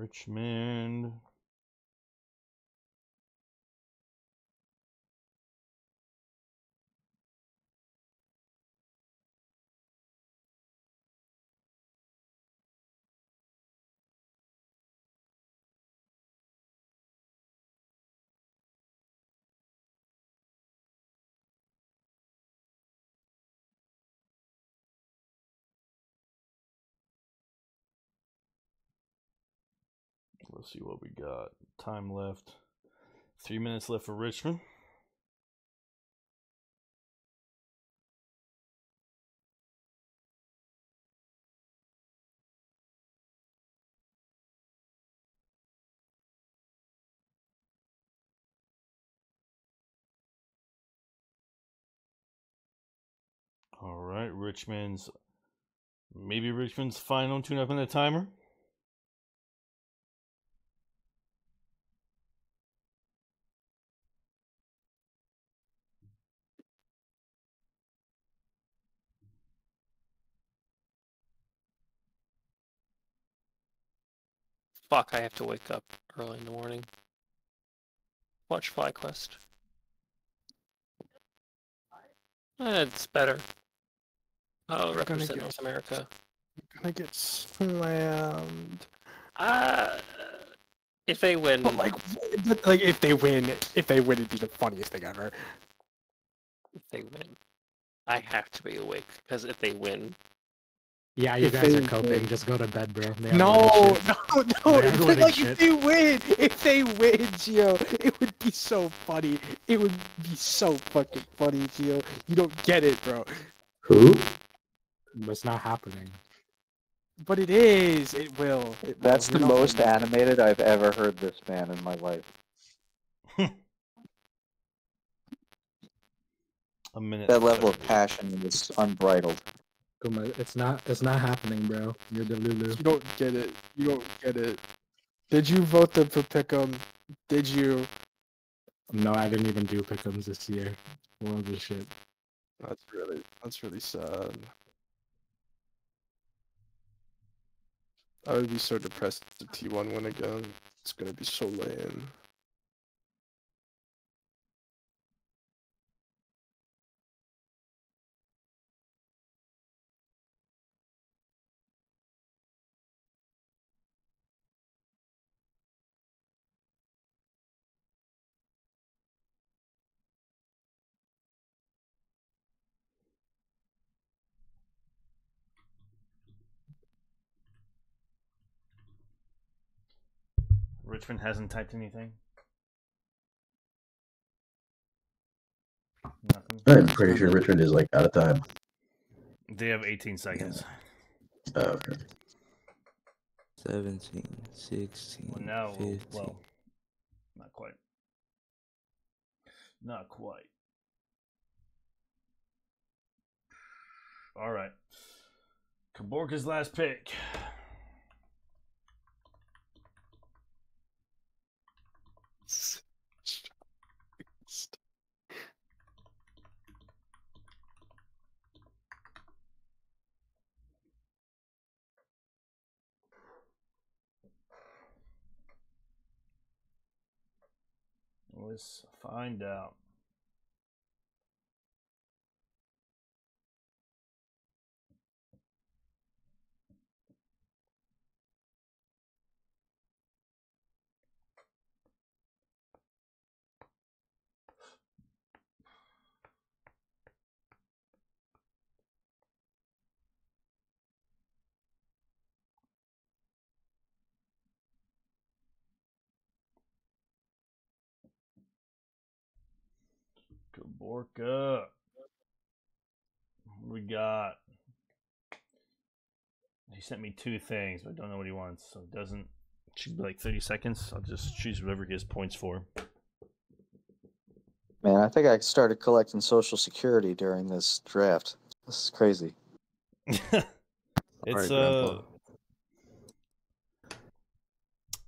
Richmond. Let's see what we got. Time left. Three minutes left for Richmond. All right, Richmond's, maybe Richmond's final tune-up in the timer. Fuck, I have to wake up early in the morning. Watch FlyQuest. It's better. Oh, we're represent get, North America. We're gonna get slammed. Uh, if they win, but like, but like if they win, if they win, it'd be the funniest thing ever. If they win, I have to be awake because if they win, yeah, you if guys are coping. Win. Just go to bed, bro. No, no, no, no! Like shit. If they win, if they win, Gio, it would be so funny. It would be so fucking funny, Gio. You don't get it, bro. Who? It's not happening. But it is. It will. It That's will. the most animated I've ever heard this man in my life. A minute. That level of passion is unbridled. It's not. It's not happening, bro. You're the Lulu. You don't get it. You don't get it. Did you vote them for Pick'em? Did you? No, I didn't even do Pick'ems this year. Holy shit. That's really. That's really sad. I would be so depressed if the T one win again. It's gonna be so lame. Richmond hasn't typed anything. Nothing. I'm pretty sure Richmond is like out of time. They have eighteen seconds. Yeah. Oh, okay. seventeen, sixteen. Well, now, fifteen. Well, not quite. Not quite. All right. Kaborka's last pick. Let's find out. Kaborka. We got. He sent me two things, but I don't know what he wants. So it doesn't. It should be like thirty seconds. I'll just choose whatever he has points for. Man, I think I started collecting Social Security during this draft. This is crazy. It's right, uh.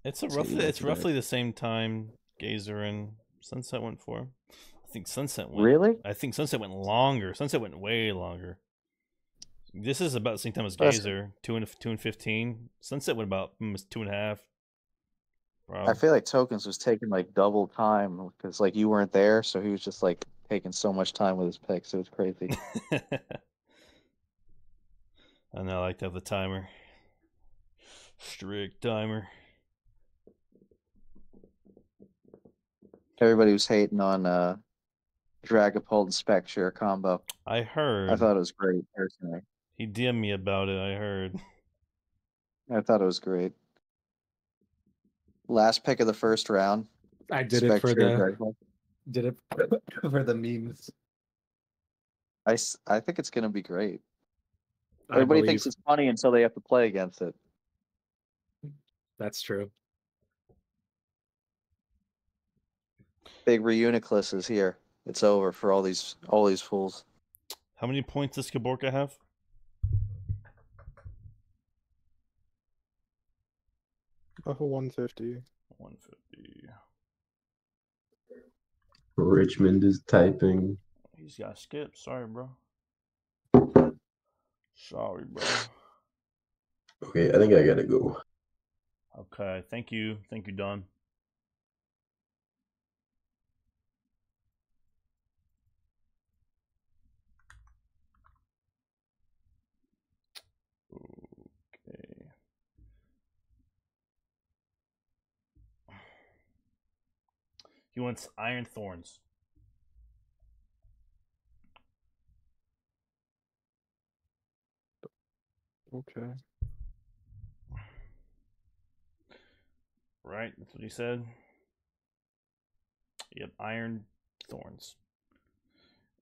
It's a Let's roughly. It's roughly the same time Gazer and Sunset went for. I think Sunset went. Really? I think Sunset went longer. Sunset went way longer. This is about the same time as Gazer, two and two and fifteen. Sunset went about two and a half. Probably. I feel like Tokens was taking like double time because like you weren't there, so he was just like taking so much time with his picks. It was crazy. I know. I like to have the timer, strict timer. Everybody was hating on. Uh... Dragapult and Spectrier combo. I heard. I thought it was great, personally. He D M'd me about it, I heard. I thought it was great. Last pick of the first round. I did Spectre it for the did it for the memes. I, I think it's going to be great. Everybody thinks it's funny until they have to play against it. That's true. Big Reuniclus is here. It's over for all these all these fools. How many points does Kaborka have? Over one fifty. one fifty. Richmond is typing. He's got skipped. Sorry, bro. Sorry, bro. Okay, I think I gotta go. Okay, thank you. Thank you, Don. He wants Iron Thorns. Okay. Right, that's what he said. Yep, Iron Thorns.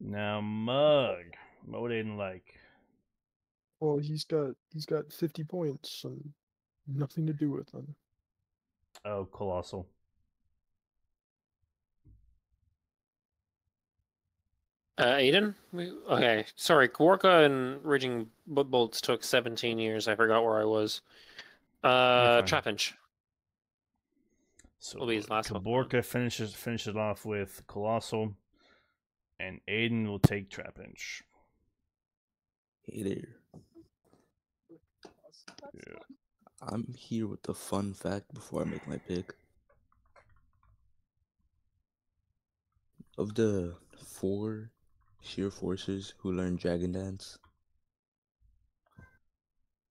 Now Mug. Mo didn't like. Well, he's got he's got fifty points and nothing to do with them. Oh, Colossal. Uh, Aiden? We, okay, sorry, Kaborka and Raging Bolts took seventeen years. I forgot where I was. Uh, Trapinch. So will be his last one. Kaborka finishes, finishes off with Colossal, and Aiden will take Trapinch. Hey there. Yeah. I'm here with the fun fact before I make my pick. Of the four... sheer forces who learn Dragon Dance,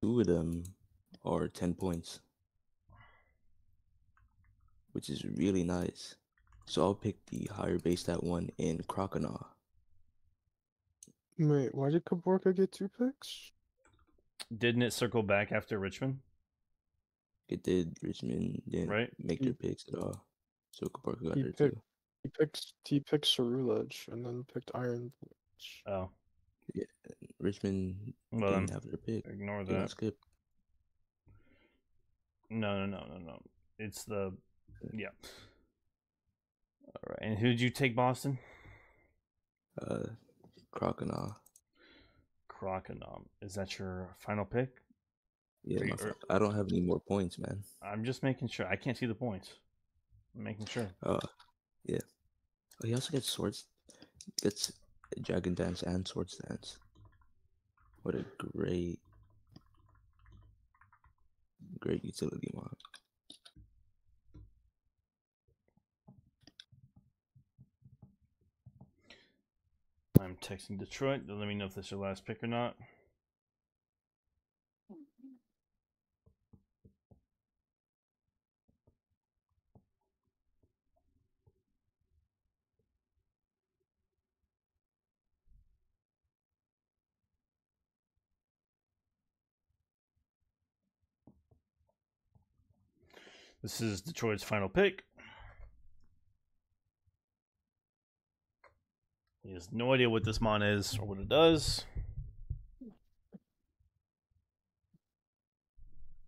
two of them are ten points, which is really nice. So I'll pick the higher base stat one in Croconaw. Wait, why did Kaborka get two picks? Didn't it circle back after Richmond? It did. Richmond didn't right? make he, their picks at all, so Kaborka got her too. He picked he picked Cerulege and then picked Iron Village. Oh. Yeah, Richmond well, didn't have their pick. Ignore that. Didn't skip. No, no, no, no, no. It's the yeah. Alright. And who did you take, Boston? Uh Croconaw. Croconaw. Is that your final pick? Yeah, you, or... I don't have any more points, man. I'm just making sure. I can't see the points. I'm making sure. Uh Yeah. Oh, he also gets swords. Gets Dragon Dance and Swords Dance. What a great, great utility mod. I'm texting Detroit. Let me know if this is your last pick or not. This is Detroit's final pick. He has no idea what this mon is or what it does.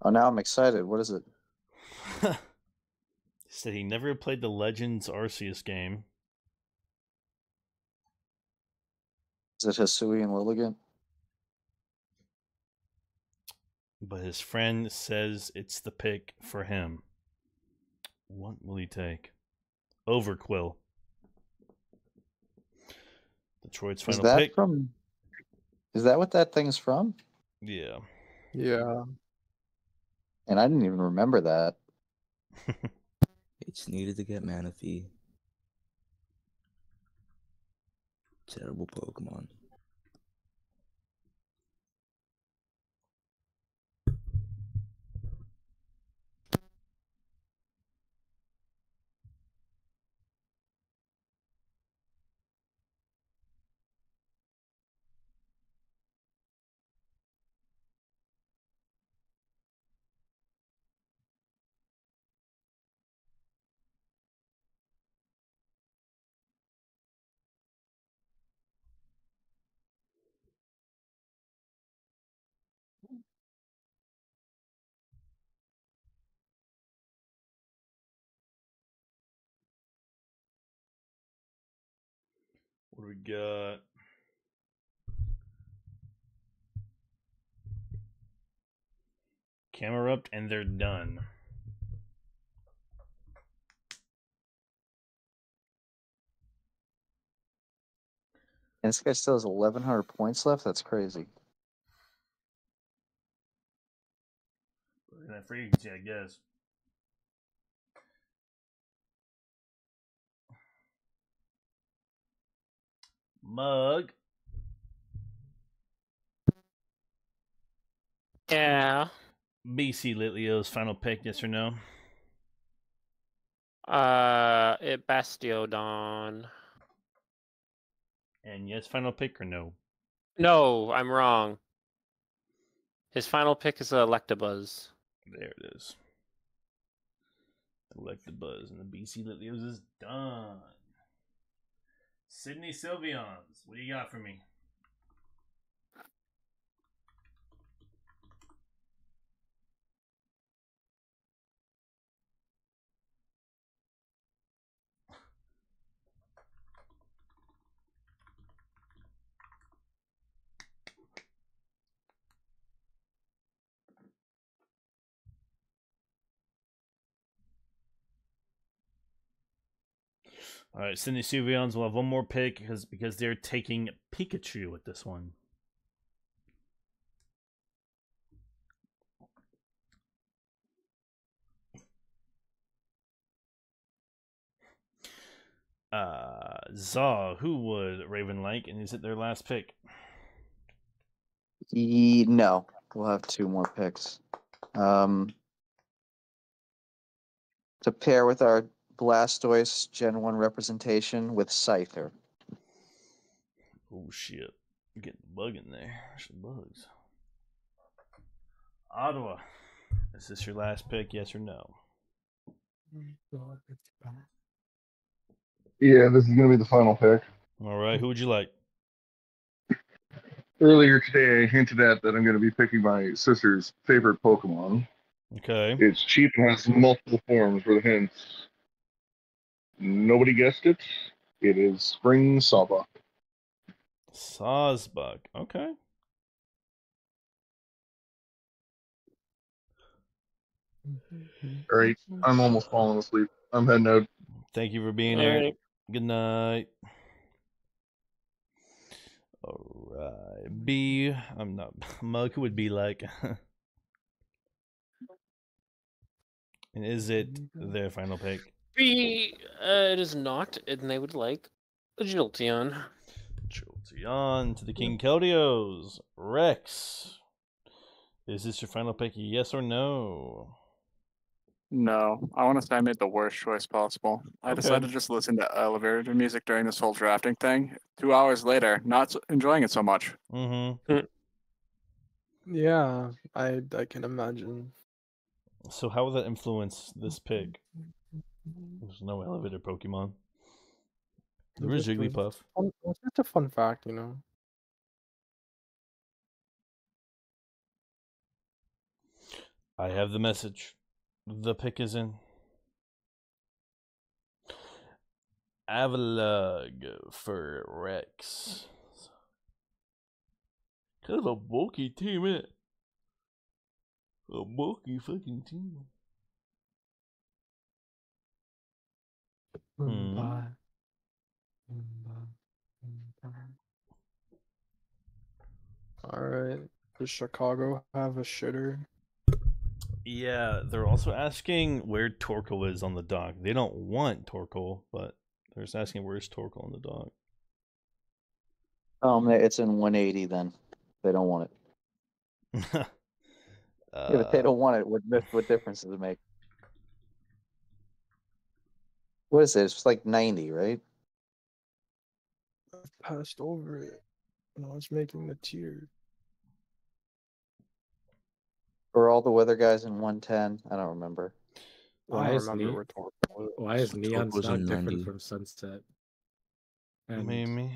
Oh, now I'm excited. What is it? He said he never played the Legends Arceus game. Is it Hisui and Lilligant? But his friend says it's the pick for him. What will he take? Overquill. Detroit's final is that pick. From, is that what that thing's from? Yeah. Yeah. And I didn't even remember that. It's needed to get Manaphy. Terrible Pokemon. What do we got? Camerupt, and they're done. And this guy still has eleven hundred points left? That's crazy. And that frequency, I guess. Mug. Yeah. B C Litleo's final pick, yes or no? Uh, it Bastiodon. And yes, final pick or no? No, I'm wrong. His final pick is Electabuzz. There it is. Electabuzz, and the B C Litleo's is done. Sydney Sylveon's, what do you got for me? All right, Sydney Sylveon's will have one more pick because because they're taking Pikachu with this one. Uh, Zaw, who would Raven like, and is it their last pick? E no, we'll have two more picks. Um, to pair with our Blastoise Gen one representation with Scyther. Oh shit. You're getting the bug in there. Some bugs. Ottawa. Is this your last pick, yes or no? Yeah, this is gonna be the final pick. Alright, who would you like? Earlier today I hinted at that I'm gonna be picking my sister's favorite Pokemon. Okay. It's cheap and has multiple forms for the hints. Nobody guessed it. It is Spring Sawbuck. Sawbuck. Okay. All right. I'm almost falling asleep. I'm heading out. Thank you for being here. Right. Good night. All right. B. I'm not. Mug would be like. And is it their final pick? Be, uh, it is not, and they would like a Jolteon. Jolteon to the King Keldeos. Rex, is this your final pick? Yes or no? No, I want to say I made the worst choice possible. I okay. decided to just listen to elevator music during this whole drafting thing. Two hours later, not enjoying it so much. Mm-hmm. Yeah, I I can imagine. So how will that influence this pick? There's no elevator Pokemon. There is Jigglypuff. It's just a fun fact, you know. I have the message. The pick is in. Avalug for Rex. Kind of a bulky team, isn't it? A bulky fucking team. Hmm. Alright, does Chicago have a shitter? Yeah, they're also asking where Torkoal is on the dock. They don't want Torkoal, but they're just asking where's Torkoal on the dock. Um, it's in one eighty then. They don't want it. uh, yeah, if they don't want it, what, what difference does it make? What is it? It's like ninety, right? I've passed over it when I was making the tier. Or all the weather guys in one ten? I don't remember. Why is Neon so not different from Sunset? And... Maybe.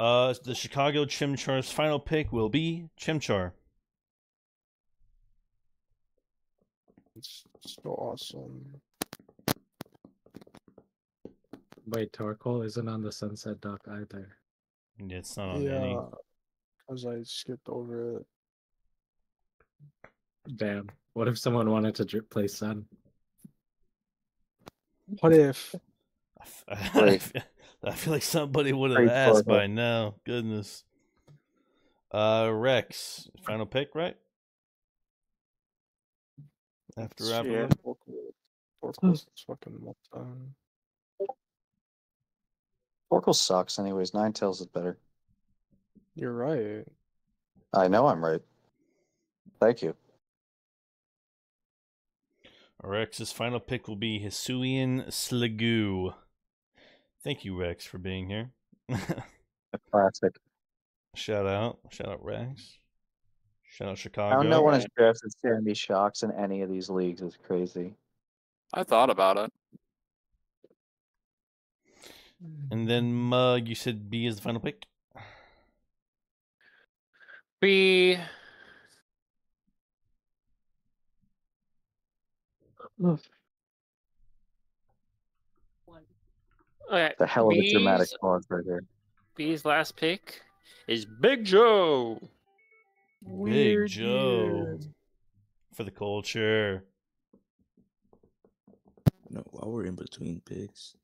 Uh, the Chicago Chimchar's final pick will be Chimchar. It's so awesome. Wait, Torkoal isn't on the Sunset Dock either. It's not on yeah, any. Because I skipped over it. Damn. What if someone wanted to drip play Sun? What if? I feel like somebody would have asked by now. Goodness. Uh, Rex, final pick, right? After Avalon. Torkoal's fucking time. Torkoal sucks, anyways. Ninetales is better. You're right. I know I'm right. Thank you. Rex's final pick will be Hisuian Sliggoo. Thank you, Rex, for being here. A classic. Shout out. Shout out, Rex. Shout out, Chicago. I don't know when it's drafted Sandy Shocks in any of these leagues. It's crazy. I thought about it. And then, Mug, you said B is the final pick? B. All right. The hell of B's, a dramatic pause right there. B's last pick is Big Joe. Weird Big Joe weird. For the culture. No, while we're in between picks,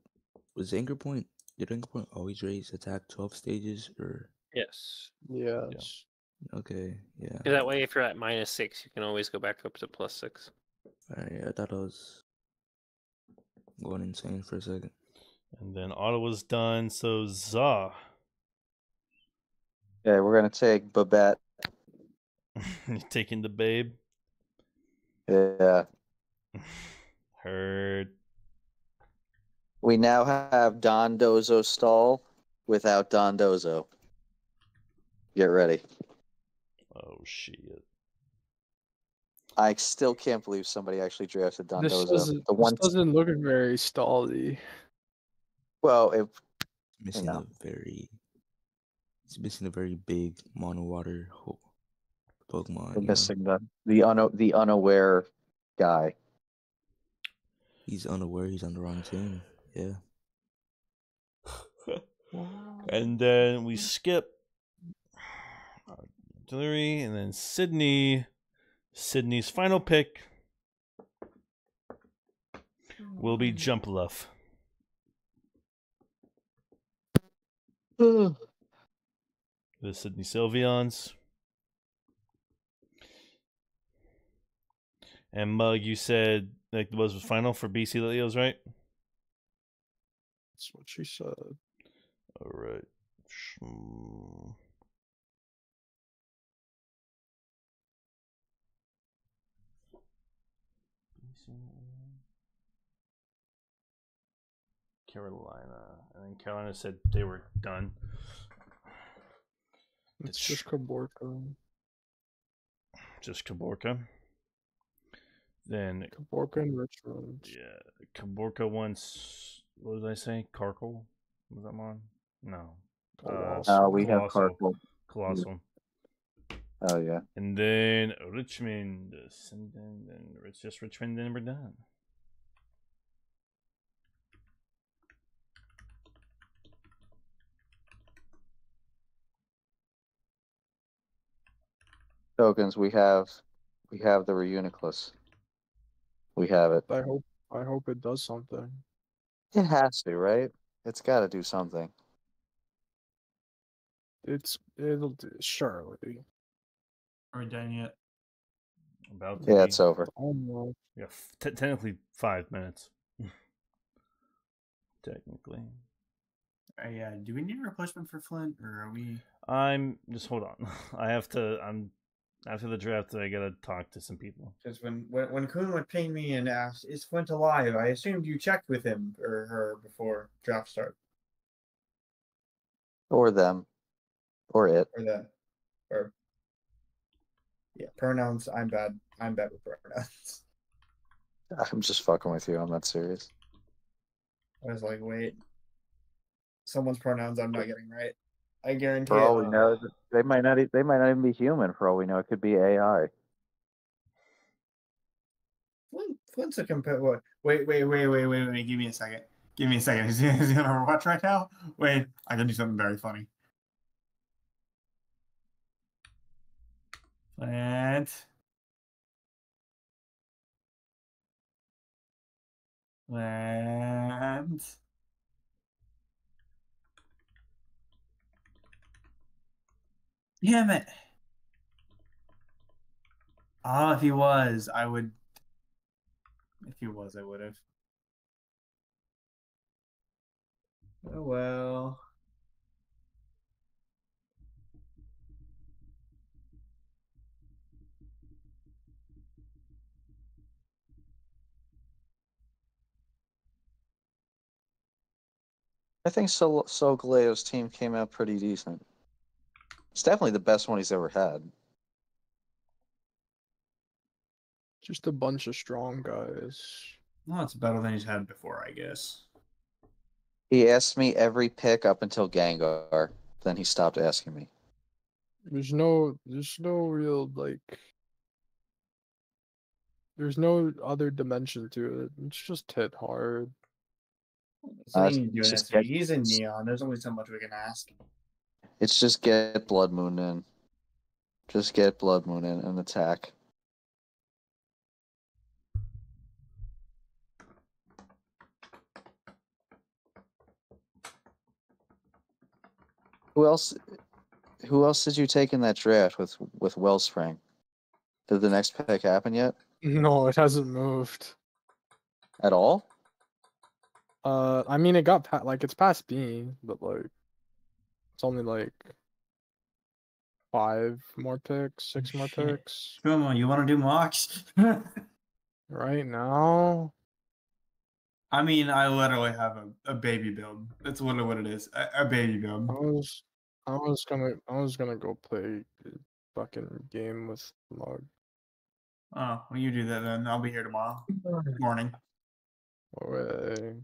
was Anchor Point? Did Anchor Point always raise attack twelve stages or? Yes. Yes. Yeah. Okay. Yeah. That way, if you're at minus six, you can always go back up to plus six. Alright, I thought I was going insane for a second. And then Ottawa's done, so Za. Okay, we're going to take Babette. You're taking the babe? Yeah. Heard. We now have Dondozo stall without Dondozo. Get ready. Oh, shit. I still can't believe somebody actually drafted Dondozo. This doesn't, the one this doesn't look very stally. Well, it missing you know. a very, it's missing a very big mono water Pokemon. We're missing know? the the un the unaware guy. He's unaware. He's on the wrong team. Yeah. And then we skip Artillery, and then Sydney. Sydney's final pick will be Jumpluff. Uh. The Sydney Sylveons. And Mug, you said like was the final for B C Leos, right? That's what she said. All right. Hmm. Carolina, and then Carolina said they were done. It's, it's just Kaborka. Just Kaborka. Then Kaborka and Richmond. Yeah, Kaborka once. What did I say? Karkle? Was that mine? No. Uh, uh, we Colossal. have Karkle. Colossal. Oh yeah. And then Richmond, and then it's just Richmond, and we're done. Tokens, we have, we have the Reuniclus. We have it. I hope, I hope it does something. It has to, right? It's got to do something. It's, it'll do, surely. Are we done yet? About yeah, it's over. Almost. Yeah, t technically five minutes. Technically. Uh, yeah. Do we need a replacement for Flint, or are we? I'm just hold on. I have to. I'm. After the draft, I gotta talk to some people. Because when when when Kuhn would ping me and asked, "Is Flint alive?" I assumed you checked with him or her before draft start. Or them, or it, or them, or yeah. Pronouns. I'm bad. I'm bad with pronouns. I'm just fucking with you. I'm not serious. I was like, wait, someone's pronouns I'm not getting right. I guarantee. For all we know, they might not. They might not even be human. For all we know, it could be A I. Flint's a comp. Wait, wait, wait, wait, wait, wait, wait. Give me a second. Give me a second. Is he, is he on Overwatch right now? Wait, I can do something very funny. Plant. Plant. Damn it. Oh, if he was, I would. If he was, I would have. Oh, well. I think so. So Galeo's team came out pretty decent. It's definitely the best one he's ever had. Just a bunch of strong guys. Well, it's better than he's had before, I guess. He asked me every pick up until Gengar. Then he stopped asking me. There's no, there's no real, like... There's no other dimension to it. It's just hit hard. Uh, it's just get... He's in Neon. There's only so much we can ask. It's just get Bloodmoon in. Just get Bloodmoon in and attack. Who else? Who else did you take in that draft with with Wellspring? Did the next pick happen yet? No, it hasn't moved at all. Uh, I mean, it got like it's past B, but like it's only like five more picks, six more picks. Come on, you want to do mocks right now? I mean, I literally have a, a baby build. That's literally what it is. A, a baby build. I was, I was gonna, I was gonna go play a fucking game with Mug. Oh, well, you do that then. I'll be here tomorrow morning. Way.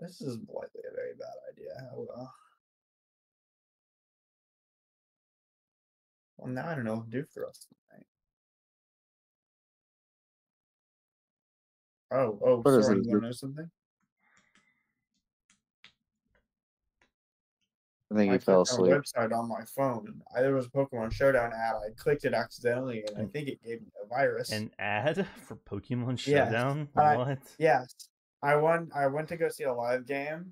This is likely a very bad idea. Hold on. Well, now I don't know what to do for us tonight. Oh, oh, what sorry, you want to know something? I think I you fell asleep. I clicked on a website on my phone. I, there was a Pokemon Showdown ad. I clicked it accidentally, and I think it gave me a virus. An ad for Pokemon Showdown? Yes. What? I, yes. I, won, I went to go see a live game,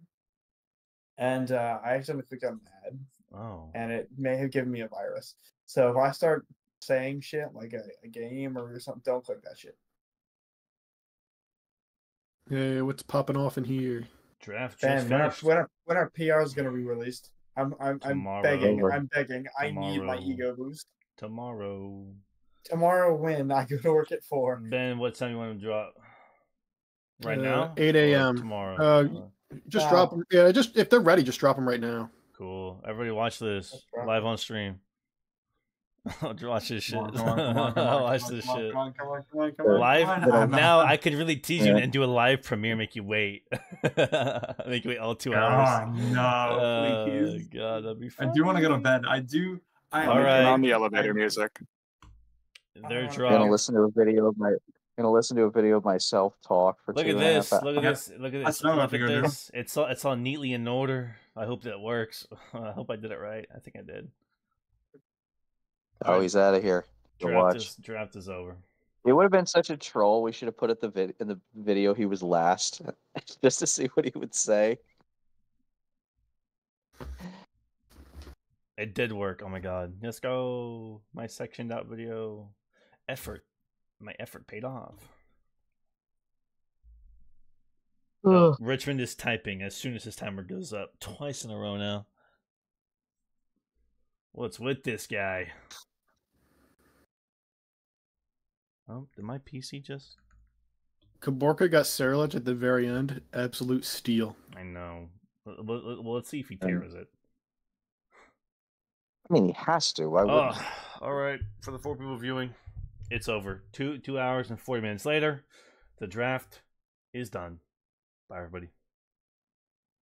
and uh, I accidentally clicked on an ad. Oh. And it may have given me a virus. So if I start saying shit, like a, a game or something, don't click that shit. Hey, what's popping off in here? Draft just finished. When our, when our P R is going to be released, I'm I'm, I'm begging. Over. I'm begging. Tomorrow. I need my ego boost. Tomorrow. Tomorrow when? I go to work at four. Ben, what time you want to drop? Right uh, now? eight A M Tomorrow. Uh, just uh, drop them. Yeah, just, if they're ready, just drop them right now. Cool. Everybody watch this. Live on stream. I'll watch this shit. I'll watch this shit. Live now, I could really tease yeah. you and do a live premiere, make you wait. Make you wait all two hours. Oh, no, uh, please. God, that'd be fun. I do want to go to bed. I do. I all right. On the elevator music. They're drunk. I'm gonna listen to a video of my. I'm gonna listen to a video of myself talk for. Look at this. Look at this. Look at this. Look at this. It's all. It's all neatly in order. I hope that works. I hope I did it right. I think I did. Oh, right. He's out of here. Draft is, draft is over. It would have been such a troll. We should have put it the vid in the video he was last, just to see what he would say. It did work. Oh my god! Let's go. My section dot video effort. My effort paid off. Oh, Richmond is typing as soon as his timer goes up twice in a row now. What's with this guy? Oh, did my P C just... Kaborka got Serilege at the very end. Absolute steal. I know. Well, let's see if he tears it. I mean, he has to. Why wouldn't he? All right. For the four people viewing, it's over. Two, two hours and forty minutes later, the draft is done. Bye, everybody.